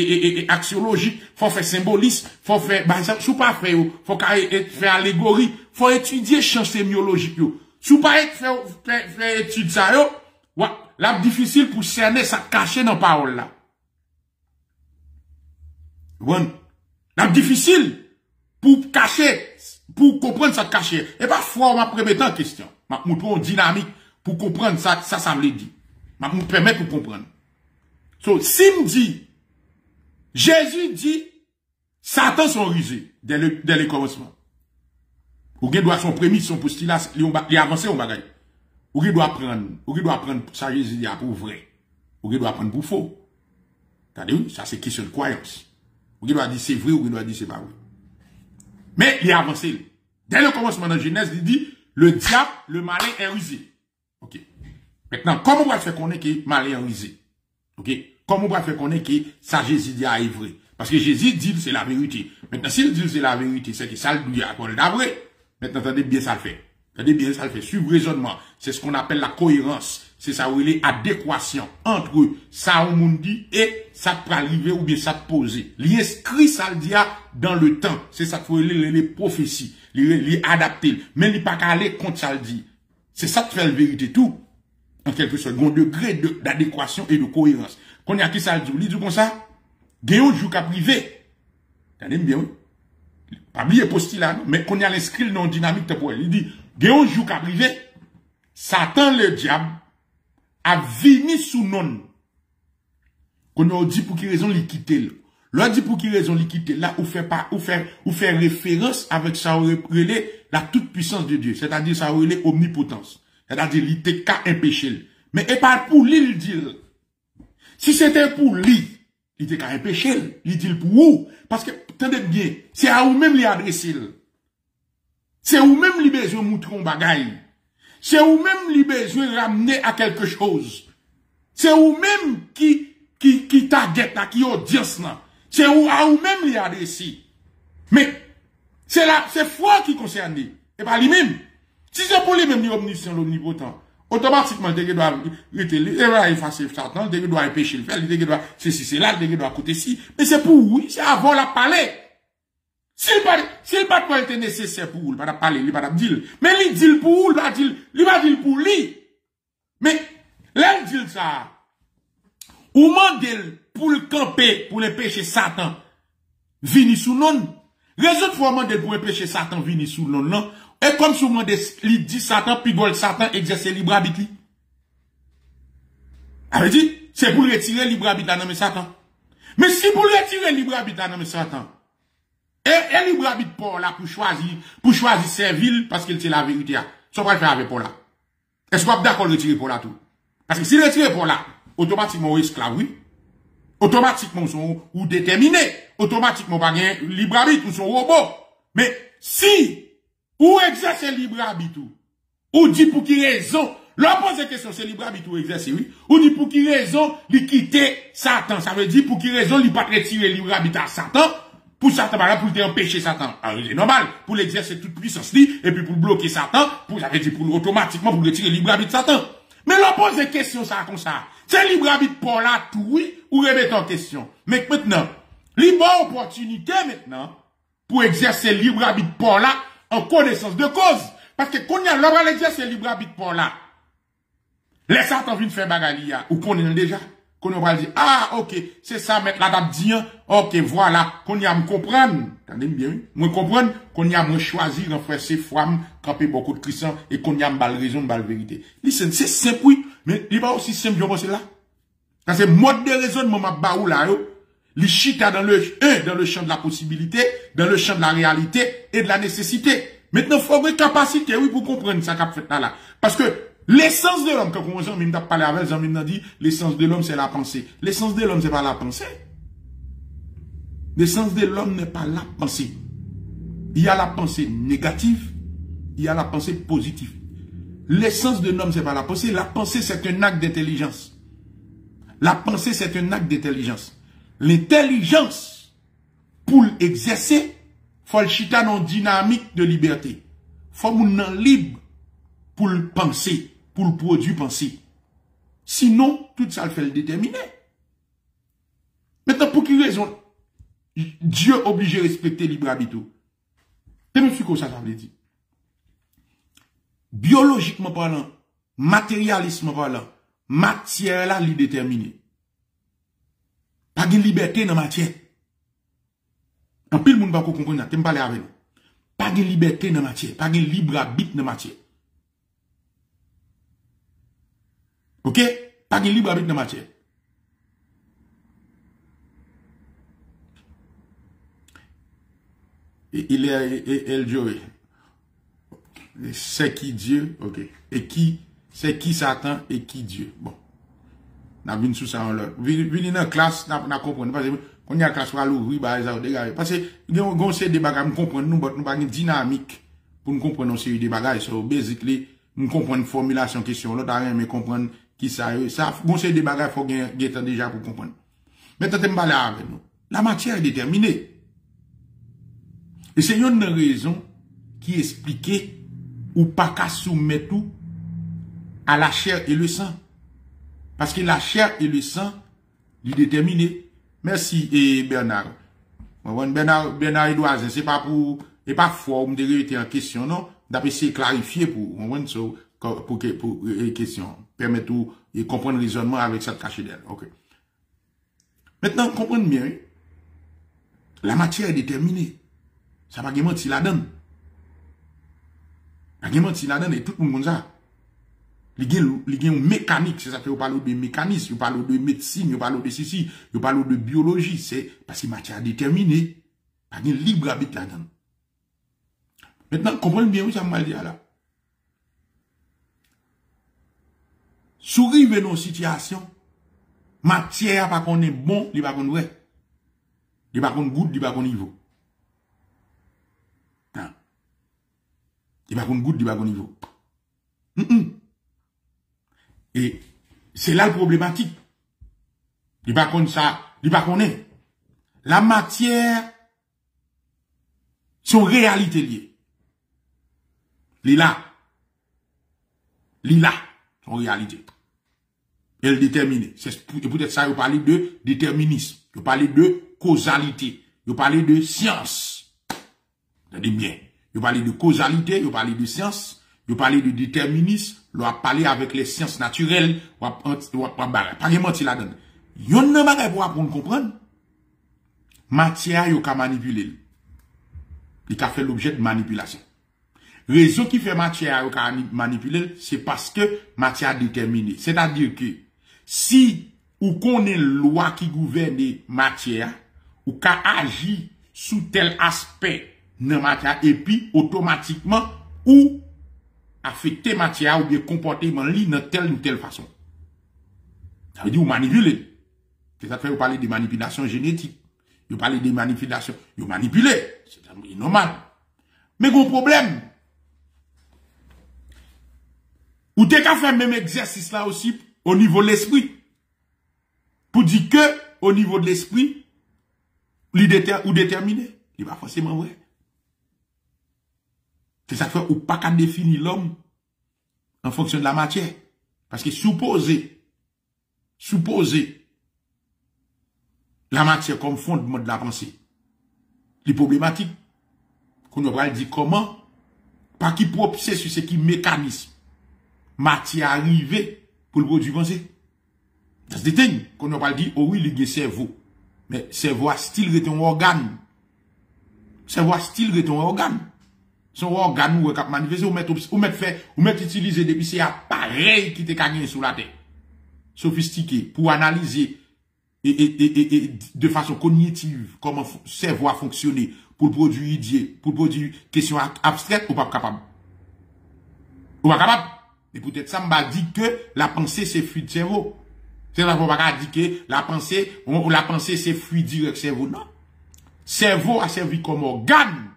axiologique, faut faire symbolisme, faut faire, bah, ça, sous pas faire, faut faire allégorie, faut étudier champ sémiologique, sous pas faire, faire étude ça, ouais, là, difficile pour cerner ça caché dans la parole, là. Bon. C'est difficile pour cacher, pour comprendre ça caché. Et parfois, on m'a prémetté en question. Ma mouton dynamique pour comprendre ça, ça, ça me l'a dit. Ma mouton permet pour comprendre. So, si me dit, Jésus dit, Satan sont rusés dès le, dès le commencement. Ou qui doit son prémisse, son postulat, il avance au bagage. Ou qui doit prendre, ou qui doit prendre ça, Jésus dit, pour vrai. Ou qui doit prendre pour faux. T'as dit, ça, c'est question de croyance. Ou qui doit dire c'est vrai ou qui doit dire c'est pas vrai. Mais il a avancé. Dès le commencement de Genèse, il dit le diable, le malin est rusé. Ok. Maintenant, comment on va faire qu'on est que malin est rusé? Ok. Comment on va faire qu'on est que ça Jésus dit est vrai? Parce que Jésus dit c'est la vérité. Maintenant, s'il dit c'est la vérité, c'est que ça le dit à la vraie. Maintenant, attendez bien ça le fait. Attendez bien ça le fait. Suivre raisonnement. C'est ce qu'on appelle la cohérence. C'est ça où il est adéquation entre ça on dit et ça peut arriver ou bien ça poser. L'inscrit ça le dit dans le temps. C'est ça qu'il est les prophéties. Il est adapté. Mais il pas calé contre ça le dit. C'est ça qui fait la vérité tout. En quelque sorte, un degré d'adéquation et de cohérence. Quand il y a qui ça le dit, il dit comme ça. Géon joue qu'à privé. T'as bien, oui. Pas oublier postulat, mais quand il y a l'inscrit non dynamique temporelle. Il dit, Géon joue qu'à privé. Satan le diable a vini sous non. Qu'on a dit pour quelle raison il quitte là. L'on dit pour quelle raison il quitte là, ou fait pas, ou fait, ou fait référence avec ça, relais, la toute puissance de Dieu. C'est-à-dire, ça relais omnipotence. C'est-à-dire, il était qu'à empêcher. Mais, et pas pour lui, il dit. Si c'était pour lui, il était qu'à empêcher. Il dit pour vous. Parce que, tenez bien, c'est à vous-même les adresser. C'est à vous-même les besoin de montrer un bagaille. C'est vous-même les besoin de ramener à quelque chose. C'est vous-même qui, qui, qui target là, qui audience là. C'est où, à ou même li adresser. Mais, c'est là, c'est foi qui concerne. Et pas lui-même. Si c'est pour lui-même, ni omniscient, l'omnipotent, automatiquement, dès qu'il doit, il doit effacer Satan, dès qu'il doit empêcher le faire, dès qu'il doit, c'est si, c'est là, dès qu'il doit coûter si. Mais c'est pour oui, c'est avant la parler. S'il pas, s'il pas quoi était nécessaire pour lui, pas parler, il pas dire. Mais il dit pour lui, il va dire pour lui. Mais, là, il dit ça. Ou mandel pour le camper, pour l'empêcher Satan, vini sous non. Résout fois mandel pour empêcher Satan, vini sous non, non. Et comme sous mandel, il dit Satan, puis vol Satan, exercer libre arbitre. Avez dit, c'est pour retirer libre arbitre à nommer Satan. Mais si pour retirer libre arbitre à nommer Satan, et, et libre arbitre pour là, pour choisir, pour choisir servile, parce qu'il c'est la vérité, ça va faire avec pour là. Est-ce qu'on va d'accord retirer pour là tout? Parce que si retirer pour là, automatiquement, on est esclave, oui. Automatiquement, on sont ou déterminé. Automatiquement, on va gagner libre arbitre, on sont robots. Mais si, ou exercer libre arbitre, ou dit pour qui raison, l'on pose la question, c'est libre arbitre ou exercer, oui. Ou dit pour qui raison, lui quitter Satan. Ça veut dire pour qui raison, lui pas retirer libre arbitre à Satan. Pour Satan, pour l'empêcher Satan. Alors, il est normal. Pour l'exercer toute puissance, lui, et puis pour bloquer Satan, pour, ça veut dire pour automatiquement, pour retirer libre arbitre Satan. Mais l'on pose des questions, ça, comme ça. C'est libre arbitre pour là, tout oui, ou remettre en question. Mais maintenant, libre opportunité, maintenant, pour exercer libre arbitre pour là, en connaissance de cause. Parce que quand il y a l'homme à l'exercer libre arbitre pour là, les Satan viennent faire bagalia, ou qu'on est déjà, qu'on va dire, ah, ok, c'est ça, mettre la table dit, ok, voilà, qu'on y a me comprendre. Attendez bien, oui. Moi comprendre, qu'on y a me choisir, en faire ses femmes, camper beaucoup de chrétiens, et qu'on y a me balle raison, balle vérité. Listen, c'est simple, oui. Mais, il n'est pas aussi simple, je pense, là. Parce que, mode de raisonnement, ma baou, là, yo. Li chita dans le, un, dans le champ de la possibilité, dans le champ de la réalité, et de la nécessité. Maintenant, faut avoir capacité, oui, pour comprendre ça qu'a fait là, là. Parce que, l'essence de l'homme, quand on a même parlé avec, j'en même dit, l'essence de l'homme, c'est la pensée. L'essence de l'homme, c'est pas la pensée. L'essence de l'homme n'est pas la pensée. Il y a la pensée négative, il y a la pensée positive. L'essence de l'homme, c'est pas la pensée. La pensée, c'est un acte d'intelligence. La pensée, c'est un acte d'intelligence. L'intelligence, pour l'exercer, faut chita non dynamique de liberté. Faut moun nan libre pour le penser, pour le produire penser. Sinon, tout ça le fait le déterminer. Maintenant, pour quelle raison Dieu obligé de respecter libre arbitre? C'est même ce que ça veut dire. Biologiquement parlant, matérialisme parlant, matière là, lui déterminée. Pas de liberté dans la matière. En pile, moun pa ko konkonn ça, t'es m'parler avec nous. Pas de liberté dans la matière, pas de libre arbitre dans la matière. Ok? Pas de libre arbitre dans la matière. Il est El Joey. C'est qui Dieu? Ok. Et qui? C'est qui Satan et qui Dieu? Bon. N'a vu sous ça en l'heure. Vini dans classe, n'a compris. Parce que, quand il y a classe, on l'ouvre, bah, ça, dégage. Parce que, on sait des bagages, on comprend, nous, nous, pas une dynamique pour nous comprendre, on sait des bagages, so, basically, nous comprendre une formulation, question, l'autre, rien, mais comprendre qui ça, ça, on sait des bagages, faut gagner, temps déjà pour comprendre. Mais t'as t'aimes pas là avec nous. La matière est déterminée. Et c'est une raison qui explique ou pas qu'à soumettre tout à la chair et le sang. Parce que la chair et le sang, ils déterminent. Merci, et Bernard. Bernard, Bernard Edouard, c'est pas pour, et pas forme de réalité en question, non? D'après, c'est clarifier pour, pour, pour, pour, les questions. Permettre tout, et comprendre le raisonnement avec cette cachée d'elle. Ok. Maintenant, comprenez bien. La matière est déterminée. Ça va gagner si la donne. Ça va gagner si la donne et tout le monde ça. Il y a une mécanique, c'est ça que vous parlez de mécanisme, vous parlez de médecine, vous parlez de ceci, vous parlez de biologie, c'est parce que matière déterminée, pas de libre arbitre là-dedans. Maintenant, comprenez bien où ça m'a dit là. Sourire dans une situation, matière pas qu'on est bon, il va qu'on ouais, il va qu'on goûte, il va qu'on niveau. Il va qu'on goûte, il va qu'on niveau. Et c'est là le problématique. Il va qu'on ça, il va qu'on est. La matière, son réalité liée. L'ila. L'ila, son réalité. Elle détermine. C'est peut-être ça, vous parlez de déterminisme. Vous parlez de causalité. Vous parlez de science. Vous avez bien. Vous parlez de causalité, vous parlez de science. Vous parlez de déterminisme, vous parlez avec les sciences naturelles, vous parlez, pas de mentir là-dedans. Vous ne parlez pas pour comprendre. Matière, vous pouvez manipuler. Vous pouvez faire l'objet de manipulation. Raison qui fait matière, vous pouvez manipuler, c'est parce que matière déterminée. C'est-à-dire que, si vous connaissez loi qui gouverne matière, vous pouvez agir sous tel aspect de matière, et puis, automatiquement, ou affecter matière ou bien comportement li de telle ou telle façon. Ça veut dire vous manipulez. C'est ça que vous parlez de manipulation génétique. Vous parlez de manipulation. Vous manipulez. C'est normal. Mais gros problème. Ou t'es qu'à faire même exercice là aussi au niveau de l'esprit. Pour dire que au niveau de l'esprit, li déter, ou déterminer. Il va forcément vrai. C'est ça que vous n'avez pas qu'à définir l'homme en fonction de la matière. Parce que supposer, supposer la matière comme fondement de la pensée, les problématiques qu'on va dire comment, pas qui propulser sur ce qui mécanisme, matière arrivée pour le produit pensée. C'est des things qu'on va dire, oh oui, le cerveau. Mais cerveau a style est un organe. Cerveau a style est un organe. Son organe ou cap manifester ou mettre ou mettre faire ou mettre utiliser depuis c'est appareil qui te gagné sur la terre sophistiqué pour analyser et, et, et, et de façon cognitive comment cerveau a fonctionné pour produire idée pour produire question abstraite ou pas capable ou pas capable et peut-être ça m'a dit que la pensée c'est fuite cerveau c'est là qu'on va dire que la pensée on, la pensée c'est fuite direct cerveau non cerveau a servi comme organe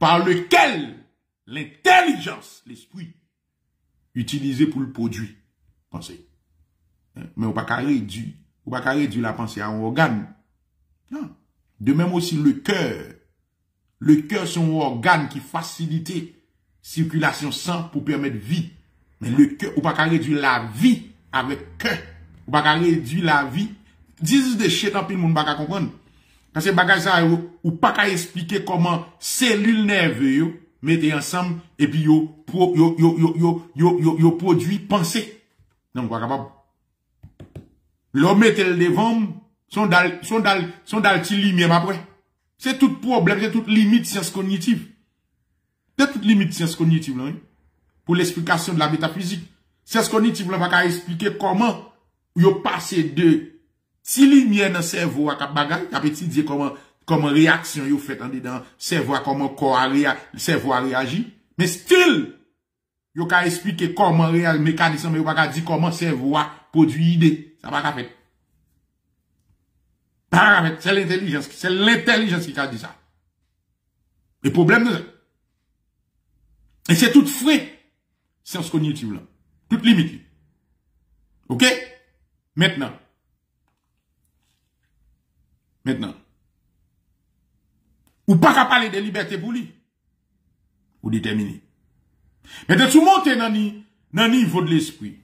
par lequel l'intelligence, l'esprit, utilisé pour le produit, pensez. Mais on ne peut pas réduire la pensée à un organe. Non. De même aussi le cœur, Le cœur, c'est un organe qui facilite la circulation sang pour permettre vie. Mais le cœur, on ne peut pas réduire la vie avec cœur. On ne peut pas réduire la vie. Dis de chez tant pis, le monde ne peut pas comprendre. Parce que bagage ça, on ne peut pas expliquer comment cellules nerveuses mettent ensemble et puis yo yo yo yo yo yo produit pensée. Non, on ne peut pas capable. L'homme met le devant, son dal son dal son dal petit lumière après. C'est tout problème, c'est toute limite science cognitive. C'est toute limite science cognitive là, hein? Pour l'explication de la métaphysique. Science cognitive là va pas expliquer comment yo passer de si lumière dans cerveau à cap bagage, cap petit dire comment comment réaction yo fait en dedans, cerveau comment corps réa, cerveau réagit, mais still yo ka expliquer comment réel mécanisme mais yo pas dire comment cerveau produit idée, ça va pas faire. C'est l'intelligence, c'est l'intelligence qui a dit ça. Le problème de ça. Et c'est tout frais. Science cognitive là. Toute limite. Ok? Maintenant. Maintenant. Ou pas qu'à parler de liberté pour lui. Ou déterminer. Mais de tout monter dans le niveau de l'esprit.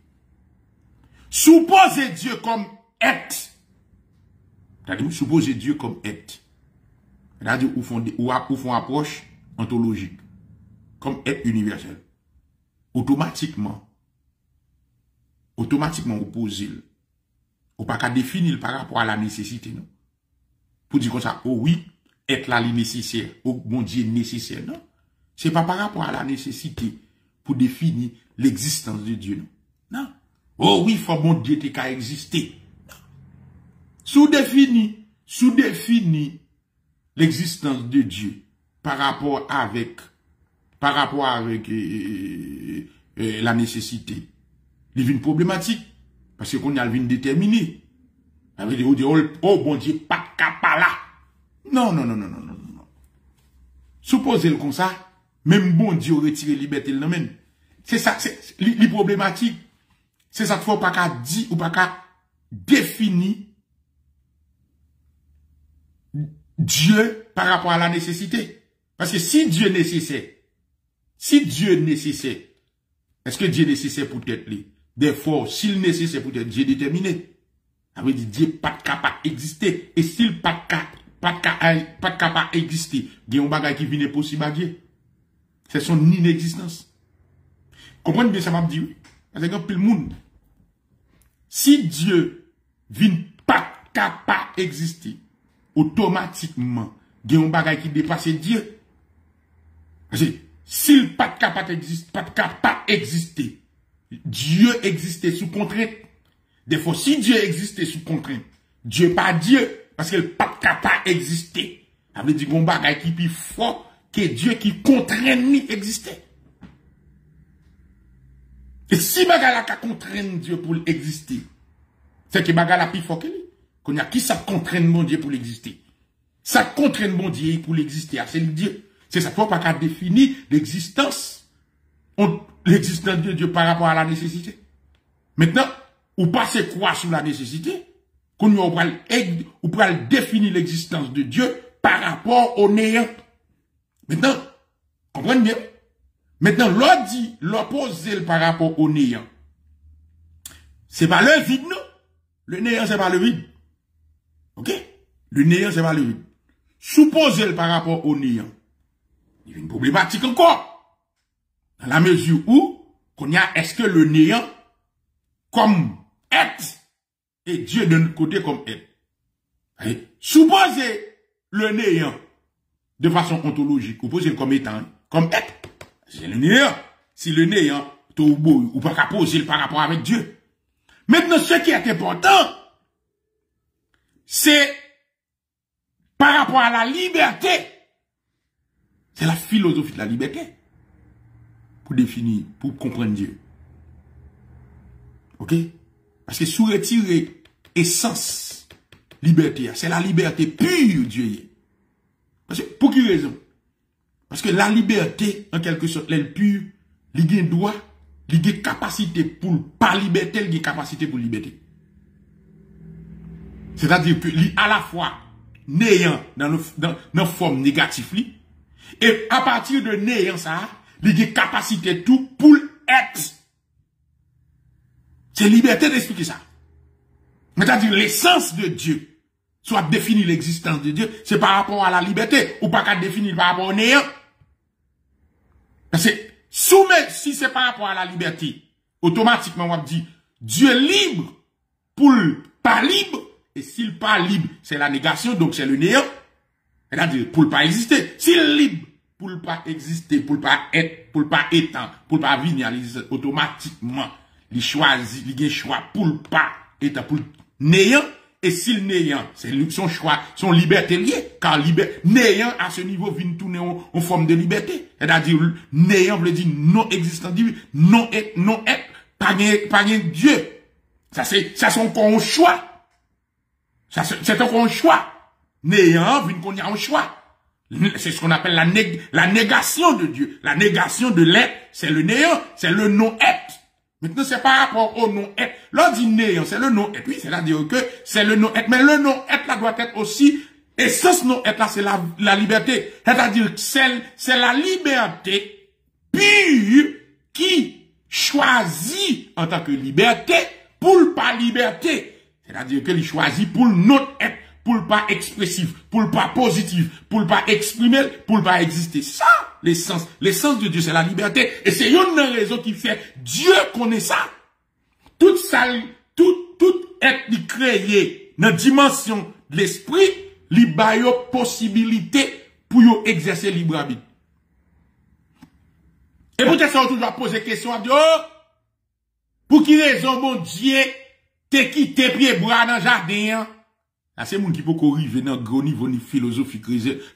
Supposer Dieu comme être. C'est-à-dire, supposer Dieu comme être. C'est-à-dire, où font une approche ontologique. Comme être universel. Automatiquement. Automatiquement, on pose. On pas qu'à définir par rapport à la nécessité, non? Pour dire comme ça, oh oui, être là, nécessaire. Oh mon Dieu, nécessaire, non? C'est pas par rapport à la nécessité pour définir l'existence de Dieu, non? Non. Oh oui, faut mon Dieu, t'es qu'à exister. Sous-défini, sous-défini l'existence de Dieu par rapport avec, par rapport avec euh, euh, la nécessité. Il y a une problématique, parce qu'on a une déterminée. Avec des oh bon Dieu, pas de capala. Non, non, non, non, non, non, non. Supposez-le comme ça, même bon Dieu retire la liberté le domaine. C'est ça, c'est les problématiques. C'est ça qu'il faut pas qu'à dire ou pas qu'à définir Dieu par rapport à la nécessité. Parce que si Dieu est nécessaire, si Dieu est nécessaire, est-ce que Dieu est nécessaire pour être lui? Therefore, s'il est nécessaire pour être, Dieu est déterminé. Ça veut dire Dieu n'est pas capable d'exister. Et s'il n'est pas capable d'exister, il y a un bagage qui vient possible à Dieu. C'est son inexistence. Comprenez bien ça, m'a dit oui. Parce que le monde, si Dieu vient pas capable d'exister, automatiquement, il y a un bagage qui dépasse Dieu. S'il pas capable d'exister, pas capable d'exister, Dieu existait sous contrainte. Des fois, si Dieu existait sous contrainte, Dieu pas Dieu, parce qu'il pas capable d'exister. Ça veut dire qu'il y a un bagage qui est plus fort que Dieu qui contraint d'exister. Et si bagage qui contraint Dieu pour exister, c'est que bagage plus fort que lui. Qu'on a qui ça contraint mon Dieu pour l'exister. Ça contraint mon Dieu pour l'exister. C'est le Dieu. C'est ça. Faut pas qu'à définir l'existence. L'existence de Dieu par rapport à la nécessité. Maintenant, ou passez quoi sur la nécessité? Qu'on ou pourra définir l'existence de Dieu par rapport au néant. Maintenant, comprenez bien. Maintenant, l'on dit, l'opposé par rapport au néant. C'est pas le vide, non? Le néant, c'est pas le vide. Ok? Le néant, c'est pas le vide. Supposez-le par rapport au néant. Il y a une problématique encore. Dans la mesure où, qu'on y a, est-ce que le néant, comme être, et Dieu de notre côté comme être. Allez. Supposez le néant, de façon ontologique, ou posez-le comme étant, comme être. C'est le néant. Si le néant, tout beau, ou pas qu'à poser par rapport avec Dieu. Maintenant, ce qui est important, c'est par rapport à la liberté. C'est la philosophie de la liberté. Pour définir, pour comprendre Dieu. Ok? Parce que sous retirer essence, liberté, c'est la liberté pure Dieu. Parce que, pour quelle raison? Parce que la liberté, en quelque sorte, elle est pure, elle a un droit, elle a une capacité pour pas liberté, elle a une capacité pour liberté. C'est-à-dire que, à la fois, néant dans la forme négative, Et à partir de néant ça, il y a capacité tout pour être. C'est liberté d'expliquer ça. C'est-à-dire l'essence de Dieu. Soit définir l'existence de Dieu, c'est par rapport à la liberté, ou pas qu'à définir par rapport au néant. Parce que soumettre, si c'est par rapport à la liberté, automatiquement on va dire, Dieu est libre pour pas libre, et s'il pas libre, c'est la négation, donc c'est le néant. C'est-à-dire pour pas exister. S'il est libre, pour pas exister, pour pas être, pour pas étendre, pour pas venir, automatiquement, il choisit, il y a un choix pour pas être, pour néant. Et s'il néant, c'est son choix, son liberté liée, car liberté, néant à ce niveau vient tourner en, en forme de liberté. C'est-à-dire, néant veut dire non existant, non être, non être, pas rien Dieu. Ça c'est, ça c'est encore un choix. Ça c'est encore un choix. Néant vient qu'on y a un choix. C'est ce qu'on appelle la, nég la négation de Dieu. La négation de l'être, c'est le néant, c'est le non-être. Maintenant, c'est par rapport au non-être. L'on dit néant, c'est le non-être. Oui, c'est-à-dire que c'est le non-être. Mais le non-être, là, doit être aussi, essence non-être, là, c'est la, la liberté. C'est-à-dire que c'est la liberté pure qui choisit en tant que liberté pour le pas liberté. C'est-à-dire que il choisit pour notre être, pour le pas expressif, pour le pas positif, pour le pas exprimer, pour le pas exister. Ça, l'essence, l'essence de Dieu, c'est la liberté. Et c'est une raison qui fait Dieu connaît ça. Tout ça, tout, tout être créé dans la dimension de l'esprit, il y a une possibilité pour exercer libre arbitre. Et peut-être ça, on doit poser question à Dieu. Pour qui raison, mon Dieu, t'es quitté pied bras dans le jardin? Là, c'est moun qui peut corriger dans gros niveau ni philosophique,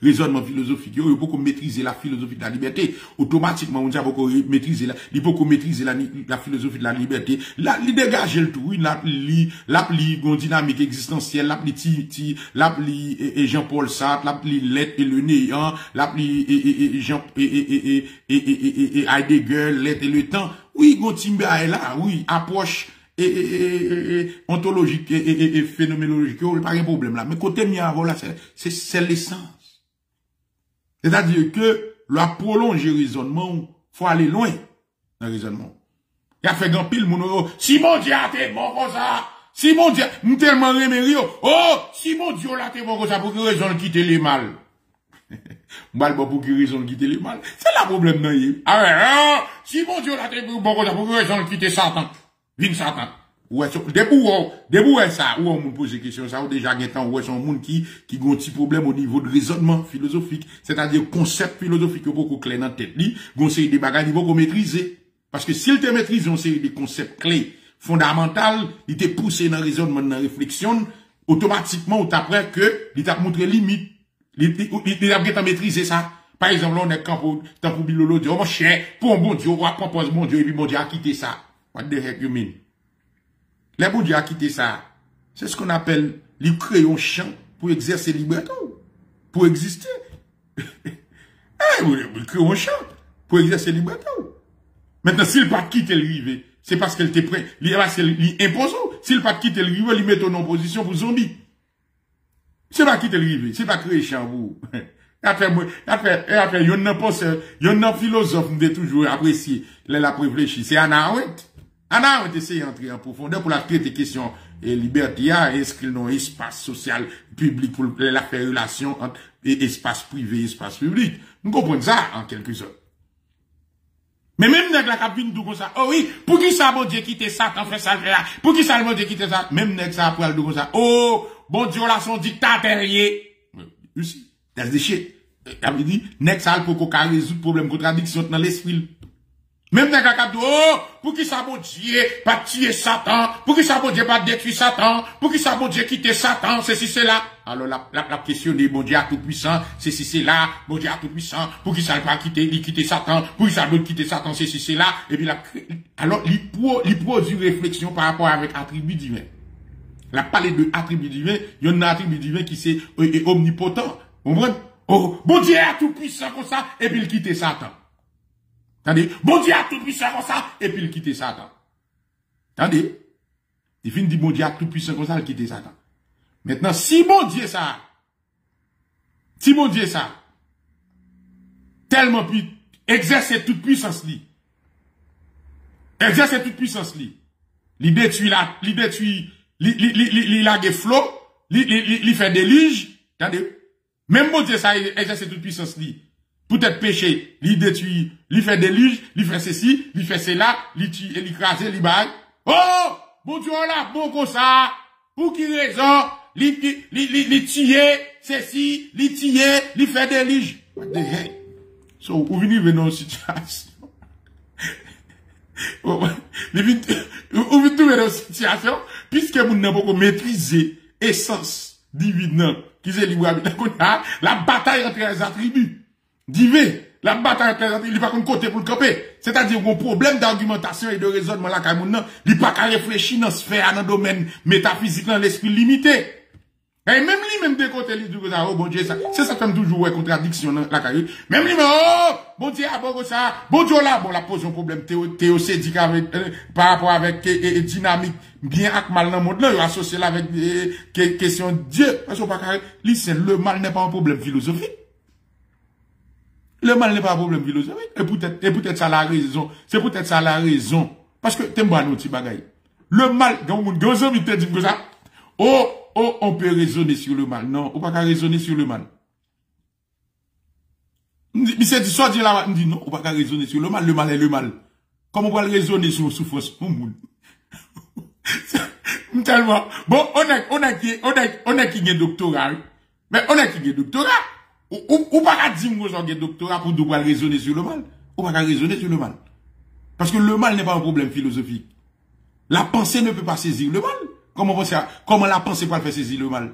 raisonnement philosophique. Yo, yo peut maîtriser la philosophie de la liberté. Automatiquement, on dit peut maîtriser la, il peut maîtriser la, la philosophie de la liberté. Là, il dégage le tout, il l'appli, l'appli, une dynamique existentielle, l'appli Titi, l'appli, et, et Jean-Paul Sartre, l'appli l'être et le néant, l'appli, et, et, et, Jean, et, et, et, et, et, et, Heidegger, l'être et le temps. Oui, Gontimbe est là, oui, approche. Et, et, et, et ontologique et, et, et phénoménologique, il n'y a pas de problème là. Mais côté miaro là, c'est l'essence. C'est-à-dire que la prolonger raisonnement, il faut aller loin dans le raisonnement. Il a fait grand pile, mon si mon Dieu a été bon comme ça, si mon Dieu, nous tellement remercié, oh, si mon Dieu a été bon comme ça, pour que raison quitte les mal. Mal pour que raison quitte les mal. C'est le problème, non? Ah ouais, oh, si mon Dieu a été bon comme ça, pour que raison quitte Satan. Vin Satan. Ou est-ce, debout, debout, ça, ou on me pose des questions, ça, ou déjà, il y a ou est-ce, on monde qui, qui ont un petit problème au niveau de raisonnement philosophique, c'est-à-dire concept philosophique, beaucoup clé dans tête, li, gon série des bagages, beaucoup maîtriser. Parce que s'il te maîtrise, on série des concepts clés, fondamentaux, il te poussé dans raisonnement, dans réflexion, automatiquement, ou t'apprends que, il t'a montré limite, il t'a bien maîtrisé ça. Par exemple, on est quand, t'as pour Bilolo, dit, oh, mon cher, pour un bon Dieu, on va proposer mon Dieu, et puis mon Dieu a quitté ça. What the heck you mean? Les bon Dieu a quitté ça. C'est ce qu'on appelle les crayons champ pour exercer liberté, pour exister. Les crayons champ pour exercer liberté. Maintenant, s'il pas quitte le rivet, c'est parce qu'elle te prête, l'impose. S'il pas quitte le rivet, il met en opposition pour zombie. C'est pas quitter le rivet, c'est pas créer champ vous. Après, après, après, il y a un penseur, il y a un philosophe, nous toujours apprécié, là, la réfléchi. C'est Anna Arendt. Anna Arendt essaye d'entrer en profondeur pour la traiter question et liberté, est-ce qu'il y a un espace social, public, pour la faire relation entre espace privé et espace public. Nous comprenons ça, en quelque sorte. Mais même nèg la cabine d'où comme ça, oh oui, pour qui ça, bon Dieu, quitter ça, quand fait ça, là, pour qui ça, bon Dieu, quitter ça, même nèg ça, après, d'où comme ça, oh, bon Dieu, là, son dictateur, ici. C'est déchet. Ça veut dire, nèg ça pour qu'on résoudre problème contradiction dans l'esprit. Même nèg a dit, oh, pour qui ça bon Dieu pas tuer Satan, pour qui ça bon Dieu pas détruire Satan, pour qui ça bon Dieu quitter Satan, ceci cela. Alors la la, la question de bon Dieu à tout puissant, ceci cela, bon Dieu à tout puissant, pour qui ça pas quitter, il quitter Satan, pour qui ça veut quitter Satan, ceci cela. Et puis la alors il pro, il produit réflexion par rapport avec attribut divin. La palette de attribut divin, il y en a un attribut divin qui c'est omnipotent. Oh, bon Dieu a tout puissant comme ça, et puis il quitte Satan. Attendez, bon Dieu a tout puissant comme ça, et puis il quitte Satan. Attendez, il finit de dire bon Dieu a tout puissant comme ça, il quitte Satan. Maintenant, si bon Dieu ça, si bon Dieu ça, tellement plus exercer toute puissance li. Exercer toute puissance li. Li détruit la, li détruit, li li li li li la flots, li li li li fait déluge. Attendez. Même bon Dieu ça exercer toute puissance li. Peut-être péché, li détruit, li fait déluge, li fait ceci, li fait cela, li tue, li crase, li baille. Oh! Bon Dieu là, bon comme ça. Pour qui raison? Li li li li tuer, ceci, li tuer, li fait déluge. So, ou vini venon situation. Ou vini venon situation, puisque vous n'avez pas maîtrisé l'essence divine, qui c'est la bataille entre les attributs divins, la bataille entre les attributs, il va qu'on côté pour le camper. C'est-à-dire qu'on problème d'argumentation et de raisonnement là, il n'y a pas qu'à réfléchir dans sphère, dans le domaine métaphysique, dans l'esprit limité. Et même lui, même des côtés, il dit, oh, bon Dieu, ça, c'est ça, comme toujours, ouais, contradiction, dans la carrière. Même lui, mais, oh, bon Dieu, ah, bon, ça, bon Dieu, là, bon, la pose un problème théocétique avec, par rapport avec, et, dynamique, bien, avec mal dans le monde, là, il associe là avec, question Dieu. Parce que, pas carré, lui, c'est le mal n'est pas un problème philosophique. Le mal n'est pas un problème philosophique. Et peut-être, et peut-être ça la raison. C'est peut-être ça la raison. Parce que, t'aimes pas nos petits bagailles. Le mal, dans le monde, dans le monde, il dit que ça, oh, oh, on peut raisonner sur le mal. Non, on ne peut pas raisonner sur le mal. Mais c'est du soi-disant là, on dit non, on ne peut pas raisonner sur le mal. Le mal est le mal. Comment on peut raisonner sur la souffrance? Tellement. Bon, on a qui est doctorat. Mais on a qui est doctorat. On ne peut pas dire qu'on est doctorat pour pouvoir raisonner sur le mal. On ne peut pas raisonner sur le mal. Parce que le mal n'est pas un problème philosophique. La pensée ne peut pas saisir le mal. Comment, penser à, comment la pensée peut faire saisir le mal?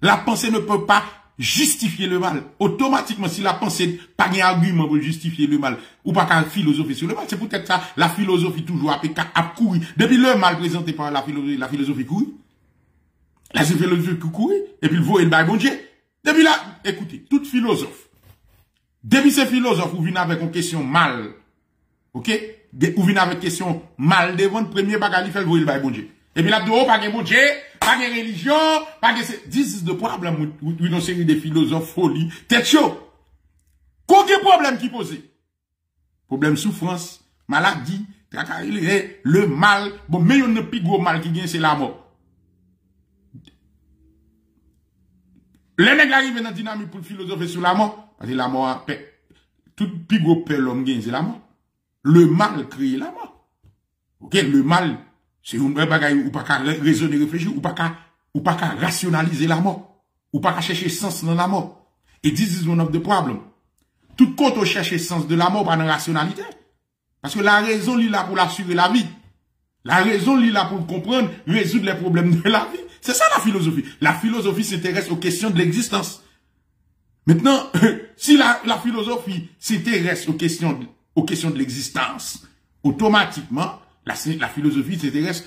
La pensée ne peut pas justifier le mal. Automatiquement, si la pensée pas un argument pour justifier le mal, ou pas qu'à philosophie sur le mal, c'est peut-être ça, la philosophie toujours à courir. Depuis le mal présenté par la philosophie, la philosophie courir. La philosophie courir, et puis le voit et le bail bon Dieu. Depuis là, écoutez, tout philosophe, depuis ces philosophes, vous venez avec une question mal, ok? Vous venez avec une question mal devant le premier bagage, il fait le voit et le bail bon Dieu. Et puis là, de haut, pas de bon Dieu, pas de religion, pas de... This is the problem with une série de philosophes folie. Tête chaud. Qu'est-ce que le problème qui pose? Problème souffrance, maladie, le mal. Bon, mais il y a un plus gros mal qui vient, c'est la mort. Les nègres arrivent dans la dynamique pour philosopher sur la mort. Parce que la mort, tout plus gros peur l'homme gagne, c'est la mort. Le mal crée la mort. Ok, le mal... C'est un bagage ou pas qu'à raisonner, réfléchir, ou pas qu'à, ou pas qu'à rationaliser la mort, ou pas qu'à chercher sens dans la mort. Et this is one of the problem. Tout compte on cherche sens de la mort par la rationalité. Parce que la raison, lui, là, pour l'assurer la vie. La raison, lui, là, pour comprendre, résoudre les problèmes de la vie. C'est ça, la philosophie. La philosophie s'intéresse aux questions de l'existence. Maintenant, si la, la philosophie s'intéresse aux questions, aux questions de l'existence, automatiquement, La, la philosophie s'intéresse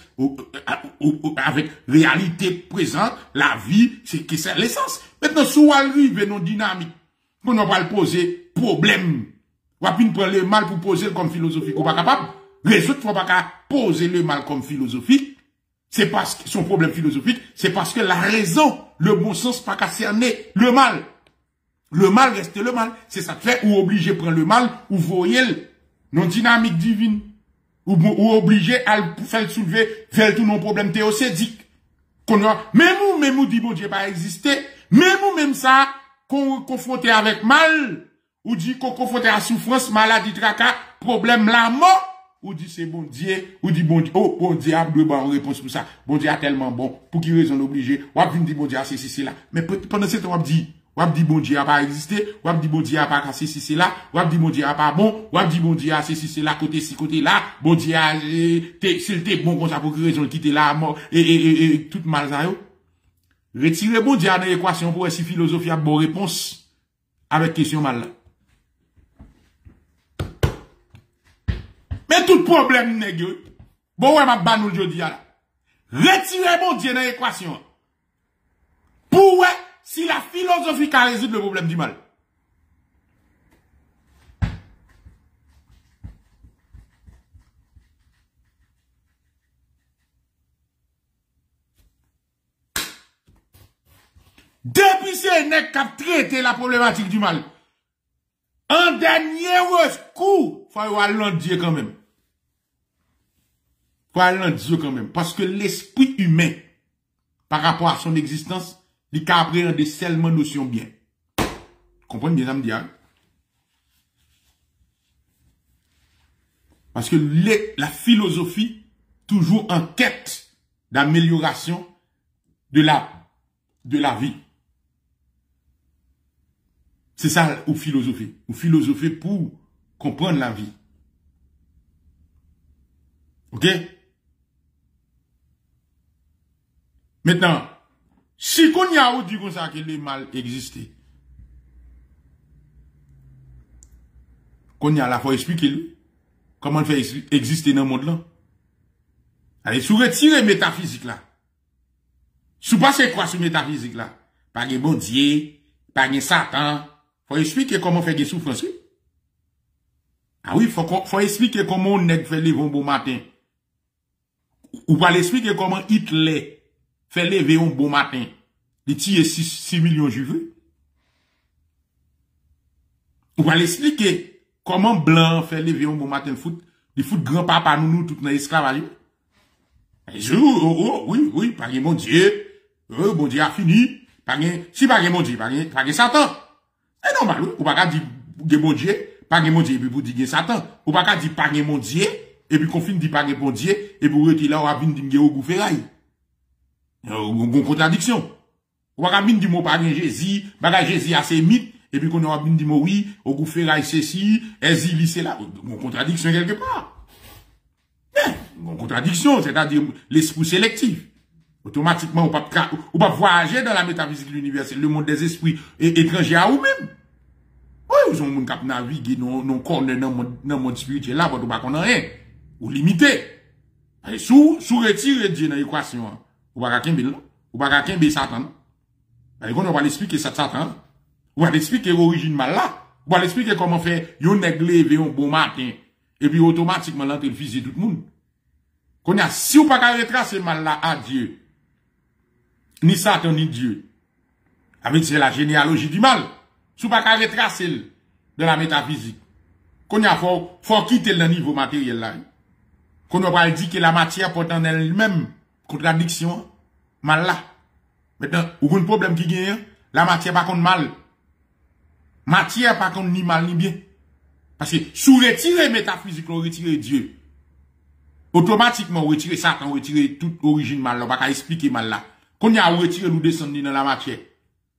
avec réalité présente, la vie, c'est l'essence. Maintenant, si on arrive dans la dynamique, on ne va pas poser problème. On ne va pas prendre le mal pour poser comme philosophique. On n'est pas capable. Résoudre, on ne va pas poser le mal comme philosophique. C'est parce que son problème philosophique, c'est parce que la raison, le bon sens, n'a pas cerné le mal. Le mal reste le mal. C'est ça que fait, ou obligé de prendre le mal, ou voyez le non dynamique divine. Ou, ou obligé à faire soulever, faire tout nos problèmes théocédiques. Même ou, même ou dit bon Dieu pas exister, même ou, même ça, qu'on confronté avec mal, ou dit qu'on confronté à souffrance, maladie, tracas, problème, la mort, ou dit c'est bon Dieu, ou dit bon Dieu, oh, bon Dieu a deux bonnes réponses pour ça, bon Dieu a tellement bon, pour qui raison obligé, ou a dit bon Dieu a ceci, c'est là. Mais pendant ce temps, on dit, ou a dit bon Dieu a pas existé, ou a dit bon Dieu a pas cassé si c'est là, ou a dit bon Dieu a pas bon, ou a dit bon Dieu a ceci c'est là, côté ci, côté là, bon Dieu a, s'il t'es bon comme ça pour que raison quitter là, mort, et, et, et, et, tout mal ça yo. Retirez bon Dieu dans l'équation pour si philosophie a bonne réponse, avec question mal là. Mais tout problème nèg, bon ouais ma banou jodi là. Retirez bon Dieu dans l'équation. Pour ouais, si la philosophie qui résout le problème du mal. Depuis ce n'est qu'à traiter la problématique du mal. En dernier recours, il faut aller en Dieu quand même. Il faut aller en Dieu quand même. Parce que l'esprit humain, par rapport à son existence, il peut appréhender seulement notion bien. Comprenez bien, ça me dit. Hein? Parce que les, la philosophie, toujours en quête d'amélioration de la, de la vie. C'est ça, ou philosopher. Ou philosopher pour comprendre la vie. OK? Maintenant, si qu'on y a ou dit comme ça que le mal existait, qu'on y a la fois expliquer comment faire exister dans le monde là. Allez, sous retirer métaphysique là. Sous passer quoi sur métaphysique là? Par les bon Dieu, par les Satan. Faut expliquer comment faire des souffrances. Ah oui, faut, faut expliquer comment on fait lever un bon matin. Ou pas l'expliquer comment Hitler fait lever un bon matin. Il tire six millions de juifs. Ou pas l'expliquer comment blanc fait lever un bon matin de foot. Il foot grand-papa nous, nous, tout dans l'esclavage. Oh, oh, oui, oui, par mon Dieu. Oh, mon Dieu a fini. Par si par mon Dieu, par Satan. Et non, malou, ou pas dire que bon Dieu, pas que mon Dieu, et puis vous dites que Satan. Ou pas dire pas que mon Dieu, et puis qu'on finit de dire pas que mon Dieu, et puis vous retirer là, ou à venir dire au goufferail. Une contradiction. Ou pas venir dire mon pas que Jésus, pas que Jésus a ses mythes, et puis qu'on a venir dire oui, au goufferail ceci, exil c'est là. Une contradiction quelque part. Une contradiction, c'est-à-dire l'esprit sélectif. Automatiquement, on va voyager dans la métaphysique universelle, le monde des esprits étrangers à vous-même. Oui, vous avez un monde qui navigue dans le monde spirituel, là, vous ne pouvez pas rien. Ou limité. Et sous retirer Dieu dans l'équation, vous ne pouvez pas qu'un bel Satan. Et on va l'expliquer Satan. On va l'expliquer l'origine mal là. On va l'expliquer comment faire une église un bon matin. Et puis automatiquement, l'entrée le physique tout le monde. Qu'on a, si vous ne pouvez pas retracer mal là à Dieu, ni Satan, ni Dieu. Avec la généalogie du mal. Sous pas qu'à retracer de la métaphysique. Qu'on a, faut, faut quitter le niveau matériel là. Qu'on a pas dit que la matière porte en elle-même contradiction, mal là. Maintenant, ou un problème qui gagne, la matière pas contre mal. Matière pas contre ni mal ni bien. Parce que, sous retirer métaphysique, on retire Dieu. Automatiquement, on retire Satan, on retire toute origine mal, on va pas expliquer mal là. Qu'on y a retiré, nous descendons dans la matière.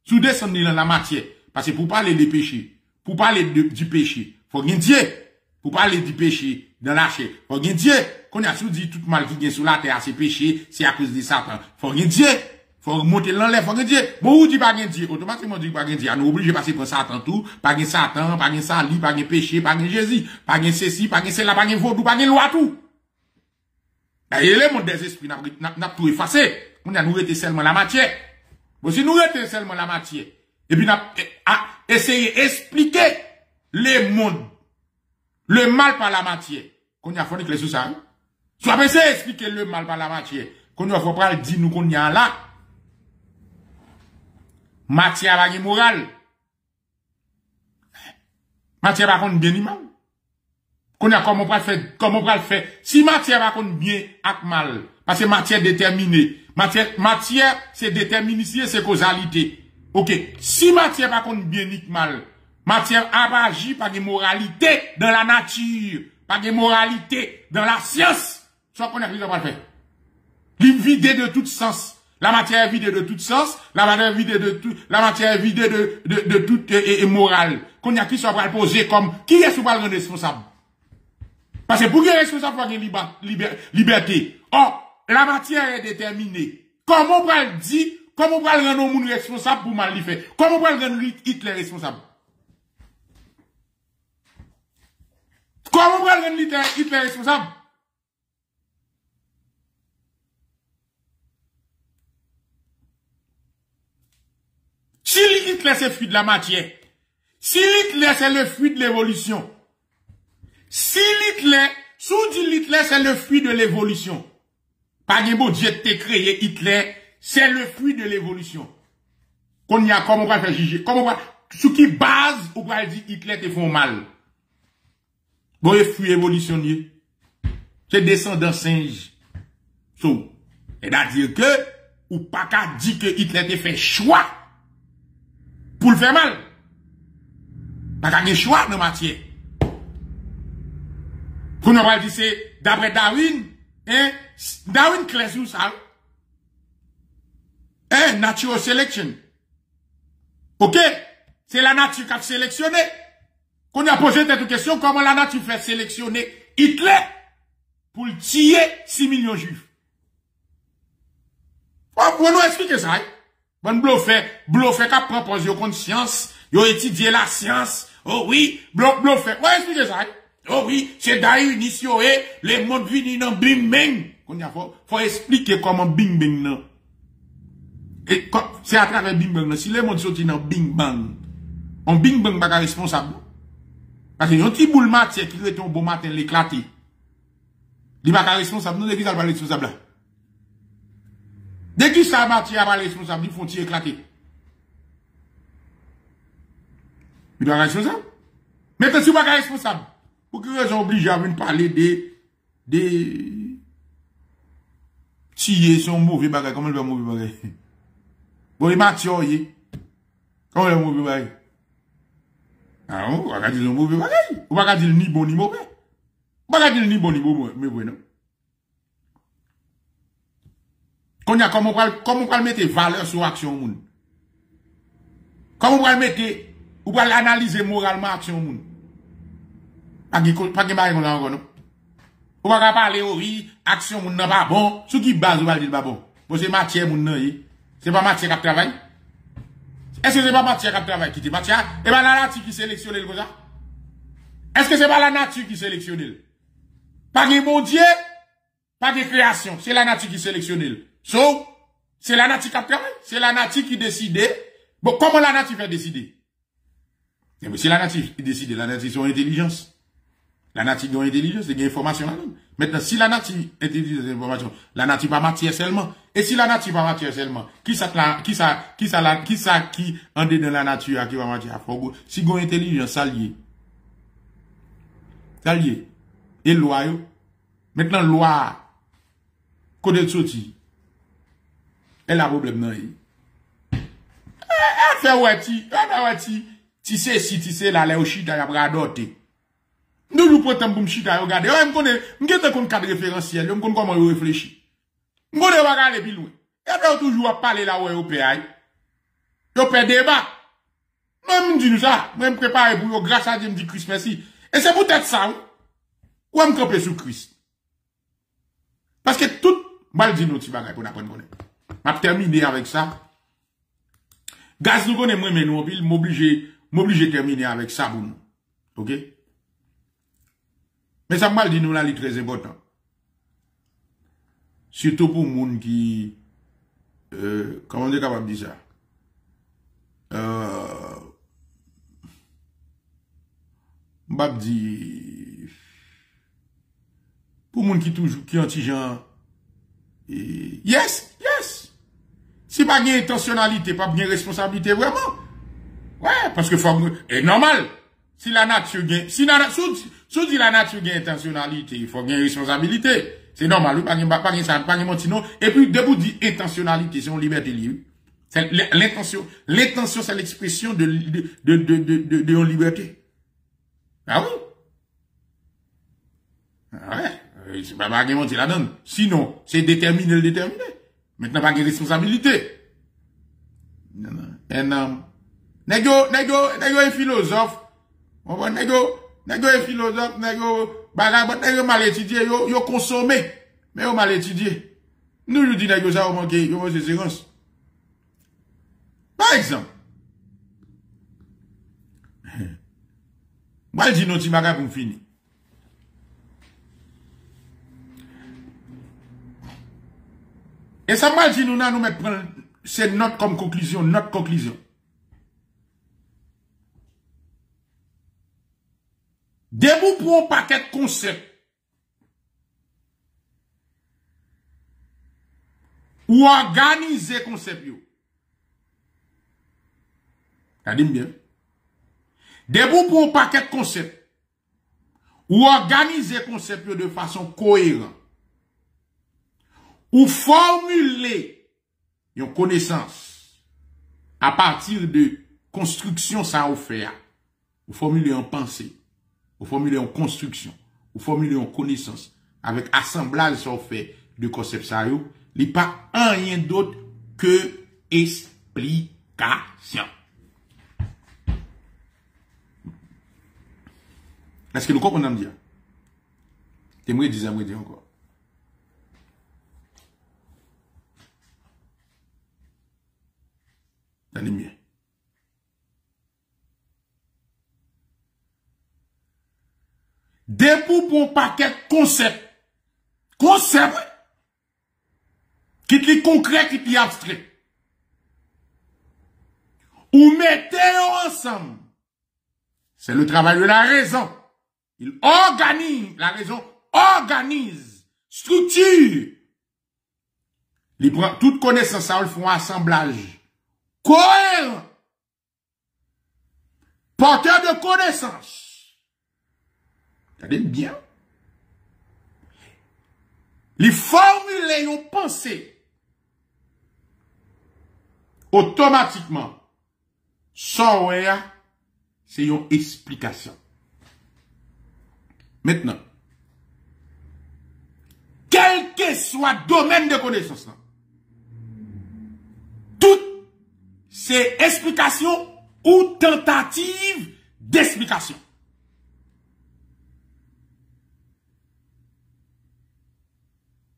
Sous descendons dans la matière. Parce que pour parler des péchés, pour parler de, du péché, faut gagner Dieu. Pour parler du péché, dans la chair, faut gagner Dieu. Qu'on y a sous dit tout mal qui vient sur la terre, c'est péché, c'est à cause de Satan. Faut gagner Dieu. Faut remonter l'enlève, faut gagner Dieu. Bon, on dit pas gagner Dieu. Automatiquement, on dit pas gagner Dieu. On est obligé de passer pour Satan tout. Pas gagner Satan, pas gagner Sali, pas gagner péché, pas gagner Jésus. Pas gagner ceci, pas gagner cela, pas gagner vaudou, pas gagner loi tout. Et le monde des esprits n'a tout effacé. On a nous rete seulement la matière. Bon, si nous rete seulement la matière, et puis n'a essayé d'expliquer le monde, le mal par la matière, qu'on a fourni que les sous ça. Si on a essayé d'expliquer le mal par la matière, qu'on a faut pas dire nous qu'on y a là. Matière va gagner morale. Matière va contre bien ni mal. Qu'on a comment on peut faire, comment on peut faire. Si matière va contre bien et mal, parce que matière déterminée. Matière, matière, c'est déterminisme, c'est causalité. Ok. Si matière pas contre bien ni mal, matière abagit par des moralités dans la nature, par des moralités dans la science, soit qu'on a pris le faire. Vidée de tout sens. La matière est vidée de tout sens, la matière est vidée de tout, la matière est vidée de, de, de, de toute et, et morale. Qu'on a qui soit pas posé comme, qui est sous pas le responsable? Parce que pour qui est responsable, il faut qu'il y ait liberté. Or, la matière est déterminée. Comment on peut le dire, comment on peut le rendre au monde responsable pour mal faire? Comment on peut le rendre Hitler responsable? Comment on peut le rendre Hitler responsable? Si Hitler c'est le fruit de la matière, si Hitler c'est le fruit de l'évolution, si Hitler, sous-dit Hitler c'est le fruit de l'évolution, pas de bon Dieu t'es créé Hitler, c'est le fruit de l'évolution. Qu'on y a, comment on va faire juger, comment on va, Sur qui base, ou pas dit Hitler te font mal. Bon, il fut évolutionnaire. C'est descendant singe. So, c'est-à-dire que, ou pas qu'à dire que Hitler te fait choix pour le faire mal. Pas qu'à faire choix dans matière. Qu'on n'a pas dit c'est, d'après Darwin, hein, Darwin classe ou ça? Hein, natural selection. Ok? C'est la nature qui a sélectionné. Qu'on a posé cette question, comment la nature fait sélectionner Hitler pour tuer six millions de juifs? On nous expliquer ça. Bon, bluffé, bluffé, qu'a proposé aux consciences, yo étudié la science. Oh oui, bluffé. On explique ça. Oh oui, c'est d'ailleurs initié, les mondes viennent dans Bing Bang. Qu'on y a, faut, faut expliquer comment Bing Bang non. Et c'est à travers Bing Bang non. Si les mondes sont dans Bing Bang, on Bing Bang pas responsable. Parce que yon ti boule matière qui est un bon matin l'éclaté. Li pas responsable, nous l'église pas responsable. Dès que ça matière pas responsable, ils font ti éclater. Il doit responsable. Mais tu n'es pas responsable. Pour que raison obligé à venir parler des des tiers sont mauvais bagages, comment ils vont mauvais bagages. Bon les matières comment ils vont mauvais bagages. Ah, on va dire le mauvais bagaille. On va dire ni bon ni mauvais. On va dire ni bon ni mauvais, mais bon. Quand y a comment on va mettre valeur sur action moun. Comment on va mettre, on va l'analyser moralement action moun. Pas de baril là encore, non. On va parler au riz, action moun n'a pas bon. Sous qui base on va dire pas bon. Bon, c'est matière moun nan yé. C'est pas matière qui travaille. Est-ce que c'est pas matière qui travaille qui dit matière? Eh ben, la nature qui sélectionne le cosa? Est-ce que c'est pas la nature qui sélectionne? Pas de bon Dieu, pas de création. C'est la nature qui sélectionne. So, c'est la nature qui travaille. C'est la nature qui décide. Bon, comment la nature fait décider? Eh ben, c'est la nature qui décide. La nature, c'est son intelligence. La nature, c'est son intelligence, c'est une information. Maintenant, si la nature, intelligence, c'est information. La nature, pas matière seulement. Et si la nature va mentir seulement, qui ça, qui ça, qui ça, qui ça, qui en dedans la nature, qui va mentir à Fogo, si vous avez intelligence, ça lié. Ça lié. Et loi, yo. Maintenant, loi, côté de sortie, elle a problème, non, eh, eh, fait ouati, eh, ouati, tissé, si, tissé, là, là, au chita, y'a pas adopté. Nous, nous prenons pour me chita, regardez, oh, me connaît, me connaît, qu'on cadre référentiel, me connaît comment réfléchir. Vous ne va pas aller plus loin. Et toujours parler là où est au P A I. Vous faites débat. Même dis-nous ça. Même préparer pour vous. Grâce à Dieu, me dit Christ merci. Et c'est peut-être ça. Ou à me camper sur Christ. Parce que tout, mal dit nous, tu vas pour apprendre. Je vais terminer avec ça. Gaz nous connaît, moi, mais nous, on m'oblige, m'oblige terminer avec ça pour nous. Ok? Mais ça, mal dit nous là, c'est très important. Surtout pour les gens qui... Euh, comment on est capable de dire ça euh, je vais dire... Pour les gens qui toujours qui anti-gens... Et... Yes, yes. Si pas de intentionnalité, pas de responsabilité, vraiment. Ouais, parce que... C'est normal. Si la nature... Si la nature a intentionnalité, il faut gagner responsabilité. C'est normal, pas de ça, pas de montino. Et puis, debout dit intentionnalité, c'est une liberté libre. L'intention, l'intention, c'est l'expression de, de, de, de, de, de, de liberté. Ah oui? Ah ouais? C'est pas pas de montino là-dedans. Sinon, c'est déterminer le déterminer. Maintenant, pas de responsabilité. Non, non. Et non. Nego, nego, nego est philosophe. On va nego, nego est philosophe, nego. Bagabot, n'est-ce mal étudié, yo, yo consommé, mais yo mal étudié. Nous, nous disons, yo, ça, on manque, yo, des séquences. Par exemple, moi, je dis, non, tu m'as pour finir. Et ça, moi, je dis, nous, nous, mettons, c'est notre comme conclusion, notre conclusion. Debout pour un paquet de concepts. Ou organiser concept yo. T'as dit bien. Debout pour un paquet de concepts. Ou organiser concept de façon cohérente. Ou formuler une connaissance à partir de construction ça ou fait. Ou formuler en pensée. Ou formuler en construction. Ou formuler en connaissance. Avec assemblage ça ou fait de concept ça ou. Il n'y a pas rien d'autre que explication. Est-ce que nous comprenons me dire? Tu me dis, me dis encore. T'as dit bien. Dépôt pour un paquet concept. Concept. Qui est concret, qui est abstrait. Ou mettez-vous ensemble. C'est le travail de la raison. Il organise, la raison organise, structure. Il prend toute connaissance, ça, il fait un assemblage cohérent. Porteur de connaissance. Regardez bien. Il formule une pensée. Automatiquement, sans rien, c'est une explication. Maintenant, quel que soit le domaine de connaissance, toutes ces explications ou tentatives d'explication.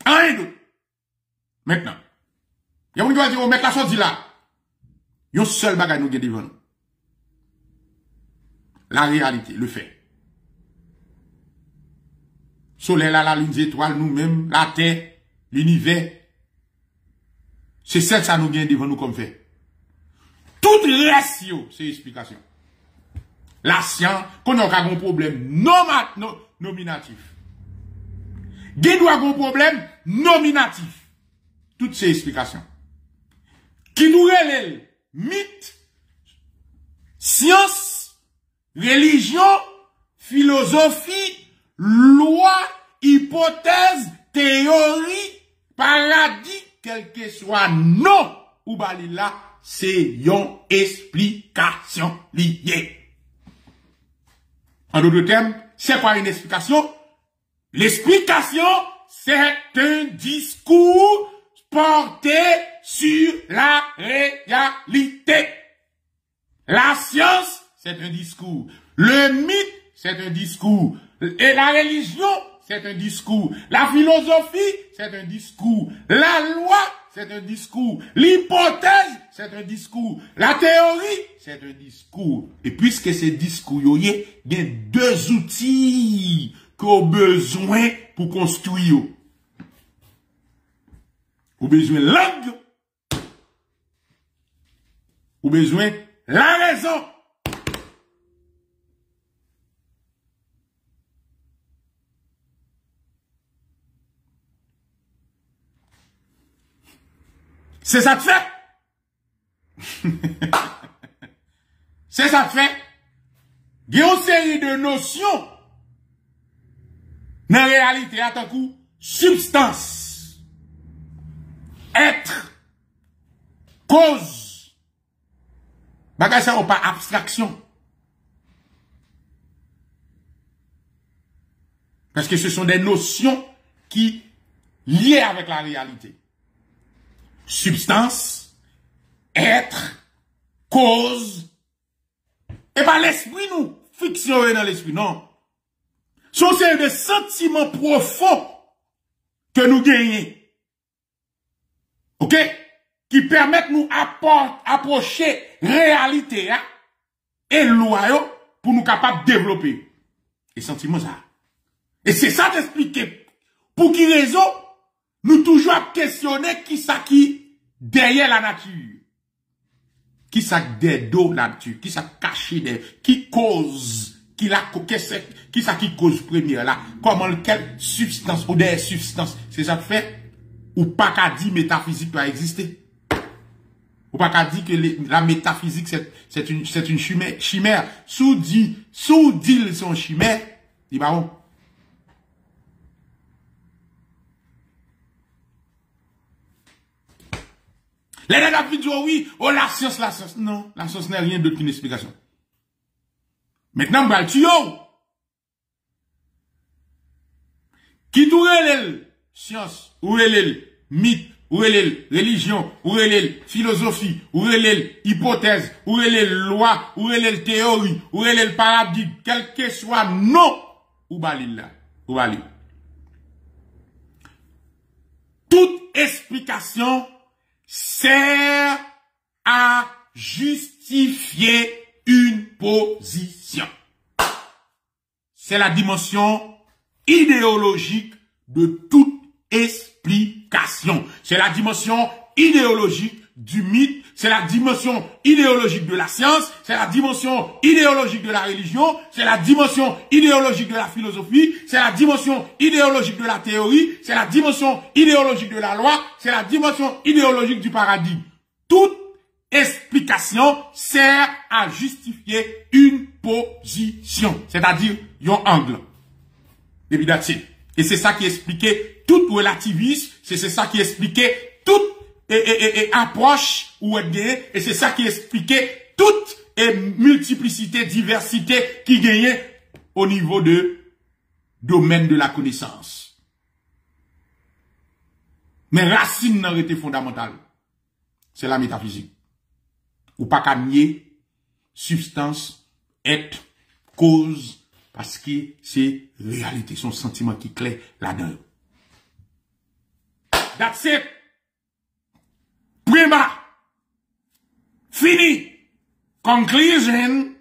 Un d'autre. Maintenant, il y a un qui va mettre la chose là. Il y a un seul bagage nous qui est devant nous. La réalité, le fait. Soleil, la, la lune, les étoiles, nous-mêmes, la terre, l'univers. C'est celle ça nous gagne devant nous comme fait. Tout reste, c'est explication. La science, qu'on a un problème nomat, no, nominatif. Qui doit avoir un problème nominatif. Toutes ces explications. Qui nous relève mythe, science, religion, philosophie, loi, hypothèse, théorie, paradis, quel que soit non, ou balila, c'est une explication liée. En d'autres termes, c'est quoi une explication? L'explication, c'est un discours porté sur la réalité. La science, c'est un discours. Le mythe, c'est un discours. Et la religion, c'est un discours. La philosophie, c'est un discours. La loi, c'est un discours. L'hypothèse, c'est un discours. La théorie, c'est un discours. Et puisque ces discours, il y a deux outils qu'on a besoin pour construire. Ou besoin de langue. Ou besoin de la raison. C'est ça que fait. C'est ça que fait. Il y a une série de notions dans la réalité, à tant coup, substance, être, cause. Bagay ça ou pas abstraction. Parce que ce sont des notions qui liées avec la réalité. Substance, être, cause. Et pas l'esprit nous, fiction dans l'esprit, non. Ce sont des sentiments profonds que nous gagnons. Ok? Qui permettent nous approcher réalité, hein? Et loyaux pour nous capables de développer. Et sentiments, ça. Et c'est ça d'expliquer. Pour qui raison? Nous toujours à questionner qui ça qui derrière la nature. Qui ça derrière la nature. Qui ça caché derrière. Qui cause. Qui la qui ça qui cause première là. Comment quelle substance ou des substances. C'est ça que fait. Ou pas qu'à dire métaphysique doit exister. Ou pas qu'à dire que les, la métaphysique, c'est une, c'est une chimère, chimère. Sous dit, sous dit, son chimère. Dis baron. Les nègres qui disent, oui, oh, la science, la science. Non, la science n'est rien d'autre qu'une explication. Maintenant, on va le tuer. Qui tout relève science, ou relève mythe, ou relève religion, ou relève philosophie, ou relève hypothèse, ou relève loi, ou relève théorie, ou relève paradigme, quel que soit non, ou balil là, ou balil. Toute explication sert à justifier une position. C'est la dimension idéologique de toute explication. C'est la dimension idéologique du mythe, c'est la dimension idéologique de la science, c'est la dimension idéologique de la religion, c'est la dimension idéologique de la philosophie, c'est la dimension idéologique de la théorie, c'est la dimension idéologique de la loi, c'est la dimension idéologique du paradigme. Toute explication sert à justifier une position, c'est-à-dire un angle. Et c'est ça qui expliquait tout relativisme, c'est ça qui expliquait toute et, et, et, et approche ou gain, et c'est ça qui expliquait toute et multiplicité, diversité qui gagnait au niveau de domaine de la connaissance. Mais racine n'a été fondamentale. C'est la métaphysique. Ou pas qu'à nier substance, être, cause, parce que c'est réalité, son sentiment qui clé là-dedans. That's it. Prima. Fini. Conclusion.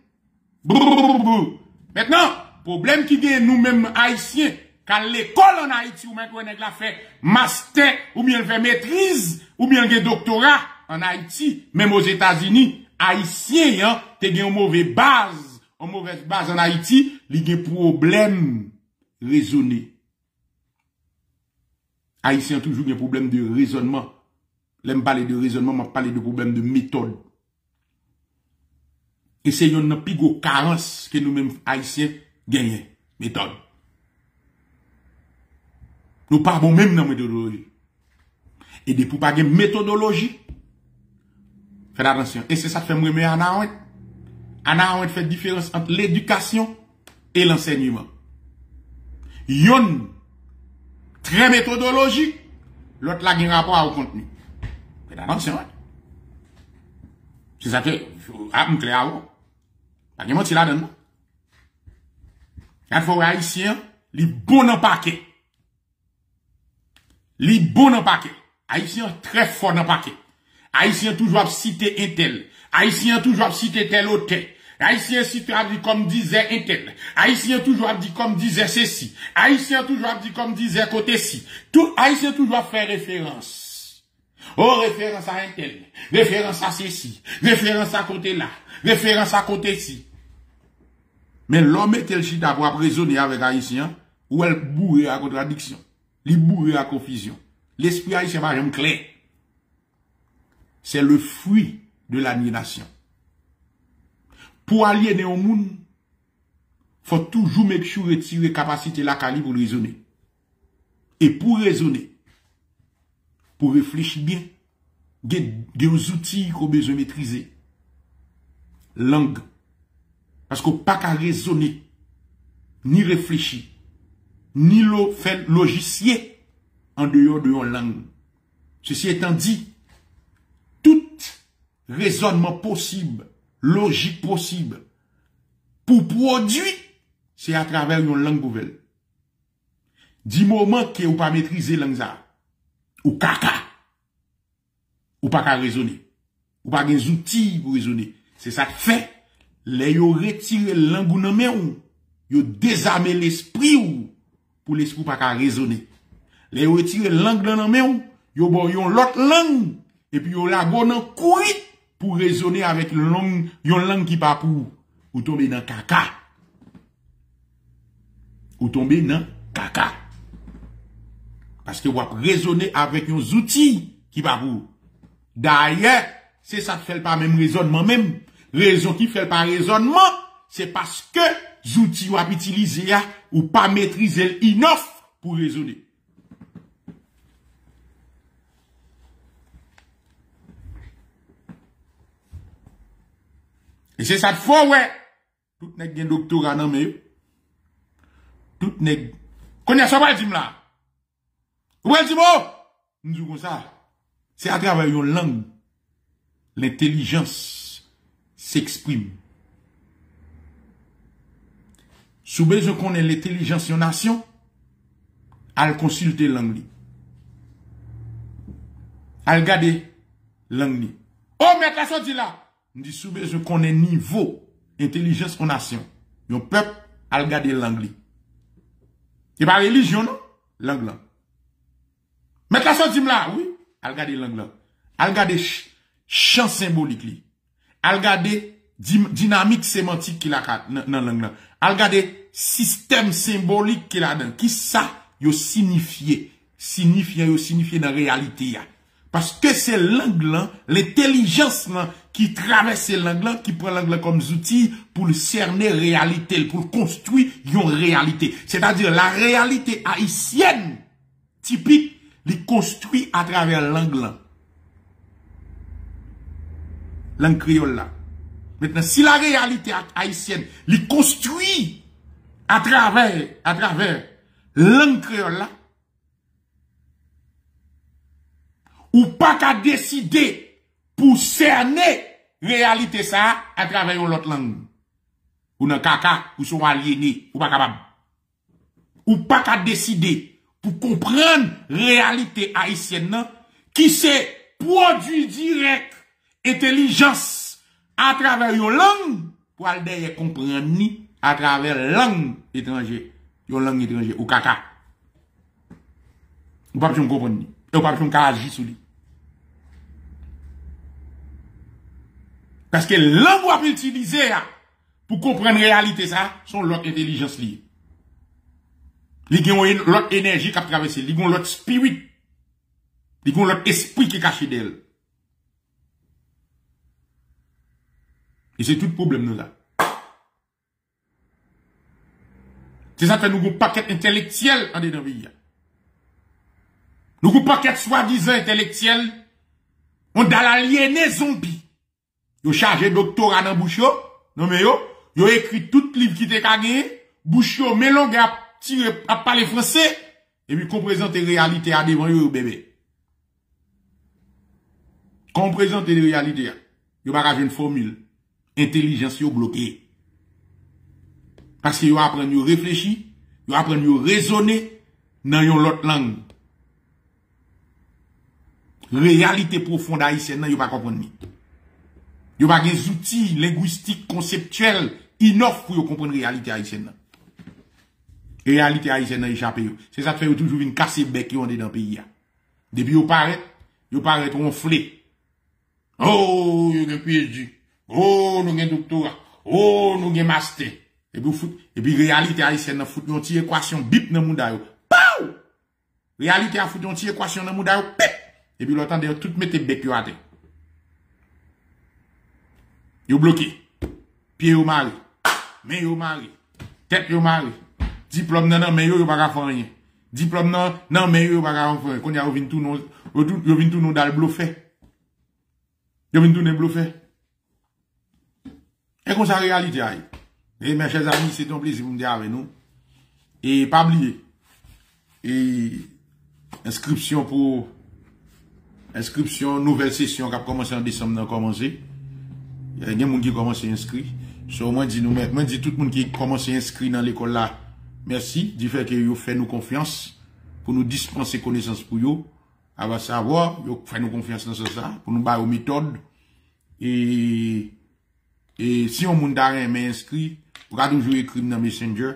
Brrr. Maintenant, problème qui vient nous-mêmes haïtiens, quand l'école en Haïti, ou même qu'on a fait master, ou bien elle fait maîtrise, ou bien elle fait doctorat en Haïti, même aux États-Unis, haïtiens, hein, t'es une mauvaise base. En mauvaise base en Haïti, il y a des problèmes raisonnés. Haïtiens toujours des problèmes de raisonnement. L'aime parler de raisonnement, je parle de problèmes de méthode. Et c'est une pigo carence que nous-mêmes Haïtiens gagnons. Méthode. Nous parlons même dans la méthodologie. Et depuis pas de méthodologie, faites attention. Et c'est ça que fait moi à Naouet. Ana on fait différence entre l'éducation et l'enseignement. Yon très méthodologique, l'autre la gen rapport au contenu. Mais attention. C'est ça que a me clair avant. Pas gen menti là-dedans. Quand faut haïtien, li bon en paquet. Li bon en paquet. Haïtien très fort en paquet. Haïtien toujours cité intel. Haïtien toujours cité tel ou tel. Haïtien cité dit comme disait intel. Haïtien toujours dit comme disait ceci. Haïtien toujours dit comme disait côté-ci. Tout haïtien toujours fait référence. Oh, référence à intel. Référence à ceci. Référence à côté-là. Référence à côté-ci. Mais l'homme est tel chita pour raisonner avec haïtien ou elle bourré à contradiction. Il bourré à confusion. L'esprit haïtien va jamais clair. C'est le fruit de l'aliénation. Pour aliéner au monde, faut toujours make sure retirer capacité la cali pour raisonner. Et pour raisonner, pour réfléchir bien, il y a des outils qu'on besoin maîtriser. Langue. Parce qu'on pas qu'à raisonner, ni réfléchir, ni lo, faire logicier en dehors de la langue. Ceci étant dit, raisonnement possible, logique possible, pour produire, c'est à travers une langue nouvelle. Du moment que vous pas maîtriser langue ça, ou caca, ou pas qu'à raisonner, ou pas des outils pour raisonner, c'est ça que fait, les yo retire langue ou nan men ou, yo désarmer l'esprit ou, pour l'esprit pas qu'à raisonner. Les yo retire langue nan men ou, yo bon yon l'autre langue, et puis yo la go nan kouri, pour raisonner avec une langue, une langue qui pas pour, ou tomber dans caca. Ou tomber dans caca. Parce que vous raisonnez avec un outil qui pas pour. D'ailleurs, c'est ça qui fait pas même raisonnement même. Raison qui fait pas raisonnement, c'est parce que l'outil ou à utiliser ou pas maîtriser l'inoff pour raisonner. Et c'est ça de faux, ouais. Tout n'est qu'un doctorat, non, mais. Tout n'est. Connaissez-vous pas, dit là? Ou elle dit bon? Nous disons ça. C'est à travers une langue. L'intelligence s'exprime. Sous besoin qu'on ait l'intelligence de la nation, elle consulte l'anglais. Elle regarde l'anglais. Oh, mais la sortie là. On dit sous besoin qu'on ait niveau intelligence en nation. Yon peuple a regardé l'anglais. C'est pas religion, non? L'anglais. Mais la sortie là, oui, a regardé l'anglais. A regardé champ symbolique li. A regardé dynamique sémantique qui la dans l'anglais. A regardé système symbolique qui la dans. Qui ça yo signifié? Signifié yo signifié dans réalité ya. Parce que c'est l'anglais, l'intelligence qui traverse l'anglais, qui prend l'anglais comme outil pour le cerner réalité, pour construire une réalité. C'est-à-dire la réalité haïtienne typique, les construit à travers l'anglais. Langue créole là. Maintenant, si la réalité haïtienne, les construit à travers, à travers langue créole là, ou pas qu'à décider pour cerner réalité ça à travers l'autre langue. Ou nan kaka, ou sont aliénés, ou pas capable. Ou pas qu'à décider pour comprendre réalité haïtienne qui c'est produit direct intelligence à travers une langue pour aller comprendre ni à travers langue étrangère, une langue étrangère ou kaka. Ou pas qu'on comprendre ni, ou pas qu'on agir sur lui. Parce que l'angle à utiliser pour comprendre la réalité, ça, sont l'autre intelligence liée. Ils ont l'autre énergie qui a traversé, ils ont l'autre spirit, ils ont l'autre esprit qui est caché d'elle. Et c'est tout le problème, nous, là. C'est ça que nous avons un paquet intellectuel en dedans pays. Nous avons un paquet soi-disant intellectuel, on a l'aliéné zombie. Yo chargé doctorat dans Bouchot, non mais yo, yo écrit tout livre qui te kagé, Bouchot, Melongue a tiré, a parlé français, et puis qu'on présente les réalités à devant yo, bébé. Qu'on présente les réalités, yo va une formule, intelligence yo bloquée. Parce que yo apprend yo réfléchir, yo apprend yo raisonner dans yon l'autre langue. Réalité profonde haïtienne, yo pas comprendre ni. Yo pa gen outils linguistiques conceptuels inoff pour comprendre réalité haïtienne. Réalité haïtienne échappé. C'est ça fait toujours une casser bec yon dans pays ya. Depuis yo paraît, yo paraît ronflé. Oh, yo gen P H D. Oh, nous gen doctorat. Oh, nous gen master. Et puis fout et puis réalité haïtienne fout yon ti équation bip dans moun da yo. Pau! Réalité a fout yon ti équation dans moun da yo. Pep! Et puis l'autant de tout mette bec yo à terre. Yo bloqué. Pied au mari. Mais au mari. Tête au mari. Diplôme non, non, mais yo, yo pas faire rien. Diplôme non, non, mais yo, yo pas faire rien. Qu'on y a vin tout non, yo vin tout non dans le bluffé. Yo vin tout non bluffé. Et qu'on sa réalité aïe. Et mes chers amis, c'est un plaisir pour me dire avec nous. Et pas oublier. Et inscription pour, inscription, nouvelle session qui a commencé en décembre, a commencé. Il y a des gens qui commencent à inscrire. So, moi, je dis tout le monde qui commence à inscrire dans l'école là, merci du fait que vous faites nous confiance pour nous dispenser connaissance pour vous. Avant savoir, vous faites nous confiance dans ce ça, pour nous bailler aux méthodes. Et, et si on monde rien mais inscrit, vous allez toujours écrire dans Messenger.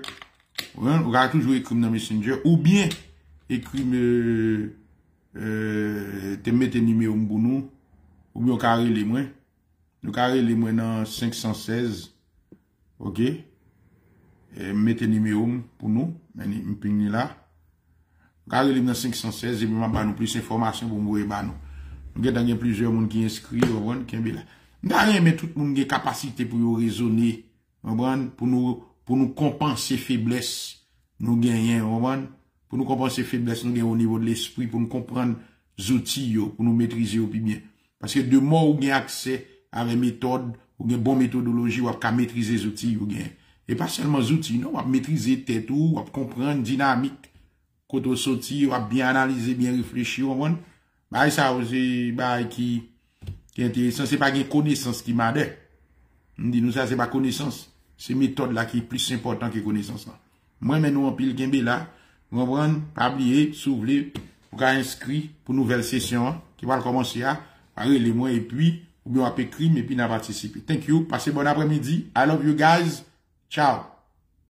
Vous allez toujours écrire dans Messenger. Ou bien, écrire, euh, euh, te mettre numéro pour nous. Ou bien, carré les moins. Nous carré les moins cinq cent seize. OK. Et mettez numéro pour nous, nous ping là. Carré les moins cinq cent seize et puis m'a ba nous plus information pour nous et ba nous. Nous avons plusieurs gens qui inscrits, nous avons tout le monde qui a capacité pour raisonner, pour nous, pour nous compenser faiblesse, nous gagnons, pour nous compenser faiblesse, nous gagnons au niveau de l'esprit, pour nous comprendre les outils, pour nous maîtriser au plus bien. Parce que de moi, vous avez accès à la méthode, vous avez une bonne méthodologie, vous avez maîtriser les outils, et pas seulement les outils, non, vous avez maîtriser tête, vous avez comprendre la dynamique, quand vous sortez, vous avez bien analysé, bien réfléchi, vous comprenez? Bah, ça, c'est, bah, qui, qui est intéressant, c'est pas une connaissance qui m'a dit. On dit, nous, ça, c'est pas connaissance. C'est méthode là qui est plus important que connaissance là. Moi, maintenant, on pile Kembe là, vous comprenez? Pas oublier, s'ouvrir, vous avez inscrit pour nouvelle session, hein, qui va commencer à, parler les mois, et puis, ou bien, on a écrit, et puis, on a participé. Thank you. Passez bon après-midi. I love you guys. Ciao.